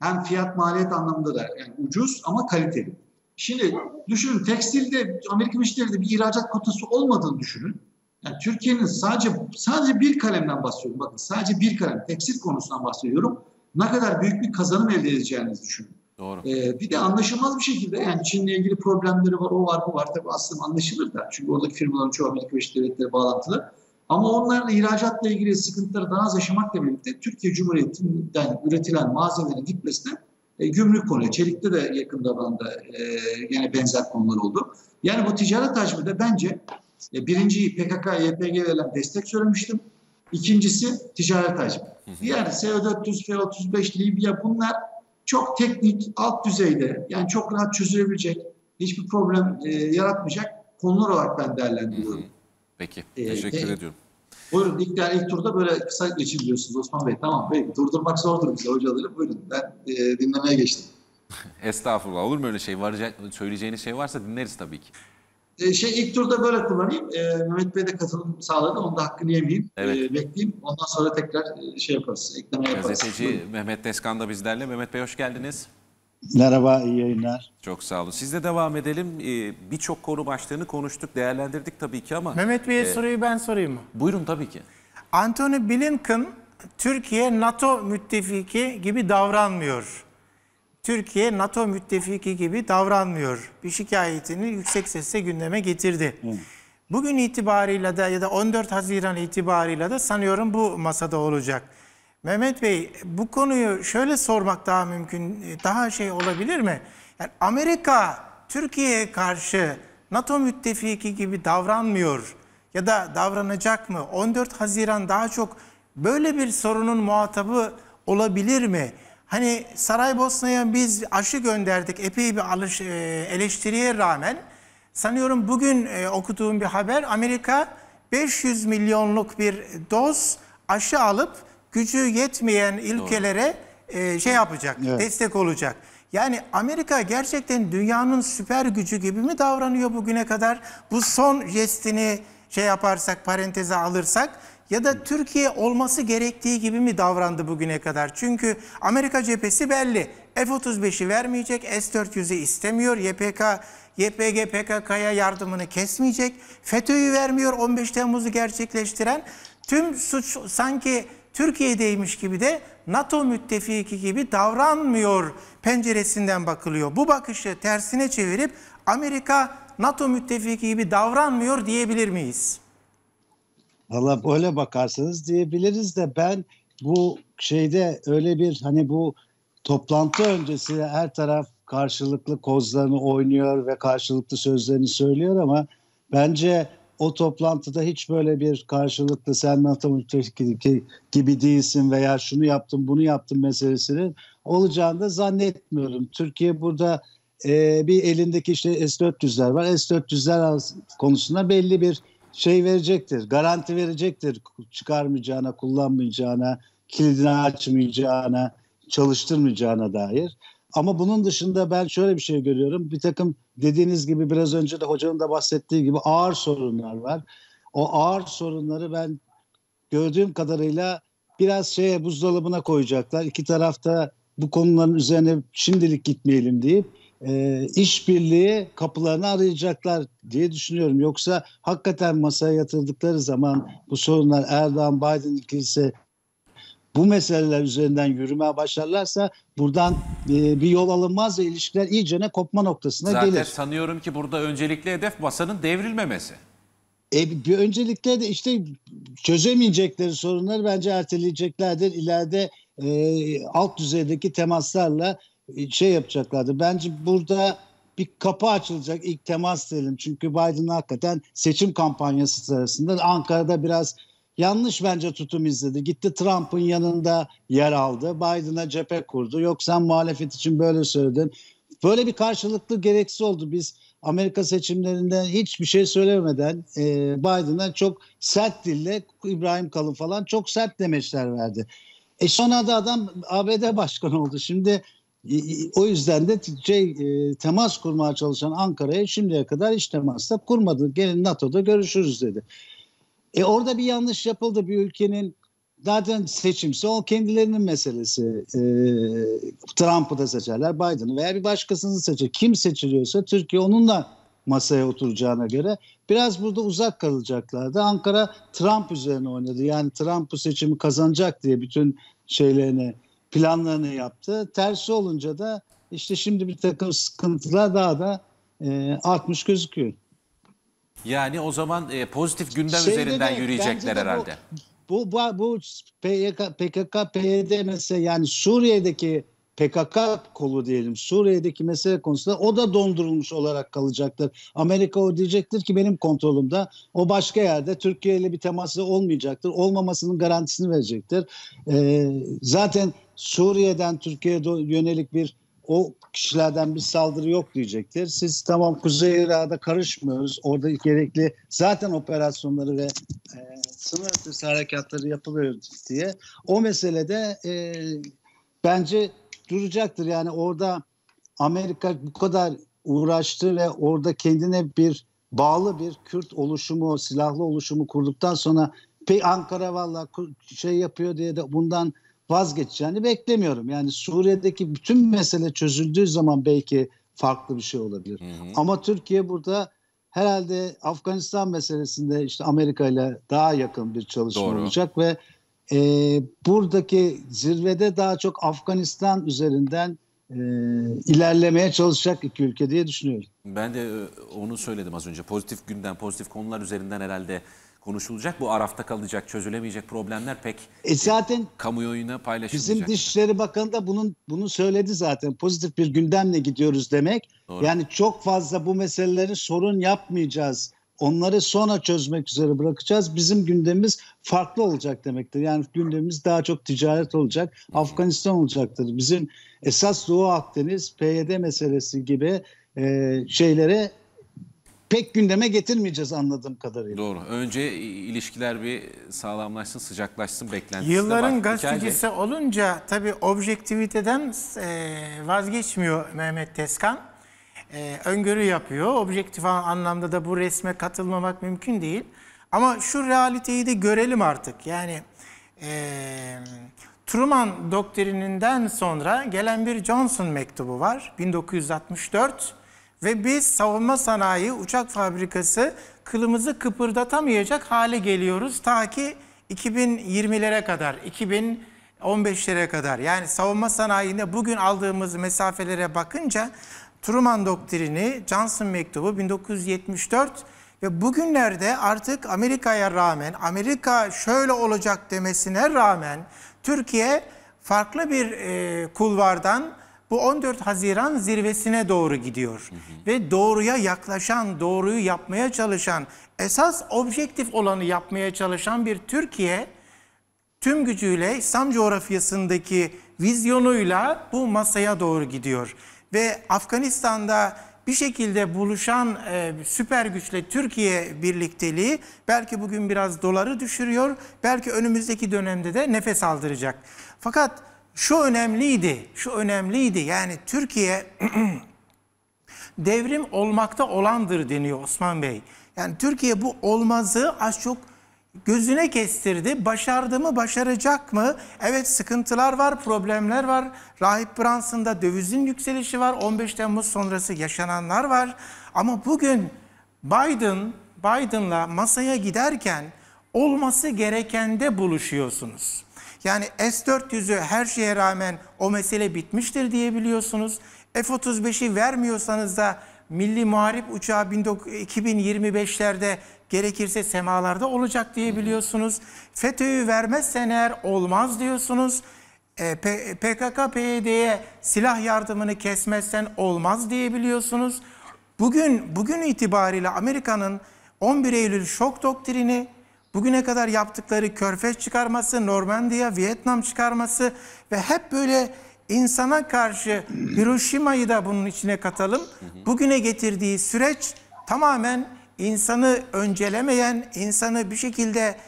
Hem fiyat maliyet anlamında da yani ucuz ama kaliteli. Şimdi düşünün tekstilde Amerika Birleşik Devletleri'nde bir ihracat kotası olmadığını düşünün. Yani Türkiye'nin sadece bir kalemden bahsediyorum. Bakın sadece bir kalem tekstil konusundan bahsediyorum. Ne kadar büyük bir kazanım elde edeceğinizi düşünün. Doğru. Bir de anlaşılmaz bir şekilde yani Çin'le ilgili problemleri var, o var, bu var. Tabii aslında anlaşılır da. Çünkü oradaki firmaların çoğu Amerika Birleşik Devletleri bağlantılı. Ama onlarla ihracatla ilgili sıkıntıları daha az yaşamakla birlikte Türkiye Cumhuriyeti'nden üretilen malzemelerin gitmesine gümrük konuyor. Çelik'te de yakın zamanda yine benzer konular oldu. Yani bu ticaret hacmi de bence birinciyi PKK-YPG'ye verilen destek söylemiştim. İkincisi ticaret hacmi. Diğer CO400, F35, Libya bunlar çok teknik, alt düzeyde yani çok rahat çözülebilecek, hiçbir problem yaratmayacak konular olarak ben değerlendiriyorum. Peki. Teşekkür ediyorum. Buyurun. İlk turda böyle kısa geçiliyorsunuz Osman Bey. Tamam. Peki. Durdurmak zordur bize hocaları. Buyurun. Ben dinlemeye geçtim. Estağfurullah. Olur mu öyle şey? Söyleyeceğiniz şey varsa dinleriz tabii ki. İlk turda böyle kullanayım. Mehmet Bey de katılım sağladı. Onun da hakkını yemeyeyim. Evet. Bekleyeyim. Ondan sonra tekrar yaparız. Ekleme yaparız. Gazeteci Mehmet Deskan da bizlerle. Mehmet Bey hoş geldiniz. Merhaba, iyi yayınlar. Çok sağ olun. Sizle devam edelim. Birçok konu başlığını konuştuk, değerlendirdik tabii ki ama... Mehmet Bey'e soruyu ben sorayım mı? Buyurun tabii ki. Antony Blinken, Türkiye NATO müttefiki gibi davranmıyor. Türkiye NATO müttefiki gibi davranmıyor. Bir şikayetini yüksek sesle gündeme getirdi. Hı. Bugün itibariyle de ya da 14 Haziran itibariyle de sanıyorum bu masada olacak. Mehmet Bey, bu konuyu şöyle sormak daha mümkün, daha olabilir mi? Yani Amerika Türkiye'ye karşı NATO müttefiki gibi davranmıyor ya da davranacak mı? 14 Haziran daha çok böyle bir sorunun muhatabı olabilir mi? Hani Saraybosna'ya biz aşı gönderdik epey bir eleştiriye rağmen. Sanıyorum bugün okuduğum bir haber, Amerika 500 milyonluk bir doz aşı alıp gücü yetmeyen ülkelere yapacak, evet, destek olacak. Yani Amerika gerçekten dünyanın süper gücü gibi mi davranıyor bugüne kadar? Bu son jestini yaparsak, paranteze alırsak ya da Türkiye olması gerektiği gibi mi davrandı bugüne kadar? Çünkü Amerika cephesi belli. F-35'i vermeyecek, S-400'ü istemiyor, YPG, PKK'ya yardımını kesmeyecek, FETÖ'yü vermiyor, 15 Temmuz'u gerçekleştiren. Tüm suç sanki Türkiye'deymiş gibi de NATO müttefiki gibi davranmıyor penceresinden bakılıyor. Bu bakışı tersine çevirip Amerika NATO müttefiki gibi davranmıyor diyebilir miyiz? Vallahi böyle bakarsanız diyebiliriz de ben bu öyle bir bu toplantı öncesi her taraf karşılıklı kozlarını oynuyor ve karşılıklı sözlerini söylüyor ama bence o toplantıda hiç böyle bir karşılıklı sen NATO müttefiki gibi değilsin veya şunu yaptım bunu yaptım meselesinin olacağını da zannetmiyorum. Türkiye burada bir elindeki S-400'ler var. S-400'ler konusunda belli bir verecektir. Garanti verecektir. Çıkarmayacağına, kullanmayacağına, kilidini açmayacağına, çalıştırmayacağına dair. Ama bunun dışında ben şöyle bir şey görüyorum. Bir takım dediğiniz gibi biraz önce de hocanın da bahsettiği gibi ağır sorunlar var. O ağır sorunları ben gördüğüm kadarıyla biraz buzdolabına koyacaklar. İki tarafta bu konuların üzerine şimdilik gitmeyelim deyip işbirliği kapılarını arayacaklar diye düşünüyorum. Yoksa hakikaten masaya yatırdıkları zaman bu sorunlar Erdoğan-Biden ikilisi bu meseleler üzerinden yürümeye başlarlarsa buradan bir yol alınmaz ve ilişkiler iyicene kopma noktasına gelir. Zaten sanıyorum ki burada öncelikli hedef masanın devrilmemesi. Öncelikle de çözemeyecekleri sorunları bence erteleyeceklerdir. İleride alt düzeydeki temaslarla yapacaklardır. Bence burada bir kapı açılacak ilk temas diyelim. Çünkü Biden'ın hakikaten seçim kampanyası sırasında Ankara'da biraz yanlış bence tutum izledi. Gitti Trump'ın yanında yer aldı. Biden'a cephe kurdu. Yok sen muhalefet için böyle söyledin. Böyle bir karşılıklı gereksiz oldu. Biz Amerika seçimlerinden hiçbir şey söylemeden Biden'a çok sert dille, İbrahim Kalın falan çok sert demeçler verdi. Sonra da adam ABD başkanı oldu. Şimdi o yüzden de temas kurmaya çalışan Ankara'ya şimdiye kadar hiç temas da kurmadı. Gelin NATO'da görüşürüz dedi. Orada bir yanlış yapıldı. Bir ülkenin zaten seçimse o kendilerinin meselesi. Trump'ı da seçerler, Biden'ı veya bir başkasını seçer. Kim seçiliyorsa Türkiye onunla masaya oturacağına göre biraz burada uzak kalacaklardı. Ankara Trump üzerine oynadı. Yani Trump bu seçimi kazanacak diye bütün şeylerini, planlarını yaptı. Tersi olunca da işte şimdi bir takım sıkıntılar daha da artmış gözüküyor. Yani o zaman pozitif gündem üzerinden yürüyecekler herhalde. Bu PKK-PYD mesele, yani Suriye'deki PKK kolu diyelim, Suriye'deki mesele konusunda o da dondurulmuş olarak kalacaktır. Amerika o diyecektir ki benim kontrolümde, o başka yerde, Türkiye ile bir teması olmayacaktır. Olmamasının garantisini verecektir. Zaten Suriye'den Türkiye'ye yönelik o kişilerden bir saldırı yok diyecektir. Siz tamam Kuzey Irak'a karışmıyoruz. Orada gerekli zaten operasyonları ve sınır ötesi harekatları yapılıyor diye. O meselede bence duracaktır. Yani orada Amerika bu kadar uğraştı ve orada kendine bir bağlı bir Kürt oluşumu, silahlı oluşumu kurduktan sonra Ankara valla şey yapıyor diye de bundan vazgeçeceğini beklemiyorum. Yani Suriye'deki bütün mesele çözüldüğü zaman belki farklı bir şey olabilir. Hı hı. Ama Türkiye burada herhalde Afganistan meselesinde işte Amerika ile daha yakın bir çalışma olacak ve buradaki zirvede daha çok Afganistan üzerinden ilerlemeye çalışacak iki ülke diye düşünüyorum. Ben de onu söyledim az önce. Pozitif gündem, pozitif konular üzerinden herhalde konuşulacak. Bu arafta kalacak, çözülemeyecek problemler pek zaten kamuoyuna paylaşılmayacak. Bizim Dışişleri Bakanı da bunu söyledi zaten. Pozitif bir gündemle gidiyoruz demek. Doğru. Yani çok fazla bu meseleleri sorun yapmayacağız. Onları sonra çözmek üzere bırakacağız. Bizim gündemimiz farklı olacak demektir. Yani gündemimiz daha çok ticaret olacak. Hı-hı. Afganistan olacaktır. Bizim esas Doğu Akdeniz, PYD meselesi gibi şeylere pek gündeme getirmeyeceğiz anladığım kadarıyla. Doğru. Önce ilişkiler bir sağlamlaşsın, sıcaklaşsın beklentisi. Yılların gazetecisi olunca tabii objektiviteden vazgeçmiyor Mehmet Tezkan. Öngörü yapıyor. Objektif anlamda da bu resme katılmamak mümkün değil. Ama şu realiteyi de görelim artık. Yani Truman doktrininden sonra gelen bir Johnson mektubu var. 1964. Ve biz savunma sanayi, uçak fabrikası kılımızı kıpırdatamayacak hale geliyoruz. Ta ki 2020'lere kadar, 2015'lere kadar. Yani savunma sanayinde bugün aldığımız mesafelere bakınca Truman doktrini, Johnson mektubu 1974 ve bugünlerde artık Amerika'ya rağmen, Amerika şöyle olacak demesine rağmen Türkiye farklı bir kulvardan bu 14 Haziran zirvesine doğru gidiyor. Hı hı. Ve doğruya yaklaşan, doğruyu yapmaya çalışan, esas objektif olanı yapmaya çalışan bir Türkiye tüm gücüyle İslam coğrafyasındaki vizyonuyla bu masaya doğru gidiyor. Ve Afganistan'da bir şekilde buluşan süper güçle Türkiye birlikteliği belki bugün biraz doları düşürüyor, belki önümüzdeki dönemde de nefes aldıracak. Fakat şu önemliydi. Yani Türkiye devrim olmakta olandır deniyor Osman Bey. Yani Türkiye bu olmazı az çok gözüne kestirdi. Başardı mı, başaracak mı? Evet, sıkıntılar var, problemler var. Rahip Brunson'da dövizin yükselişi var. 15 Temmuz sonrası yaşananlar var. Ama bugün Biden'la masaya giderken olması gerekende buluşuyorsunuz. Yani S-400'ü her şeye rağmen o mesele bitmiştir diyebiliyorsunuz. F-35'i vermiyorsanız da Milli Muharip Uçağı 2025'lerde gerekirse semalarda olacak diyebiliyorsunuz. FETÖ'yü vermezsen eğer olmaz diyorsunuz. PKK-PYD'ye silah yardımını kesmezsen olmaz diyebiliyorsunuz. Bugün itibariyle Amerika'nın 11 Eylül şok doktrini, bugüne kadar yaptıkları Körfez çıkarması, Normandiya, Vietnam çıkarması ve hep böyle insana karşı Hiroşima'yı da bunun içine katalım. Bugüne getirdiği süreç tamamen insanı öncelemeyen, insanı bir şekilde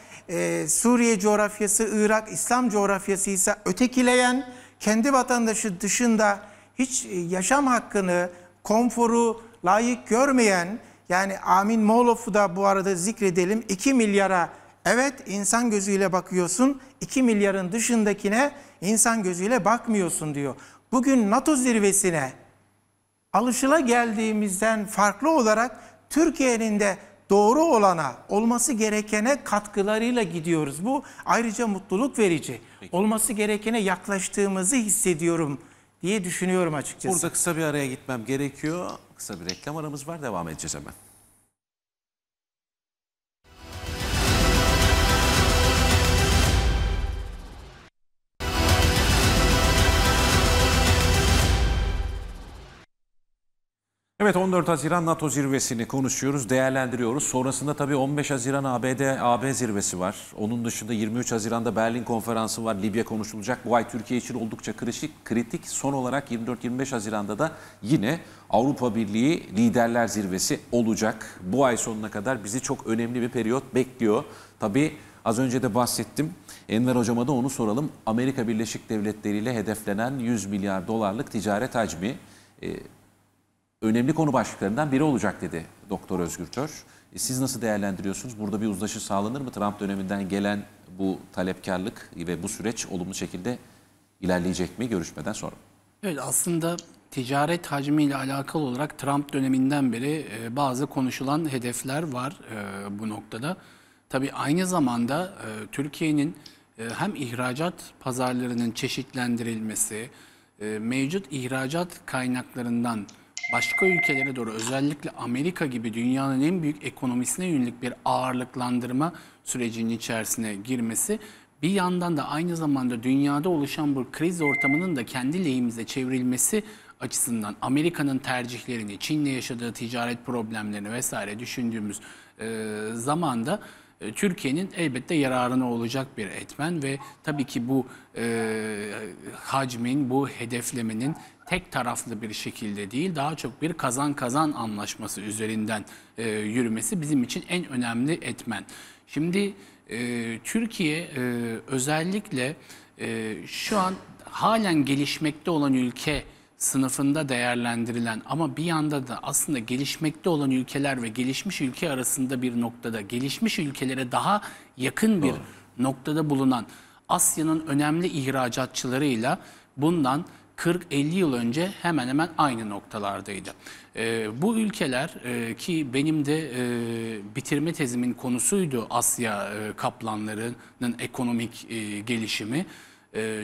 Suriye coğrafyası, Irak, İslam coğrafyası ise ötekileyen, kendi vatandaşı dışında hiç yaşam hakkını, konforu layık görmeyen, yani Amin Moğlof'u da bu arada zikredelim. 2 milyara evet insan gözüyle bakıyorsun, 2 milyarın dışındakine insan gözüyle bakmıyorsun diyor. Bugün NATO zirvesine alışılageldiğimizden farklı olarak Türkiye'nin de doğru olana, olması gerekene katkılarıyla gidiyoruz. Bu ayrıca mutluluk verici. Peki. Olması gerekene yaklaştığımızı hissediyorum diye düşünüyorum açıkçası. Burada kısa bir araya gitmem gerekiyor. Kısa bir reklam aramız var. Devam edeceğiz hemen. Evet, 14 Haziran NATO zirvesini konuşuyoruz, değerlendiriyoruz. Sonrasında tabii 15 Haziran AB zirvesi var. Onun dışında 23 Haziran'da Berlin konferansı var. Libya konuşulacak. Bu ay Türkiye için oldukça kritik. Son olarak 24-25 Haziran'da da yine Avrupa Birliği Liderler Zirvesi olacak. Bu ay sonuna kadar bizi çok önemli bir periyot bekliyor. Tabii az önce de bahsettim. Enver Hocam'a da onu soralım. Amerika Birleşik Devletleri ile hedeflenen 100 milyar dolarlık ticaret hacmi önemli konu başlıklarından biri olacak dedi Doktor Özgürtör. Siz nasıl değerlendiriyorsunuz? Burada bir uzlaşı sağlanır mı? Trump döneminden gelen bu talepkarlık ve bu süreç olumlu şekilde ilerleyecek mi görüşmeden sonra? Evet, aslında ticaret hacmiyle alakalı olarak Trump döneminden beri bazı konuşulan hedefler var bu noktada. Tabii aynı zamanda Türkiye'nin hem ihracat pazarlarının çeşitlendirilmesi, mevcut ihracat kaynaklarından başka ülkelere doğru, özellikle Amerika gibi dünyanın en büyük ekonomisine yönelik bir ağırlıklandırma sürecinin içerisine girmesi, bir yandan da aynı zamanda dünyada oluşan bu kriz ortamının da kendi lehimize çevrilmesi açısından Amerika'nın tercihlerini, Çin'le yaşadığı ticaret problemlerini vesaire düşündüğümüz zamanda Türkiye'nin elbette yararına olacak bir etmen ve tabii ki bu hacmin, bu hedeflemenin tek taraflı bir şekilde değil, daha çok bir kazan-kazan anlaşması üzerinden yürümesi bizim için en önemli etmen. Şimdi Türkiye özellikle şu an halen gelişmekte olan ülke sınıfında değerlendirilen ama bir yanda da aslında gelişmekte olan ülkeler ve gelişmiş ülke arasında bir noktada, gelişmiş ülkelere daha yakın bir noktada bulunan Asya'nın önemli ihracatçılarıyla bundan 40-50 yıl önce hemen hemen aynı noktalardaydı. Bu ülkeler ki benim de bitirme tezimin konusuydu Asya kaplanlarının ekonomik gelişimi,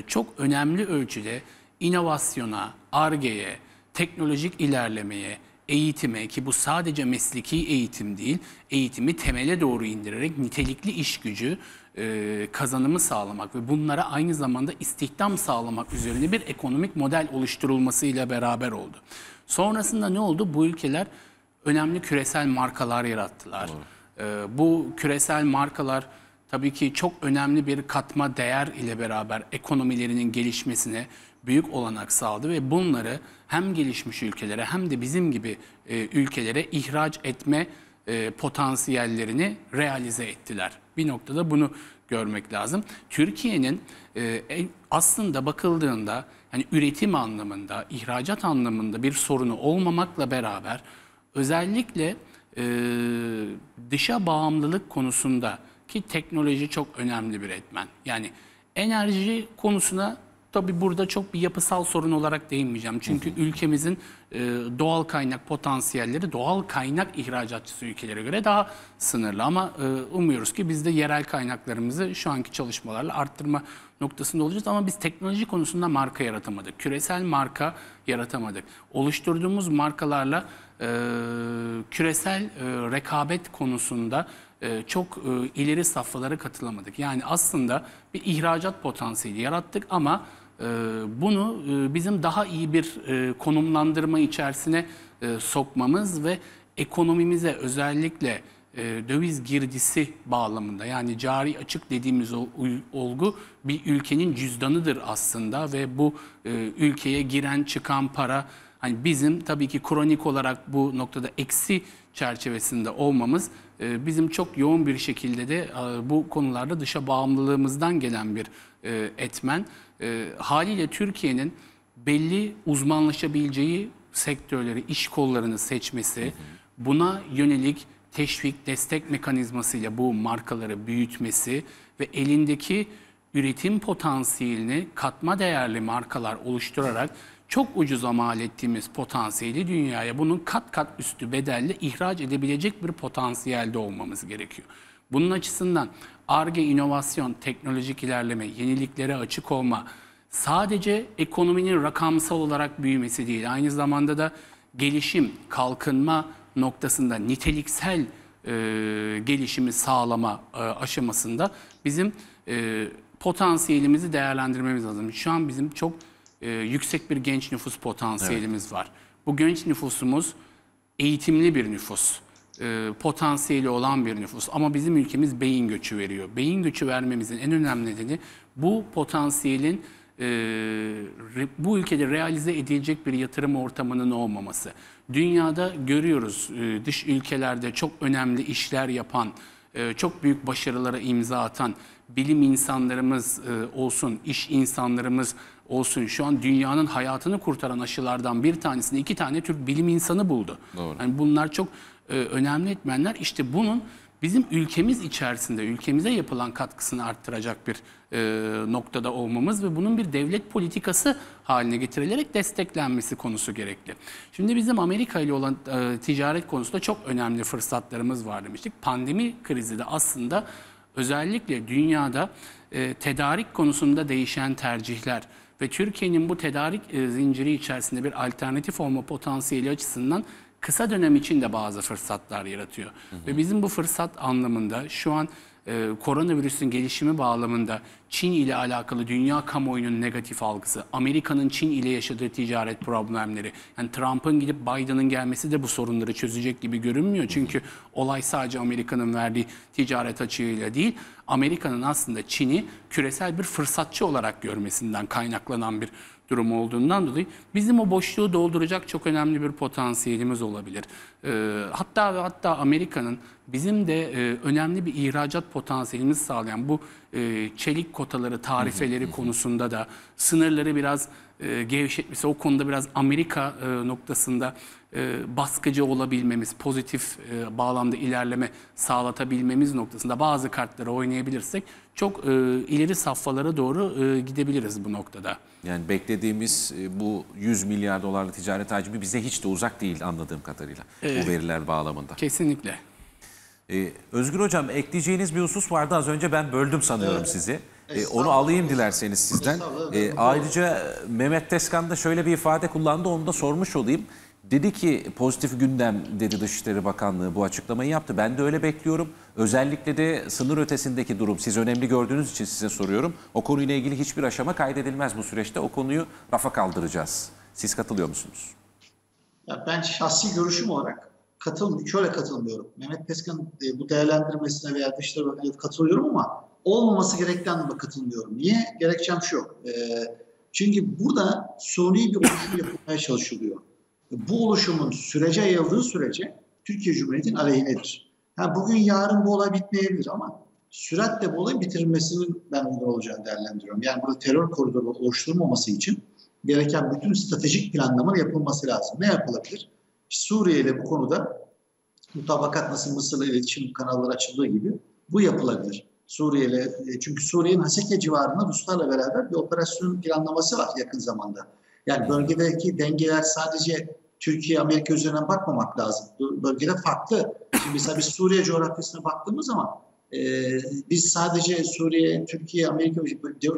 çok önemli ölçüde inovasyona, Ar-Ge'ye, teknolojik ilerlemeye, eğitime, ki bu sadece mesleki eğitim değil, eğitimi temele doğru indirerek nitelikli iş gücü kazanımı sağlamak ve bunlara aynı zamanda istihdam sağlamak üzerine bir ekonomik model oluşturulmasıyla beraber oldu. Sonrasında ne oldu? Bu ülkeler önemli küresel markalar yarattılar. Bu küresel markalar tabii ki çok önemli bir katma değer ile beraber ekonomilerinin gelişmesine büyük olanak sağladı ve bunları hem gelişmiş ülkelere hem de bizim gibi ülkelere ihraç etme potansiyellerini realize ettiler. Bir noktada bunu görmek lazım. Türkiye'nin aslında bakıldığında yani üretim anlamında, ihracat anlamında bir sorunu olmamakla beraber özellikle dışa bağımlılık konusunda, ki teknoloji çok önemli bir etmen. Yani enerji konusuna tabii burada çok bir yapısal sorun olarak değinmeyeceğim. Çünkü ülkemizin doğal kaynak potansiyelleri doğal kaynak ihracatçısı ülkelere göre daha sınırlı. Ama umuyoruz ki biz de yerel kaynaklarımızı şu anki çalışmalarla arttırma noktasında olacağız. Ama biz teknoloji konusunda marka yaratamadık. Küresel marka yaratamadık. Oluşturduğumuz markalarla küresel rekabet konusunda çok ileri safhalara katılamadık. Yani aslında bir ihracat potansiyeli yarattık ama bunu bizim daha iyi bir konumlandırma içerisine sokmamız ve ekonomimize özellikle döviz girdisi bağlamında, yani cari açık dediğimiz olgu bir ülkenin cüzdanıdır aslında ve bu ülkeye giren çıkan para, hani bizim tabii ki kronik olarak bu noktada eksi çerçevesinde olmamız bizim çok yoğun bir şekilde de bu konularda dışa bağımlılığımızdan gelen bir etmen. Haliyle Türkiye'nin belli uzmanlaşabileceği sektörleri, iş kollarını seçmesi, buna yönelik teşvik, destek mekanizmasıyla bu markaları büyütmesi ve elindeki üretim potansiyelini katma değerli markalar oluşturarak çok ucuza mal ettiğimiz potansiyeli dünyaya bunun kat kat üstü bedelle ihraç edebilecek bir potansiyelde olmamız gerekiyor. Bunun açısından Ar-Ge, inovasyon, teknolojik ilerleme, yeniliklere açık olma sadece ekonominin rakamsal olarak büyümesi değil, aynı zamanda da gelişim, kalkınma noktasında niteliksel gelişimi sağlama aşamasında bizim potansiyelimizi değerlendirmemiz lazım. Şu an bizim çok yüksek bir genç nüfus potansiyelimiz var. Bu genç nüfusumuz eğitimli bir nüfus, potansiyeli olan bir nüfus ama bizim ülkemiz beyin göçü veriyor. Beyin göçü vermemizin en önemli nedeni bu potansiyelin bu ülkede realize edilecek bir yatırım ortamının olmaması. Dünyada görüyoruz dış ülkelerde çok önemli işler yapan, çok büyük başarılara imza atan bilim insanlarımız olsun, iş insanlarımız olsun. Şu an dünyanın hayatını kurtaran aşılardan bir tanesini 2 tane Türk bilim insanı buldu. Yani bunlar çok önemli etmenler. İşte bunun bizim ülkemiz içerisinde, ülkemize yapılan katkısını arttıracak bir noktada olmamız ve bunun bir devlet politikası haline getirilerek desteklenmesi konusu gerekli. Şimdi bizim Amerika ile olan ticaret konusunda çok önemli fırsatlarımız var demiştik. Pandemi krizi de aslında özellikle dünyada tedarik konusunda değişen tercihler ve Türkiye'nin bu tedarik zinciri içerisinde bir alternatif olma potansiyeli açısından kısa dönem için de bazı fırsatlar yaratıyor. Ve bizim bu fırsat anlamında şu an koronavirüsün gelişimi bağlamında Çin ile alakalı dünya kamuoyunun negatif algısı, Amerika'nın Çin ile yaşadığı ticaret problemleri, yani Trump'ın gidip Biden'ın gelmesi de bu sorunları çözecek gibi görünmüyor. Çünkü olay sadece Amerika'nın verdiği ticaret açığıyla değil, Amerika'nın aslında Çin'i küresel bir fırsatçı olarak görmesinden kaynaklanan bir durum olduğundan dolayı bizim o boşluğu dolduracak çok önemli bir potansiyelimiz olabilir. Hatta Amerika'nın bizim de önemli bir ihracat potansiyelimizi sağlayan bu çelik kotaları, tarifeleri konusunda da sınırları biraz gevşetmesi, o konuda biraz Amerika noktasında baskıcı olabilmemiz, pozitif bağlamda ilerleme sağlatabilmemiz noktasında bazı kartları oynayabilirsek çok ileri safhalara doğru gidebiliriz bu noktada. Yani beklediğimiz bu 100 milyar dolarlık ticaret hacmi bize hiç de uzak değil anladığım kadarıyla bu veriler bağlamında. Kesinlikle. Özgür Hocam, ekleyeceğiniz bir husus vardı az önce, ben böldüm sanıyorum sizi. Onu alayım dilerseniz sizden. Ayrıca Mehmet Tezkan da şöyle bir ifade kullandı, onu da sormuş olayım. Dedi ki pozitif gündem dedi, Dışişleri Bakanlığı bu açıklamayı yaptı. Ben de öyle bekliyorum. Özellikle de sınır ötesindeki durum, siz önemli gördüğünüz için size soruyorum. O konuyla ilgili hiçbir aşama kaydedilmez bu süreçte. O konuyu rafa kaldıracağız. Siz katılıyor musunuz? Ya ben şahsi görüşüm olarak şöyle katılmıyorum. Mehmet Tezkan'ın bu değerlendirmesine veya Dışişleri Bakanlığı'na katılıyorum ama olmaması gerektiğinden de katılmıyorum. Niye? Gerekçem şu. Çünkü burada suni bir oluşum yapılmaya çalışılıyor. Bu oluşumun sürece yayıldığı sürece Türkiye Cumhuriyeti'nin aleyhinedir. Yani bugün yarın bu olay bitmeyebilir ama süratle bu olayın bitirilmesinin ben uygun olacağını değerlendiriyorum. Yani burada terör koridoru oluşturulmaması için gereken bütün stratejik planlamanın yapılması lazım. Ne yapılabilir? Suriye ile bu konuda mutabakat nasıl Mısır'la iletişim kanalları açıldığı gibi bu yapılabilir. Suriye ile, çünkü Suriye'nin Haseke civarında Ruslarla beraber bir operasyon planlaması var yakın zamanda. Yani bölgedeki dengeler sadece Türkiye, Amerika üzerinden bakmamak lazım. Bölgede farklı. Şimdi mesela biz Suriye coğrafyasına baktığımız zaman biz sadece Suriye, Türkiye, Amerika,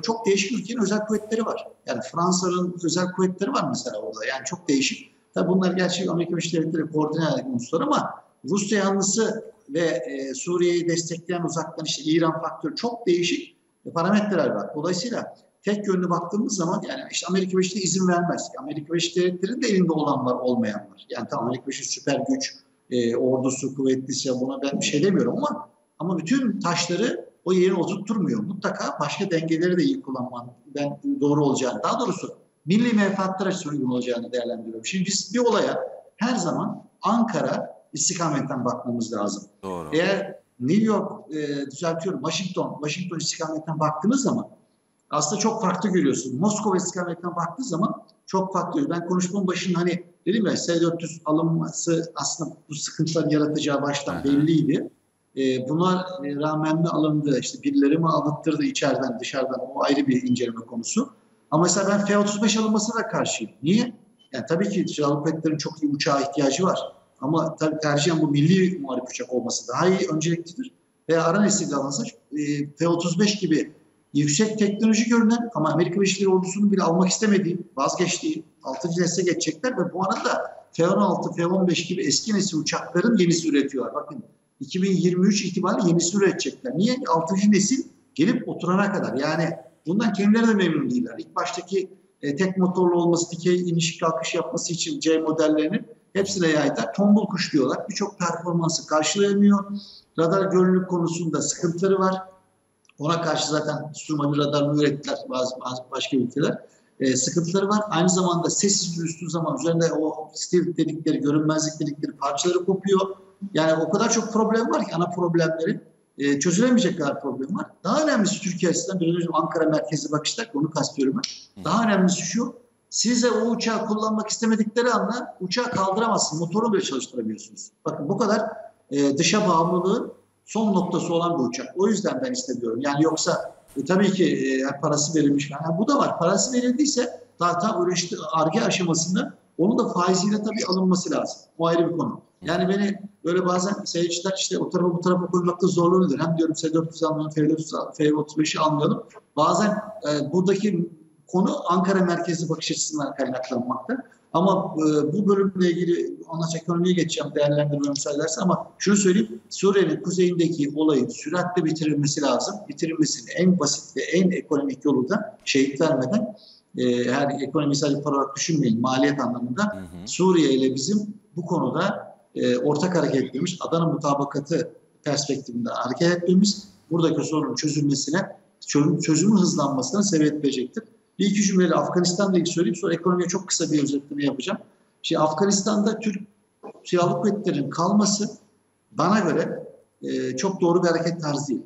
çok değişik ülkenin özel kuvvetleri var. Yani Fransa'nın özel kuvvetleri var mesela orada. Yani çok değişik. Tabii bunlar gerçek Amerika Birleşik Devletleri koordineli unsur ama Rusya yanlısı ve Suriye'yi destekleyen uzaktan işte İran faktörü, çok değişik parametreler var. Dolayısıyla tek yönlü baktığımız zaman yani işte Amerika Birleşik Devletleri izin vermez. Amerika Birleşik Devletleri'nin de elinde olan var, olmayan var. Yani tam Amerika Birleşik süper güç ordusu kuvvetliyse buna ben bir şey demiyorum ama bütün taşları o yerine oturtturmuyor. Mutlaka başka dengeleri de iyi kullanman ben doğru olacağını, daha doğrusu milli menfaatler açısından uygun olacağını değerlendiriyorum. Şimdi biz bir olaya her zaman Ankara istikametten bakmamız lazım. Doğru. Eğer New York, düzeltiyorum, Washington istikametten baktığınız zaman aslında çok farklı görüyorsun. Moskova istikametten baktığı zaman çok farklı. Ben konuşmanın başında hani dedim ya, S-400 alınması aslında bu sıkıntılar yaratacağı baştan belliydi. Buna rağmen mi alındı, işte birileri mi alındırdı içeriden dışarıdan, o ayrı bir inceleme konusu. Ama mesela ben F-35 alınmasına da karşıyım. Niye? Yani tabii ki silahlı kuvvetlerin çok iyi uçağa ihtiyacı var. Ama tabii tercihen bu milli muharip uçak olması daha iyi, önceliklidir. Veya ara nesilde alınsa F-35 gibi yüksek teknoloji görünen ama Amerika Birleşik Ordusu'nun bile almak istemediği, vazgeçtiği 6. nesle geçecekler ve bu arada F-16, F-15 gibi eski nesil uçakların yenisi üretiyorlar. Bakın 2023 itibariyle yenisi üretecekler. Niye? 6. nesil gelip oturana kadar. Yani bundan kendileri de memnun değiller. İlk baştaki tek motorlu olması, dikey iniş kalkış yapması için C modellerinin hepsine yaydılar. Tombul kuş diyorlar. Birçok performansı karşılayamıyor. Radar görünürlük konusunda sıkıntıları var. Ona karşı zaten sürmeli radarını ürettiler bazı başka ülkeler. Sıkıntıları var. Aynı zamanda sessiz düştüğü zaman üzerinde o steel dedikleri, görünmezlik dedikleri parçaları kopuyor. Yani o kadar çok problem var ki ana problemleri çözülemeyecek kadar problem var. Daha önemlisi Türkiye açısından, biraz önce Ankara merkezi bakışlar, onu kastediyorum ben. Daha önemlisi şu, size o uçağı kullanmak istemedikleri anda uçağı kaldıramazsın, motoru bile çalıştıramıyorsunuz. Bakın bu kadar dışa bağımlılığı son noktası olan bir uçak. O yüzden ben istemiyorum. Yani yoksa tabii ki parası verilmiş. Yani bu da var. Parası verildiyse zaten üretim Ar-Ge aşamasında onun da faiziyle tabii alınması lazım. Bu ayrı bir konu. Yani beni böyle bazen seyirciler işte o tarafa bu tarafa koymakta zorlanıyorlar. Hem diyorum S-400 almayalım, F-35'i almayalım. Bazen buradaki konu Ankara merkezli bakış açısından kaynaklanmakta. Ama bu bölümle ilgili anlaş ekonomiye geçeceğim, değerlendirme müsaaderse, ama şunu söyleyeyim, Suriye'nin kuzeyindeki olayın süratle bitirilmesi lazım. Bitirilmesinin en basit ve en ekonomik yolu da şehit vermeden, her ekonomisel para olarak düşünmeyin, maliyet anlamında Suriye ile bizim bu konuda ortak hareket etmemiz, Adana mutabakatı perspektifinde hareket etmemiz buradaki sorunun çözülmesine, çözümün hızlanmasına sebep verecektir. Bir iki cümleyle Afganistan'da ilk söyleyeyim, sonra ekonomiye çok kısa bir özetleme yapacağım. Şimdi Afganistan'da Türk silahlı kuvvetlerin kalması bana göre çok doğru bir hareket tarzı değil.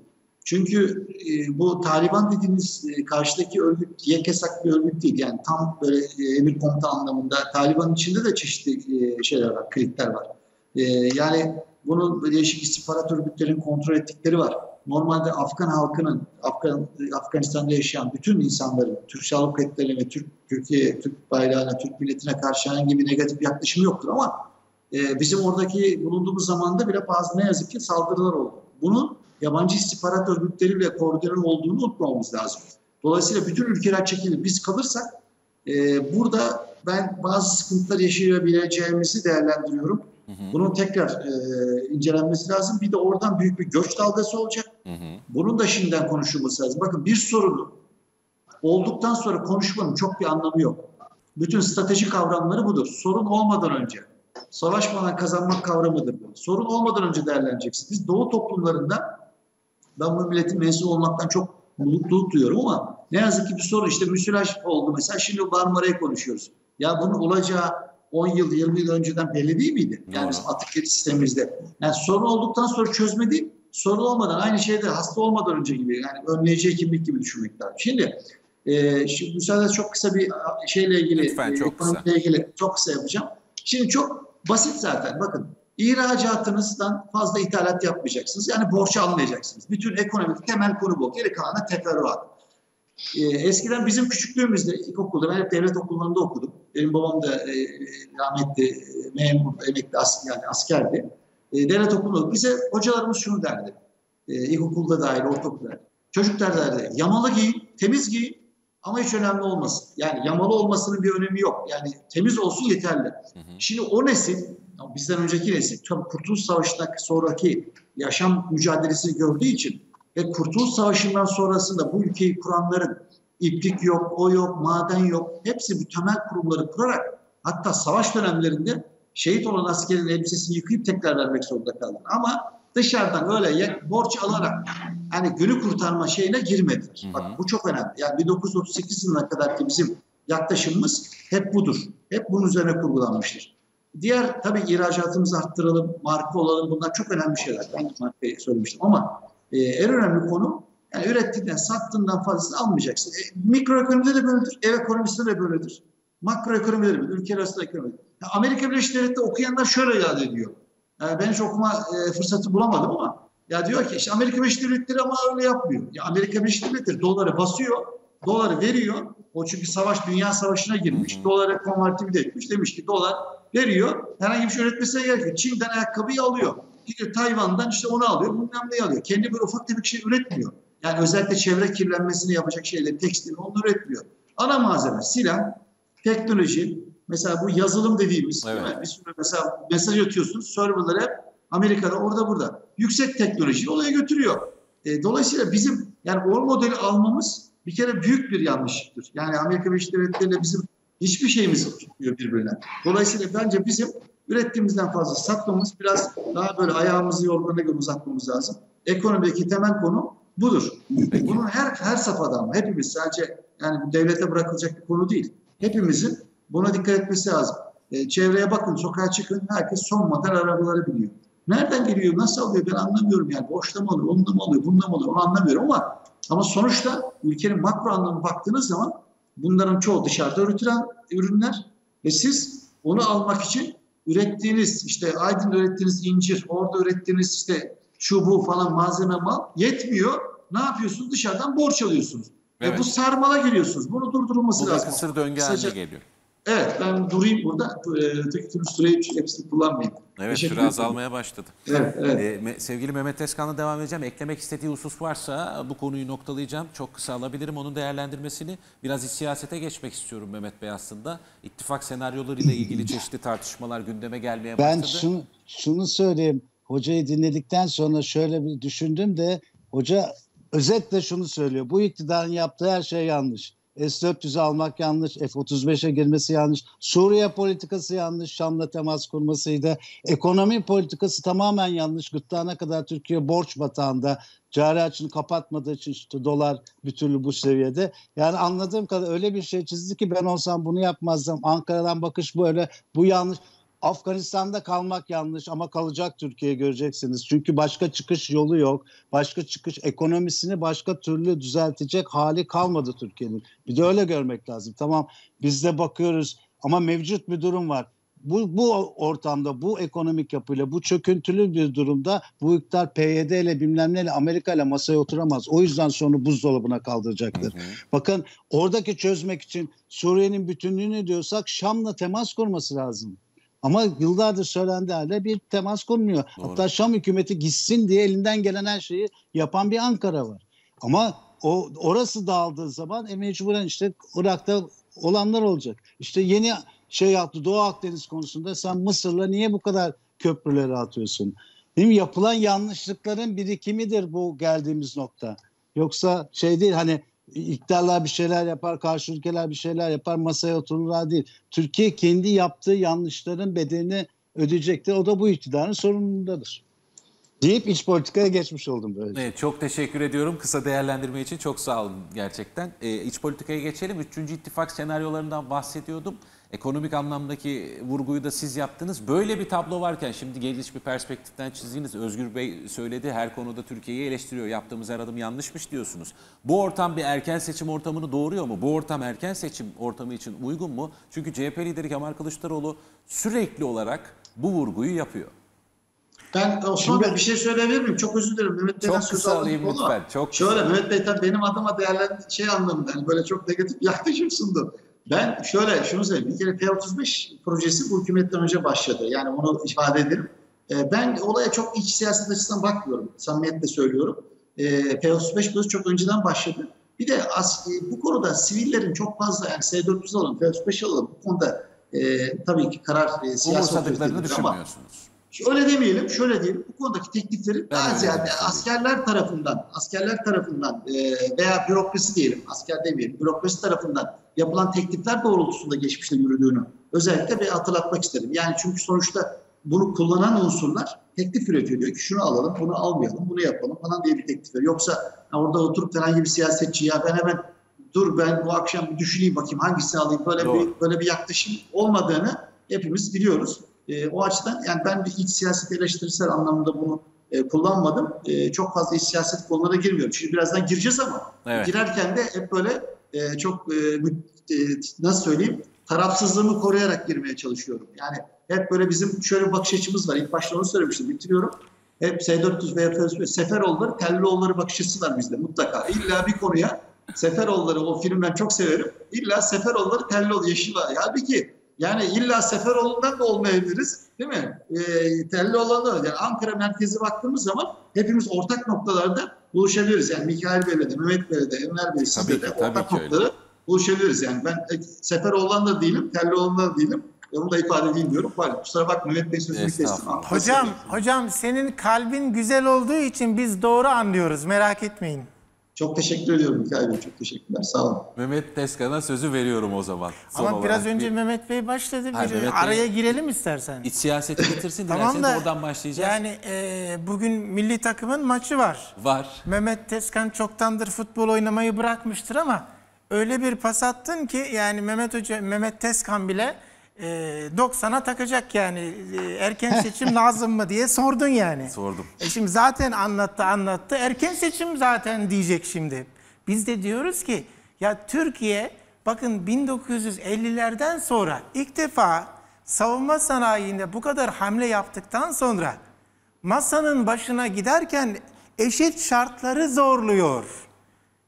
Çünkü bu Taliban dediğiniz karşıdaki örgüt yekesak bir örgüt değil. Yani tam böyle emir komuta anlamında Taliban'ın içinde de çeşitli şeyler var, klikler var. Yani bunun değişik istihbarat örgütlerin kontrol ettikleri var. Normalde Afgan halkının, Afganistan'da yaşayan bütün insanların, Türk silahlı kuvvetlerine ve Türkiye, Türk bayrağına, Türk milletine karşı herhangi bir negatif yaklaşımı yoktur ama bizim oradaki bulunduğumuz zamanda bile bazı ne yazık ki saldırılar oldu. Bunun yabancı istihbarat örgütleriyle koordineli olduğunu unutmamamız lazım. Dolayısıyla bütün ülkeler çekilir. Biz kalırsak burada ben bazı sıkıntılar yaşayabileceğimizi değerlendiriyorum. Bunun tekrar incelenmesi lazım. Bir de oradan büyük bir göç dalgası olacak. Bunun da şimdiden konuşulması lazım. Bakın bir sorunu olduktan sonra konuşmanın çok bir anlamı yok. Bütün strateji kavramları budur. Sorun olmadan önce. Savaşmadan kazanmak kavramıdır bu. Sorun olmadan önce değerleneceksiniz. Biz Doğu toplumlarında, ben bu milletin mensubu olmaktan çok mutluluk duyuyorum ama ne yazık ki bir sorun işte müsilaj oldu mesela. Şimdi Marmara'yı konuşuyoruz. Ya bunun olacağı 10 yıl, 20 yıl önceden belli değil miydi? Yani bizim atık sistemimizde. Yani sorun olduktan sonra çözme değil, sorun olmadan, aynı şeyde hasta olmadan önce gibi, yani önleyici hekimlik gibi düşünmek lazım. Şimdi müsaade çok kısa bir şeyle ilgili, lütfen, çok kısa yapacağım. Şimdi çok basit zaten, bakın ihracatınızdan fazla ithalat yapmayacaksınız. Yani borç almayacaksınız. Bütün ekonomik temel konu bu. Geri kalanı teferruat. Eskiden bizim küçüklüğümüzde ilkokulda, ben hep devlet okullarında okudum. Benim babam da rahmetli memur, emekli yani askerdi. Devlet okulunda bize hocalarımız şunu derdi. İlkokulda dahil, ortaokulda. Çocuklar derdi, yamalı giyin, temiz giyin ama hiç önemli olmasın. Yani yamalı olmasının bir önemi yok. Yani temiz olsun yeterli. Şimdi o nesil, bizden önceki nesil, Kurtuluş Savaşı'ndaki sonraki yaşam mücadelesini gördüğü için ve Kurtuluş Savaşı'ndan sonrasında bu ülkeyi kuranların iplik yok, o yok, maden yok, hepsi bu temel kurumları kurarak hatta savaş dönemlerinde şehit olan askerin elbisesini yıkayıp tekrar vermek zorunda kaldılar. Ama dışarıdan öyle borç alarak yani günü kurtarma şeyine girmediler. Hı-hı. Bak bu çok önemli. Yani 1938 yılına kadar ki bizim yaklaşımımız hep budur. Hep bunun üzerine kurgulanmıştır. Diğer tabii ihracatımızı arttıralım, marka olalım. Bunlar çok önemli şeyler. Ben markayı söylemiştim ama en önemli konu yani ürettiğinden, sattığından fazlasını almayacaksın. Mikroekonomide de böyledir, ev ekonomisinde de böyledir. Makroekonomide de böyledir, ülke arasında ekonomide. Yani Amerika Birleşik Devletleri'nde okuyanlar şöyle yad ediyor. Yani ben hiç okuma fırsatı bulamadım ama ya diyor ki işte Amerika Birleşik Devletleri ama öyle yapmıyor. Ya Amerika Birleşik Devletleri doları basıyor, doları veriyor. O çünkü savaş, dünya savaşına girmiş. Dolara konvertibil etmiş. Demiş ki dolar veriyor. Herhangi bir şey üretmesine gerek yok. Çin'den ayakkabıyı alıyor. Gidiyor Tayvan'dan işte onu alıyor. Bundan neyi alıyor? Kendi böyle ufak tefek şey üretmiyor. Yani özellikle çevre kirlenmesini yapacak şeyleri, tekstil onu üretmiyor. Ana malzeme, silah, teknoloji. Mesela bu yazılım dediğimiz, evet, değil mi? Bir sürü mesela mesaj atıyorsunuz, server'lar hep Amerika'da, orada, burada. Yüksek teknoloji olaya götürüyor. Dolayısıyla bizim yani o modeli almamız bir kere büyük bir yanlışlıktır. Yani Amerika Birleşik Devletleri'yle bizim hiçbir şeyimiz tutmuyor birbirine. Dolayısıyla bence bizim ürettiğimizden fazla satmamız, biraz daha böyle ayağımızı yorganına göre uzatmamız lazım. Ekonomideki temel konu budur. Peki. Bunun her safhada ama hepimiz sadece yani devlete bırakılacak bir konu değil. Hepimizin buna dikkat etmesi lazım. Çevreye bakın, sokağa çıkın, herkes son model arabaları biliyor. Nereden geliyor, nasıl alıyor ben anlamıyorum yani. Boşta mı alıyor, onunla mı alıyor, bununla mı alıyor onu anlamıyorum ama sonuçta ülkenin makro anlamına baktığınız zaman bunların çoğu dışarıda üretilen ürünler ve siz onu almak için ürettiğiniz işte Aydın'da ürettiğiniz incir, orada ürettiğiniz işte şu bu falan malzeme mal yetmiyor. Ne yapıyorsunuz? Dışarıdan borç alıyorsunuz. Evet. Bu sarmala giriyorsunuz. Bunu durdurulması lazım. Bu kısır döngü haline geliyor. Evet, ben durayım burada. Tüm süreyi hepsini kullanmayayım. Evet, süre azalmaya başladı. Evet, evet. Sevgili Mehmet Tezkan'la devam edeceğim. Eklemek istediği husus varsa bu konuyu noktalayacağım. Çok kısa alabilirim onun değerlendirmesini. Biraz siyasete geçmek istiyorum Mehmet Bey aslında. İttifak senaryolarıyla ilgili çeşitli tartışmalar gündeme gelmeye başladı. Ben şunu söyleyeyim. Hocayı dinledikten sonra şöyle bir düşündüm de hoca özetle şunu söylüyor. Bu iktidarın yaptığı her şey yanlış. S-400'ü almak yanlış, F-35'e girmesi yanlış, Suriye politikası yanlış, Şam'la temas kurmasıydı. Ekonomi politikası tamamen yanlış. Gırtlağına kadar Türkiye borç batağında, cari açını kapatmadığı için işte dolar bir türlü bu seviyede. Yani anladığım kadar öyle bir şey çizdi ki ben olsam bunu yapmazdım. Ankara'dan bakış böyle, bu yanlış. Afganistan'da kalmak yanlış ama kalacak Türkiye göreceksiniz. Çünkü başka çıkış yolu yok. Başka çıkış, ekonomisini başka türlü düzeltecek hali kalmadı Türkiye'nin. Bir de öyle görmek lazım. Tamam biz de bakıyoruz ama mevcut bir durum var. Bu ortamda, bu ekonomik yapıyla, bu çöküntülü bir durumda bu iktidar PYD ile bilmem neyle Amerika ile masaya oturamaz. O yüzden sonra buzdolabına kaldıracaktır. Hı hı. Bakın oradaki çözmek için Suriye'nin bütünlüğünü diyorsak Şam'la temas kurması lazım. Ama yıllardır söylendi halde bir temas kurmuyor. Doğru. Hatta Şam hükümeti gitsin diye elinden gelen her şeyi yapan bir Ankara var. Ama orası dağıldığı zaman mecburen işte Irak'ta olanlar olacak. İşte yeni şey yaptı Doğu Akdeniz konusunda sen Mısır'la niye bu kadar köprüleri atıyorsun? Değil mi? Yapılan yanlışlıkların birikimidir bu geldiğimiz nokta. Yoksa şey değil hani İktidarlar bir şeyler yapar, karşı ülkeler bir şeyler yapar, masaya otururlar değil. Türkiye kendi yaptığı yanlışların bedelini ödeyecektir. O da bu iktidarın sorumluluğundadır. Deyip iç politikaya geçmiş oldum böylece. Evet, çok teşekkür ediyorum. Kısa değerlendirme için çok sağ olun gerçekten. İç politikaya geçelim. Üçüncü ittifak senaryolarından bahsediyordum. Ekonomik anlamdaki vurguyu da siz yaptınız. Böyle bir tablo varken şimdi geniş bir perspektiften çizdiğiniz Özgür Bey söyledi her konuda Türkiye'yi eleştiriyor. Yaptığımız her adım yanlışmış diyorsunuz. Bu ortam bir erken seçim ortamını doğuruyor mu? Bu ortam erken seçim ortamı için uygun mu? Çünkü CHP lideri Kemal Kılıçdaroğlu sürekli olarak bu vurguyu yapıyor. Ben Osman Bey bir şey söyleyebilir miyim? Çok özür dilerim. Mehmet Bey'den söz alayım lütfen. Çok şöyle Mehmet Bey tabii benim adıma değerlendirdiği şey anlamında yani böyle çok negatif yaklaşım sundu. Ben şöyle şunu söyleyeyim. Bir kere P35 projesi bu hükümetten önce başladı. Yani onu ifade ederim. Ben olaya çok iç siyaset açısından bakmıyorum. Samimiyetle söylüyorum. P35 projesi çok önceden başladı. Bir de bu konuda sivillerin çok fazla yani S-400 alalım, P35 alalım. Bu konuda tabii ki karar siyaset açısından düşünmüyorsunuz. Öyle demeyelim, şöyle diyelim. Bu konudaki teklifleri daha ziyade askerler tarafından veya bürokrasi diyelim, asker demeyelim, bürokrasi tarafından yapılan teklifler doğrultusunda geçmişte yürüdüğünü özellikle bir hatırlatmak isterim. Yani çünkü sonuçta bunu kullanan unsurlar teklif üretiyor. Diyor ki şunu alalım, bunu almayalım, bunu yapalım falan diye bir teklif veriyor. Yoksa orada oturup herhangi bir siyasetçi ya ben hemen dur ben bu akşam bir düşüneyim bakayım hangisini alayım böyle bir yaklaşım olmadığını hepimiz biliyoruz. O açıdan yani ben bir iç siyaset eleştirisel anlamda bunu kullanmadım. Çok fazla iç siyaset konulara girmiyorum. Şimdi birazdan gireceğiz ama girerken de hep böyle nasıl söyleyeyim tarafsızlığımı koruyarak girmeye çalışıyorum. Yani hep böyle bizim şöyle bir bakış açımız var. İlk başta onu söylemiştim, bitiriyorum. Hep S400 veya F400 Seferoğulları, Telloğulları bakış açısı var bizde mutlaka. İlla bir konuya Seferoğulları, o filmi ben çok severim. İlla Seferoğulları, Telloğulları, Yeşilay. Halbuki yani illa Seferoğlu'ndan da olmayabiliriz değil mi? Telloğulları, yani Ankara merkezi baktığımız zaman hepimiz ortak noktalarda buluşabiliriz. Yani Mikail Bey'le de, Mehmet Bey'le de, Enver Bey'le de ortak noktaları buluşabiliriz. Yani ben Seferoğlu'ndan da değilim, Telloğlu'ndan da değilim. Onu da ifade edeyim diyorum. Kusura bakma Mehmet Bey sözünü kestim. Hocam senin kalbin güzel olduğu için biz doğru anlıyoruz. Merak etmeyin. Çok teşekkür ediyorum Mikail Bey. Çok teşekkürler. Sağ olun. Mehmet Tezkan'a sözü veriyorum o zaman. Ama biraz önce Mehmet Bey başladı. Araya girelim istersen. İç siyaseti getirsin. Tamam da oradan başlayacağız. Yani bugün milli takımın maçı var. Mehmet Tezkan çoktandır futbol oynamayı bırakmıştır ama öyle bir pas attın ki yani Mehmet Tezkan bile 90'a takacak yani erken seçim lazım mı diye sordun yani. Sordum. Şimdi zaten anlattı erken seçim zaten diyecek şimdi. Biz de diyoruz ki ya Türkiye bakın 1950'lerden sonra ilk defa savunma sanayinde bu kadar hamle yaptıktan sonra masanın başına giderken eşit şartları zorluyor.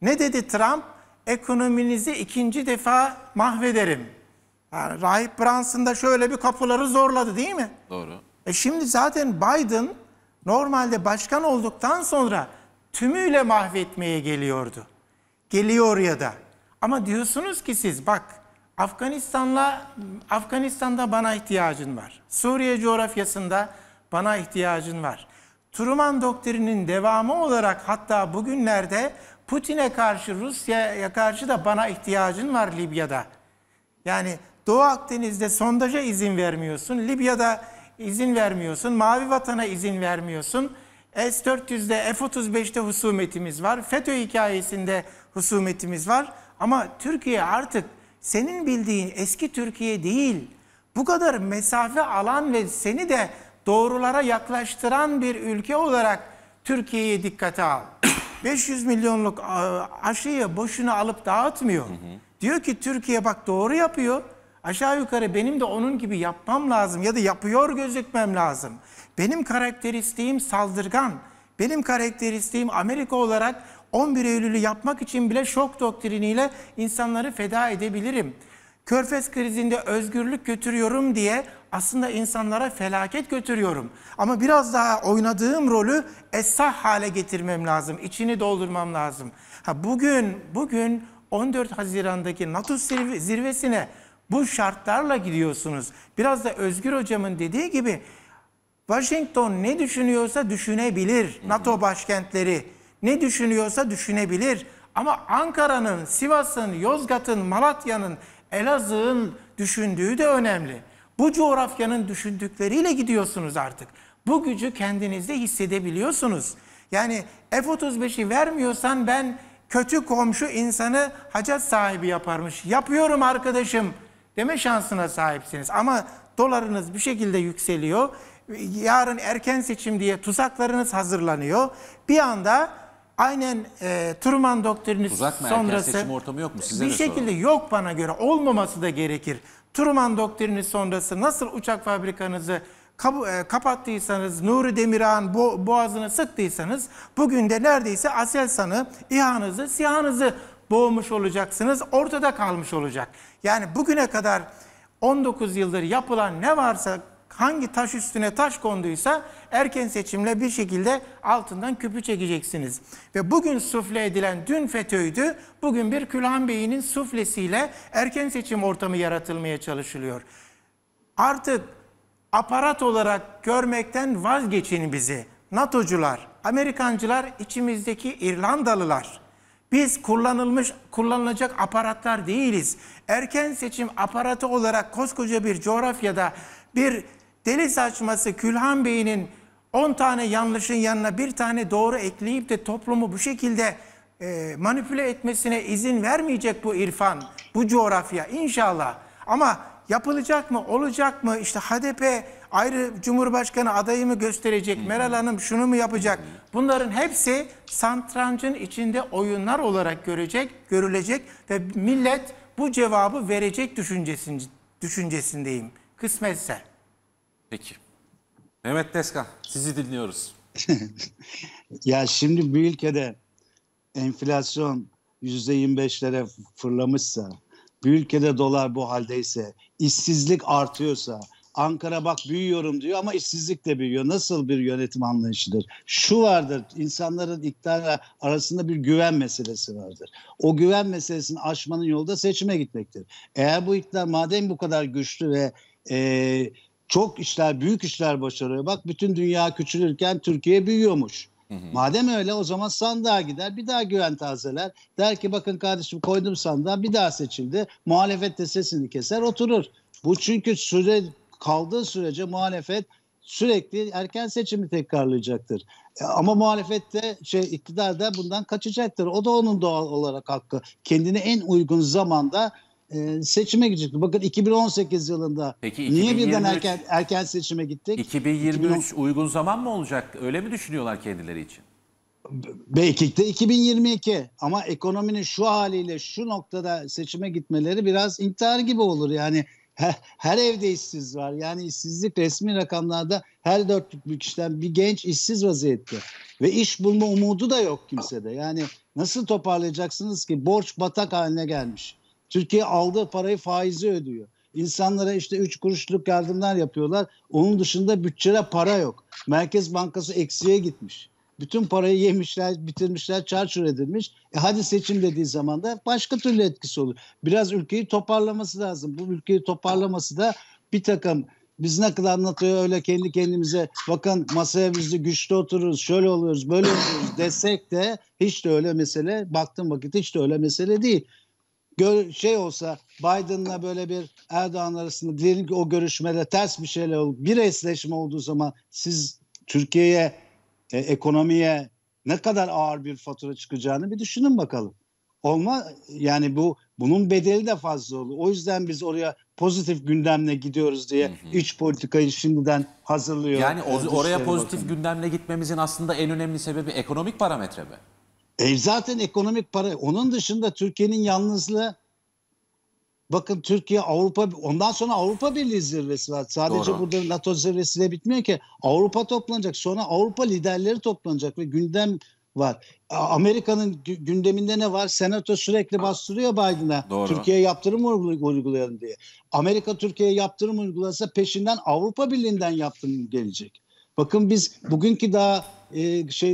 Ne dedi Trump? Ekonominizi ikinci defa mahvederim. Yani Rahip Brunson da şöyle bir kapıları zorladı değil mi? Doğru. Şimdi zaten Biden normalde başkan olduktan sonra tümüyle mahvetmeye geliyordu. Geliyor ya da. Ama diyorsunuz ki siz bak Afganistan'da bana ihtiyacın var. Suriye coğrafyasında bana ihtiyacın var. Truman doktrinin devamı olarak hatta bugünlerde Putin'e karşı Rusya'ya karşı da bana ihtiyacın var Libya'da. Yani Doğu Akdeniz'de sondaja izin vermiyorsun, Libya'da izin vermiyorsun, Mavi Vatan'a izin vermiyorsun, S-400'de, F-35'te husumetimiz var, FETÖ hikayesinde husumetimiz var. Ama Türkiye artık senin bildiğin eski Türkiye değil, bu kadar mesafe alan ve seni de doğrulara yaklaştıran bir ülke olarak Türkiye'yi dikkate al. 500 milyonluk aşıyı boşuna alıp dağıtmıyor. Diyor ki Türkiye bak doğru yapıyor. Aşağı yukarı benim de onun gibi yapmam lazım ya da yapıyor gözükmem lazım. Benim karakteristiğim saldırgan. Benim karakteristiğim Amerika olarak 11 Eylül'ü yapmak için bile şok doktriniyle insanları feda edebilirim. Körfez krizinde özgürlük götürüyorum diye aslında insanlara felaket götürüyorum. Ama biraz daha oynadığım rolü esah hale getirmem lazım. İçini doldurmam lazım. Bugün 14 Haziran'daki NATO zirvesine bu şartlarla gidiyorsunuz. Biraz da Özgür Hocam'ın dediği gibi Washington ne düşünüyorsa düşünebilir. NATO başkentleri ne düşünüyorsa düşünebilir. Ama Ankara'nın, Sivas'ın, Yozgat'ın, Malatya'nın, Elazığ'ın düşündüğü de önemli. Bu coğrafyanın düşündükleriyle gidiyorsunuz artık. Bu gücü kendinizde hissedebiliyorsunuz. Yani F-35'i vermiyorsan ben kötü komşu insanı hacat sahibi yaparmış. Yapıyorum arkadaşım deme şansına sahipsiniz. Ama dolarınız bir şekilde yükseliyor. Yarın erken seçim diye tuzaklarınız hazırlanıyor. Bir anda aynen Truman doktrini sonrası... Tuzak mı, erken seçim ortamı yok mu? Size bir şekilde yok bana göre. Olmaması da gerekir. Truman doktrini sonrası nasıl uçak fabrikanızı kapattıysanız, Nuri Demirağ'ın boğazını sıktıysanız bugün de neredeyse Aselsan'ı, İHA'nızı, SİHA'nızı boğmuş olacaksınız. Ortada kalmış olacak. Yani bugüne kadar 19 yıldır yapılan ne varsa hangi taş üstüne taş konduysa erken seçimle bir şekilde altından küpü çekeceksiniz. Ve bugün sufle edilen dün FETÖ'ydü. Bugün bir Külhan Bey'in suflesiyle erken seçim ortamı yaratılmaya çalışılıyor. Artık aparat olarak görmekten vazgeçin bizi. NATO'cular, Amerikancılar, içimizdeki İrlandalılar. Biz kullanılacak aparatlar değiliz. Erken seçim aparatı olarak koskoca bir coğrafyada bir deli saçması Külhan Bey'in 10 tane yanlışın yanına bir tane doğru ekleyip de toplumu bu şekilde manipüle etmesine izin vermeyecek bu irfan, bu coğrafya inşallah. Ama yapılacak mı, olacak mı? İşte HDP ayrı Cumhurbaşkanı adayımı gösterecek, Meral Hanım şunu mu yapacak? Bunların hepsi satrancın içinde oyunlar olarak görülecek ve millet bu cevabı verecek düşüncesindeyim. Kısmetse. Peki. Mehmet Tezkan, sizi dinliyoruz. Ya şimdi bir ülkede enflasyon %25'lere fırlamışsa, bir ülkede dolar bu haldeyse, işsizlik artıyorsa, Ankara bak büyüyorum diyor ama işsizlik de büyüyor. Nasıl bir yönetim anlayışıdır? Şu vardır, insanların iktidar arasında bir güven meselesi vardır. O güven meselesini aşmanın yolu da seçime gitmektir. Eğer bu iktidar madem bu kadar güçlü ve çok işler, büyük işler başarıyor. Bak bütün dünya küçülürken Türkiye büyüyormuş. Madem öyle o zaman sandığa gider, bir daha güven tazeler. Der ki bakın kardeşim koydum sandığa, bir daha seçildi. Muhalefet de sesini keser, oturur. Bu çünkü kaldığı sürece muhalefet sürekli erken seçimi tekrarlayacaktır. Ama muhalefet de iktidar da bundan kaçacaktır. O da onun doğal olarak hakkı. Kendini en uygun zamanda seçime gidecekti. Bakın 2018 yılında peki, niye birden erken seçime gittik? 2023 uygun zaman mı olacak? Öyle mi düşünüyorlar kendileri için? Belki de 2022 ama ekonominin şu haliyle şu noktada seçime gitmeleri biraz intihar gibi olur. Yani her evde işsiz var. Yani işsizlik resmi rakamlarda her 4 kişiden bir genç işsiz vaziyette. Ve iş bulma umudu da yok kimsede. Yani nasıl toparlayacaksınız ki? Borç batak haline gelmiş. Türkiye aldığı parayı faizi ödüyor. İnsanlara işte 3 kuruşluk yardımlar yapıyorlar. Onun dışında bütçede para yok. Merkez Bankası eksiye gitmiş. Bütün parayı yemişler, bitirmişler, çarçur edilmiş. Hadi seçim dediği zaman da başka türlü etkisi olur. Biraz ülkeyi toparlaması lazım. Bu ülkeyi toparlaması da bir takım biz ne kadar anlatıyor öyle kendi kendimize bakın masaya biz de güçlü otururuz, şöyle oluyoruz, böyle oluyoruz desek de hiç de öyle mesele, baktığım vakit hiç de öyle mesele değil. Olsa Biden'la böyle bir Erdoğan arasında diyelim ki o görüşmede ters bir şeyle olur. Bir esleşme olduğu zaman siz Türkiye'ye, ekonomiye ne kadar ağır bir fatura çıkacağını bir düşünün bakalım. Yani bunun bedeli de fazla olur. O yüzden biz oraya pozitif gündemle gidiyoruz diye iç politikayı şimdiden hazırlıyor. Yani oraya pozitif gündemle gitmemizin aslında en önemli sebebi ekonomik parametre mi? Zaten ekonomik para. Onun dışında Türkiye'nin yalnızlığı, bakın Türkiye Avrupa, ondan sonra Avrupa Birliği zirvesi var. Sadece burada NATO zirvesiyle bitmiyor ki. Avrupa toplanacak. Sonra Avrupa liderleri toplanacak ve gündem var. Amerika'nın gündeminde ne var? Senato sürekli bastırıyor Biden'a. Türkiye'ye yaptırım uygulayalım diye. Amerika Türkiye'ye yaptırım uygulasa peşinden Avrupa Birliği'nden yaptırım gelecek. Bakın biz bugünkü daha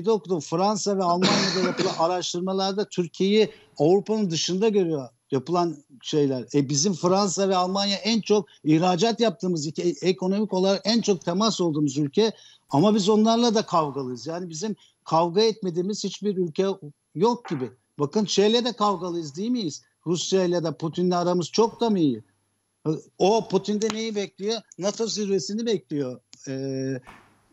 okudum. Fransa ve Almanya'da yapılan araştırmalarda Türkiye'yi Avrupa'nın dışında görüyor yapılan şeyler. Bizim Fransa ve Almanya en çok ihracat yaptığımız iki, ekonomik olarak en çok temas olduğumuz ülke. Ama biz onlarla da kavgalıyız. Yani bizim kavga etmediğimiz hiçbir ülke yok gibi. Bakın şeyle de kavgalıyız değil miyiz? Rusya ile de Putin'le aramız çok da mı iyi? O Putin'de neyi bekliyor? NATO zirvesini bekliyor.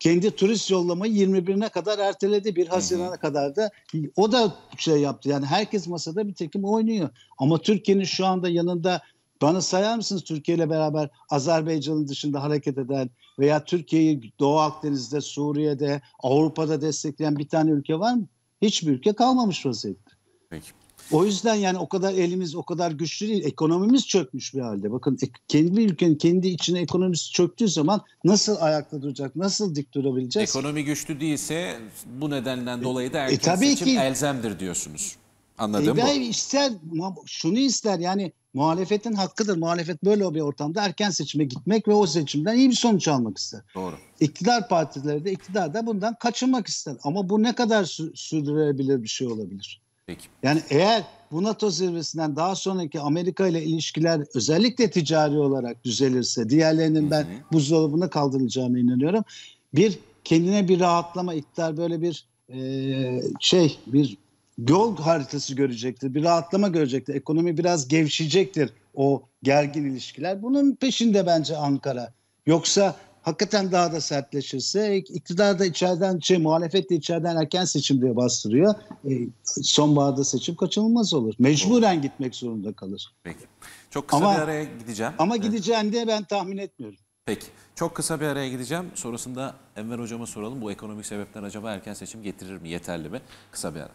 Kendi turist yollamayı 21'ine kadar erteledi. 1 Haziran'a kadar da o da yaptı. Yani herkes masada bir tekim oynuyor. Ama Türkiye'nin şu anda yanında bana sayar mısınız Türkiye ile beraber Azerbaycan'ın dışında hareket eden veya Türkiye'yi Doğu Akdeniz'de, Suriye'de, Avrupa'da destekleyen bir tane ülke var mı? Hiçbir ülke kalmamış vaziyette. Peki. O yüzden yani o kadar elimiz o kadar güçlü değil. Ekonomimiz çökmüş bir halde. Bakın kendi ülkenin kendi içine ekonomisi çöktüğü zaman nasıl ayakta duracak, nasıl dik durabileceğiz? Ekonomi güçlü değilse bu nedenden dolayı da erken seçim elzemdir diyorsunuz. Anladın mı? Şunu ister yani muhalefetin hakkıdır. Muhalefet böyle bir ortamda erken seçime gitmek ve o seçimden iyi bir sonuç almak ister. Doğru. İktidar partileri de iktidar da bundan kaçınmak ister. Ama bu ne kadar sürdürülebilir bir şey olabilir? Peki. Yani eğer bu NATO zirvesinden daha sonraki Amerika ile ilişkiler özellikle ticari olarak düzelirse, diğerlerinin ben buzdolabına kaldırılacağına inanıyorum. Bir kendine bir rahatlama, iktidar böyle bir bir yol haritası görecektir, bir rahatlama görecektir. Ekonomi biraz gevşecektir, o gergin ilişkiler. Bunun peşinde bence Ankara. Yoksa hakikaten daha da sertleşirse, iktidar da içeriden, muhalefet de içeriden erken seçim diye bastırıyor. Sonbaharda seçim kaçınılmaz olur. Mecburen gitmek zorunda kalır. Peki. Çok kısa bir araya gideceğim. Ama gideceğini de ben tahmin etmiyorum. Peki. Çok kısa bir araya gideceğim. Sonrasında Enver Hocam'a soralım. Bu ekonomik sebepler acaba erken seçim getirir mi? Yeterli mi? Kısa bir ara.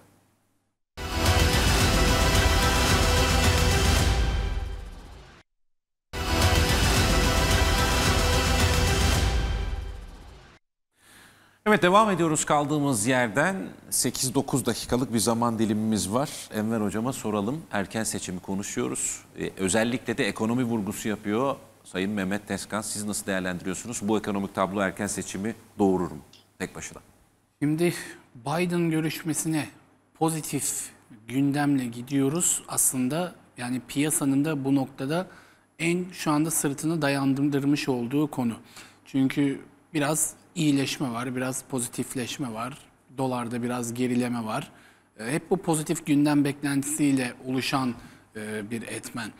Evet, devam ediyoruz kaldığımız yerden. 8-9 dakikalık bir zaman dilimimiz var. Enver Hocam'a soralım. Erken seçimi konuşuyoruz. Özellikle de ekonomi vurgusu yapıyor Sayın Mehmet Tezkan. Siz nasıl değerlendiriyorsunuz? Bu ekonomik tablo erken seçimi doğurur mu tek başına? Şimdi Biden görüşmesine pozitif gündemle gidiyoruz. Aslında yani piyasanın da bu noktada en şu anda sırtını dayandırmış olduğu konu. Çünkü biraz iyileşme var, biraz pozitifleşme var, dolarda biraz gerileme var. Hep bu pozitif gündem beklentisiyle oluşan bir etmen.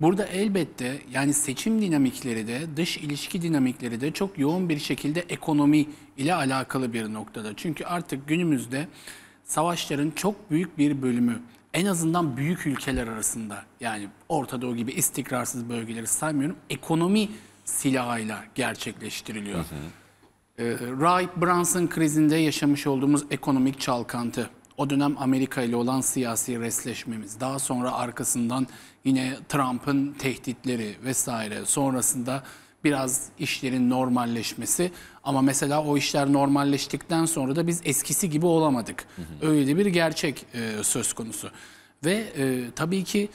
Burada elbette yani seçim dinamikleri de, dış ilişki dinamikleri de çok yoğun bir şekilde ekonomi ile alakalı bir noktada. Çünkü artık günümüzde savaşların çok büyük bir bölümü, en azından büyük ülkeler arasında, yani Orta Doğu gibi istikrarsız bölgeleri saymıyorum, ekonomi silahıyla gerçekleştiriliyor. Ray Brunson krizinde yaşamış olduğumuz ekonomik çalkantı, o dönem Amerika ile olan siyasi resleşmemiz, daha sonra arkasından yine Trump'ın tehditleri vesaire, sonrasında biraz işlerin normalleşmesi, ama mesela o işler normalleştikten sonra da biz eskisi gibi olamadık. Öyle de bir gerçek söz konusu. Ve tabii ki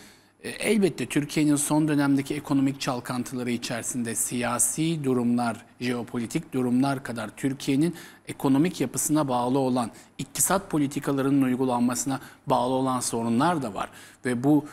elbette Türkiye'nin son dönemdeki ekonomik çalkantıları içerisinde siyasi durumlar, jeopolitik durumlar kadar Türkiye'nin ekonomik yapısına bağlı olan, iktisat politikalarının uygulanmasına bağlı olan sorunlar da var. Ve bu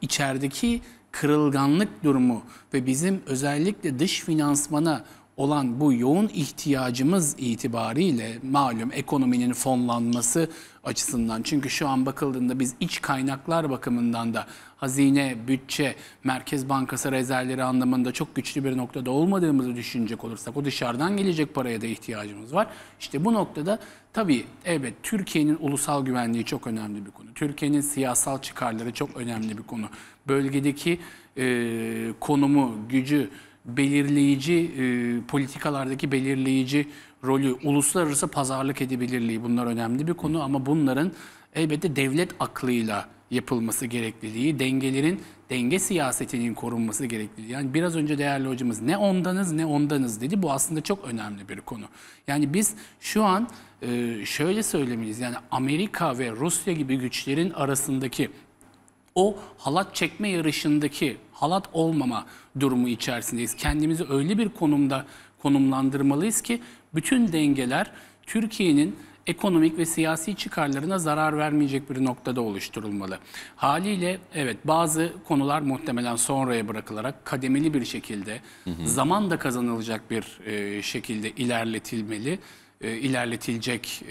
içerideki kırılganlık durumu ve bizim özellikle dış finansmana olan bu yoğun ihtiyacımız itibariyle, malum ekonominin fonlanması açısından, çünkü şu an bakıldığında biz iç kaynaklar bakımından da hazine, bütçe, Merkez Bankası rezervleri anlamında çok güçlü bir noktada olmadığımızı düşünecek olursak, o dışarıdan gelecek paraya da ihtiyacımız var. İşte bu noktada tabii evet, Türkiye'nin ulusal güvenliği çok önemli bir konu. Türkiye'nin siyasal çıkarları çok önemli bir konu. Bölgedeki konumu, gücü, belirleyici, politikalardaki belirleyici rolü, uluslararası pazarlık edebilirliği, bunlar önemli bir konu, ama bunların elbette devlet aklıyla yapılması gerekliliği, dengelerin, denge siyasetinin korunması gerekliliği. Yani biraz önce değerli hocamız ne ondanız ne ondanız dedi. Bu aslında çok önemli bir konu. Yani biz şu an şöyle söylemeliyiz. Yani Amerika ve Rusya gibi güçlerin arasındaki o halat çekme yarışındaki halat olmama durumu içerisindeyiz. Kendimizi öyle bir konumda konumlandırmalıyız ki bütün dengeler Türkiye'nin ekonomik ve siyasi çıkarlarına zarar vermeyecek bir noktada oluşturulmalı. Haliyle evet, bazı konular muhtemelen sonraya bırakılarak kademeli bir şekilde, zaman da kazanılacak bir şekilde ilerletilmeli, ilerletilecek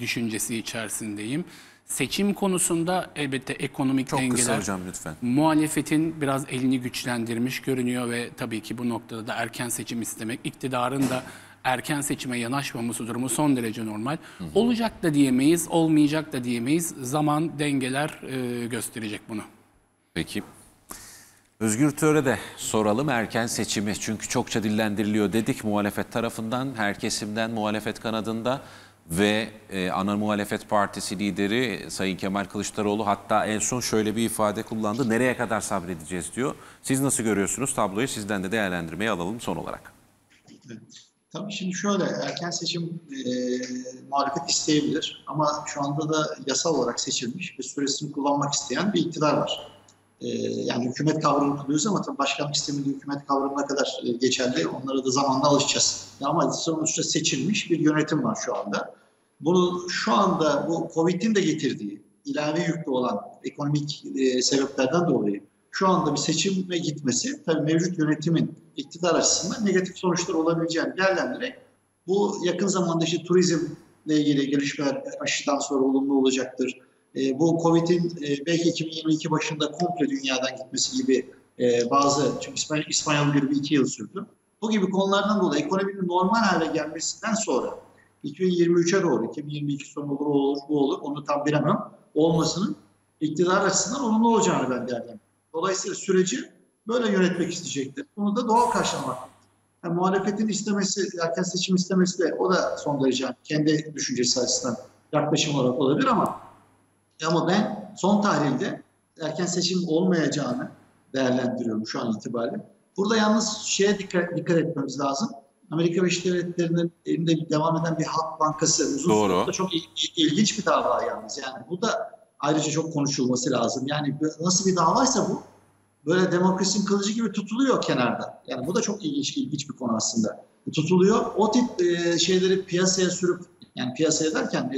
düşüncesi içerisindeyim. Seçim konusunda elbette ekonomik çok dengeler, kısa hocam, lütfen. Muhalefetin biraz elini güçlendirmiş görünüyor ve tabii ki bu noktada da erken seçim istemek, iktidarın da erken seçime yanaşmaması durumu son derece normal. Olacak da diyemeyiz, olmayacak da diyemeyiz. Zaman, dengeler gösterecek bunu. Peki. Özgür Töre de soralım erken seçimi. Çünkü çokça dillendiriliyor dedik muhalefet tarafından, her kesimden, muhalefet kanadında. Ve ana muhalefet partisi lideri Sayın Kemal Kılıçdaroğlu hatta en son şöyle bir ifade kullandı. Nereye kadar sabredeceğiz diyor. Siz nasıl görüyorsunuz? Tabloyu sizden de değerlendirmeyi alalım son olarak. Evet. Tabii şimdi şöyle, erken seçim muhalefet isteyebilir. Ama şu anda da yasal olarak seçilmiş ve süresini kullanmak isteyen bir iktidar var. Yani hükümet kavramını diyoruz ama tabii başkanlık sisteminde hükümet kavramına kadar geçerli. Onlara da zamanla alışacağız. Ama sonuçta seçilmiş bir yönetim var şu anda. Bunu şu anda bu Covid'in de getirdiği ilave yüklü olan ekonomik sebeplerden dolayı şu anda bir seçime gitmesi tabii mevcut yönetimin iktidar açısından negatif sonuçlar olabileceğini değerlendirerek bu yakın zamanda işte turizmle ilgili gelişmeler aşıdan sonra olumlu olacaktır. Bu Covid'in belki 2022 başında komple dünyadan gitmesi gibi bazı, çünkü İspanyol gribi 2 yıl sürdü. Bu gibi konulardan dolayı ekonominin normal hale gelmesinden sonra 2023'e doğru, 2022 sonu olur, bu olur, onu tam bilemem, olmasının iktidar açısından olumlu olacağını ben değerlendiriyorum. Dolayısıyla süreci böyle yönetmek isteyecektir. Bunu da doğal karşılamak. Yani muhalefetin istemesi, erken seçim istemesi de o da son derece kendi düşüncesi açısından yaklaşım olarak olabilir ama ben son tahlilde erken seçim olmayacağını değerlendiriyorum şu an itibariyle. Burada yalnız şeye dikkat etmemiz lazım. Amerika Birleşik Devletleri'nin elinde devam eden bir halk bankası uzun süredir çok ilginç bir dava yalnız. Yani bu da ayrıca çok konuşulması lazım. Yani nasıl bir davaysa bu böyle demokrasinin kılıcı gibi tutuluyor kenarda. Yani bu da çok ilginç bir konu aslında. Tutuluyor. O tip şeyleri piyasaya sürüp, yani piyasaya derken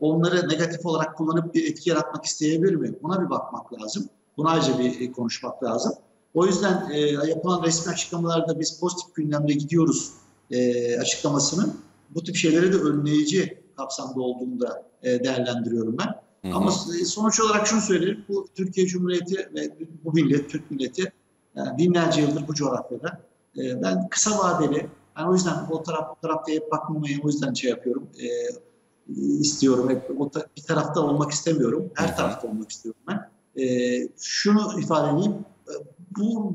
onları negatif olarak kullanıp bir etki yaratmak isteyebilir mi? Buna bir bakmak lazım. Buna ayrıca bir konuşmak lazım. O yüzden yapılan resmi açıklamalarda biz pozitif gündemde gidiyoruz açıklamasının bu tip şeyleri de önleyici kapsamda olduğunu da değerlendiriyorum ben. Hı hı. Ama sonuç olarak şunu söyleyeyim, bu Türkiye Cumhuriyeti ve bu millet, Türk milleti binlerce yıldır bu coğrafyada. Ben kısa vadeli, yani o yüzden o tarafta hep bakmamayı o yüzden şey yapıyorum, istiyorum. Hep bir tarafta olmak istemiyorum, her tarafta olmak istiyorum ben. Şunu ifade edeyim.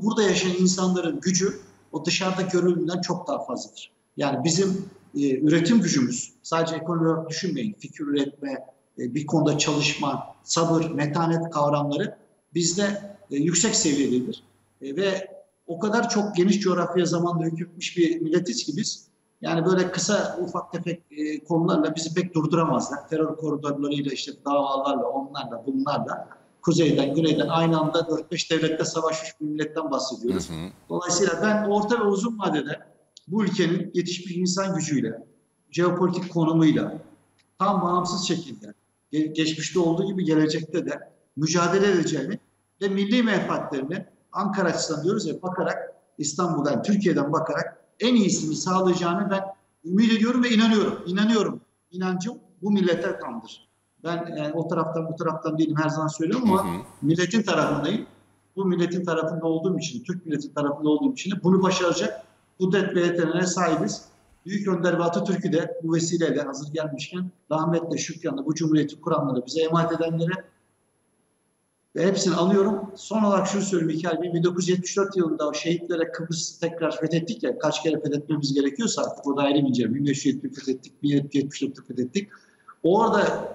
Burada yaşayan insanların gücü o dışarıda görüldüğünden çok daha fazladır. Yani bizim üretim gücümüz, sadece ekonomi olarak düşünmeyin, fikir üretme, bir konuda çalışma, sabır, metanet kavramları bizde yüksek seviyededir. Ve o kadar çok geniş coğrafya zamanda hükmetmiş bir milletiz ki biz, yani böyle kısa ufak tefek konularla bizi pek durduramazlar. Terör koridorlarıyla, işte davalarla, onlarla, bunlarla. Kuzeyden, güneyden aynı anda 4-5 devlette savaşmış bir milletten bahsediyoruz. Hı hı. Dolayısıyla ben orta ve uzun vadede bu ülkenin yetişmiş insan gücüyle, jeopolitik konumuyla, tam bağımsız şekilde, geçmişte olduğu gibi gelecekte de mücadele edeceğini ve milli menfaatlerini Ankara açısından diyoruz ya, bakarak, İstanbul'dan, Türkiye'den bakarak en iyisini sağlayacağını ben ümit ediyorum ve inanıyorum. İnancım bu millete tamdır. Ben yani o taraftan bu taraftan değilim, her zaman söylüyorum ama milletin tarafındayım. Bu milletin tarafında olduğum için, Türk milletin tarafında olduğum için bunu başaracak kudret ve yeteneğe sahibiz. Büyük Önder ve Atatürk'ü de bu vesileyle hazır gelmişken rahmetle, şükranla bu cumhuriyeti kuranlara, bize emanet edenlere ve hepsini anıyorum. Son olarak şunu söyleyeyim İlker Bey, 1974 yılında o şehitlere Kıbrıs tekrar fethettik ya, kaç kere fethetmemiz gerekiyorsa artık o da ayrı bir 1570 fethettik, 1774 fethettik. Orada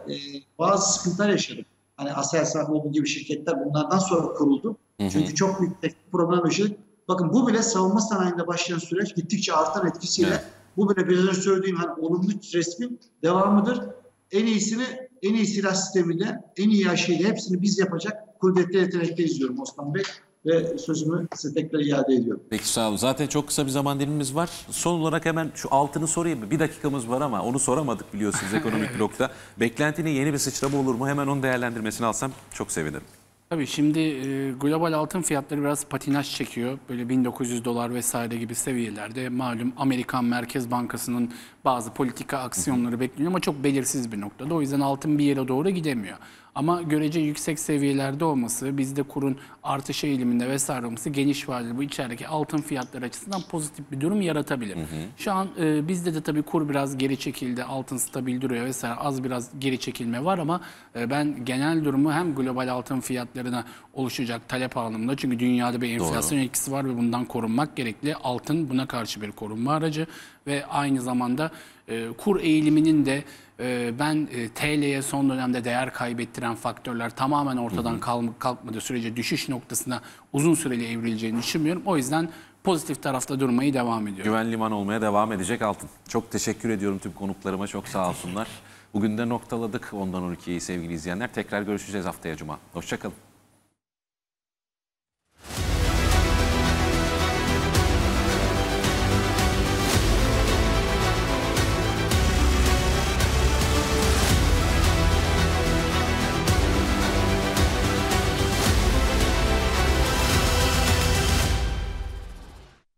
bazı sıkıntılar yaşadık. Hani Aselsan olduğu gibi şirketler bunlardan sonra kuruldu. Hı-hı. Çünkü çok büyük problem yaşadık. Bakın bu bile savunma sanayinde başlayan süreç gittikçe artan etkisiyle bu bile biraz önce söylediğim hani olumlu resmin devamıdır. En iyi silah sistemiyle, en iyi aşıyla hepsini biz yapacak kuvvetli yetenekte izliyorum Osman Bey. Ve sözümü size tekrar iade ediyorum. Peki sağ olun. Zaten çok kısa bir zaman dilimimiz var. Son olarak hemen şu altını sorayım. Bir dakikamız var ama onu soramadık biliyorsunuz ekonomik blokta. Beklentinin yeni bir sıçrama olur mu? Hemen onun değerlendirmesini alsam çok sevinirim. Tabii şimdi global altın fiyatları biraz patinaj çekiyor. Böyle 1900 dolar vesaire gibi seviyelerde. Malum Amerikan Merkez Bankası'nın bazı politika aksiyonları bekleniyor ama çok belirsiz bir noktada. O yüzden altın bir yere doğru gidemiyor. Ama görece yüksek seviyelerde olması, bizde kurun artış eğiliminde vesaire olması geniş vadeli bu içerideki altın fiyatları açısından pozitif bir durum yaratabilir. Hı hı. Şu an bizde de tabii kur biraz geri çekildi, altın stabil duruyor vesaire, az biraz geri çekilme var ama ben genel durumu hem global altın fiyatlarına oluşacak talep anlamında, çünkü dünyada bir enflasyon etkisi var ve bundan korunmak gerekli. Altın buna karşı bir korunma aracı ve aynı zamanda kur eğiliminin de ben TL'ye son dönemde değer kaybettiren faktörler tamamen ortadan kalkmadığı sürece düşüş noktasına uzun süreli evrileceğini düşünmüyorum. O yüzden pozitif tarafta durmayı devam ediyor. Güven liman olmaya devam edecek altın. Çok teşekkür ediyorum tüm konuklarıma, çok sağ olsunlar. Bugün de noktaladık Ondan 12'yi sevgili izleyenler. Tekrar görüşeceğiz haftaya Cuma. Hoşçakalın.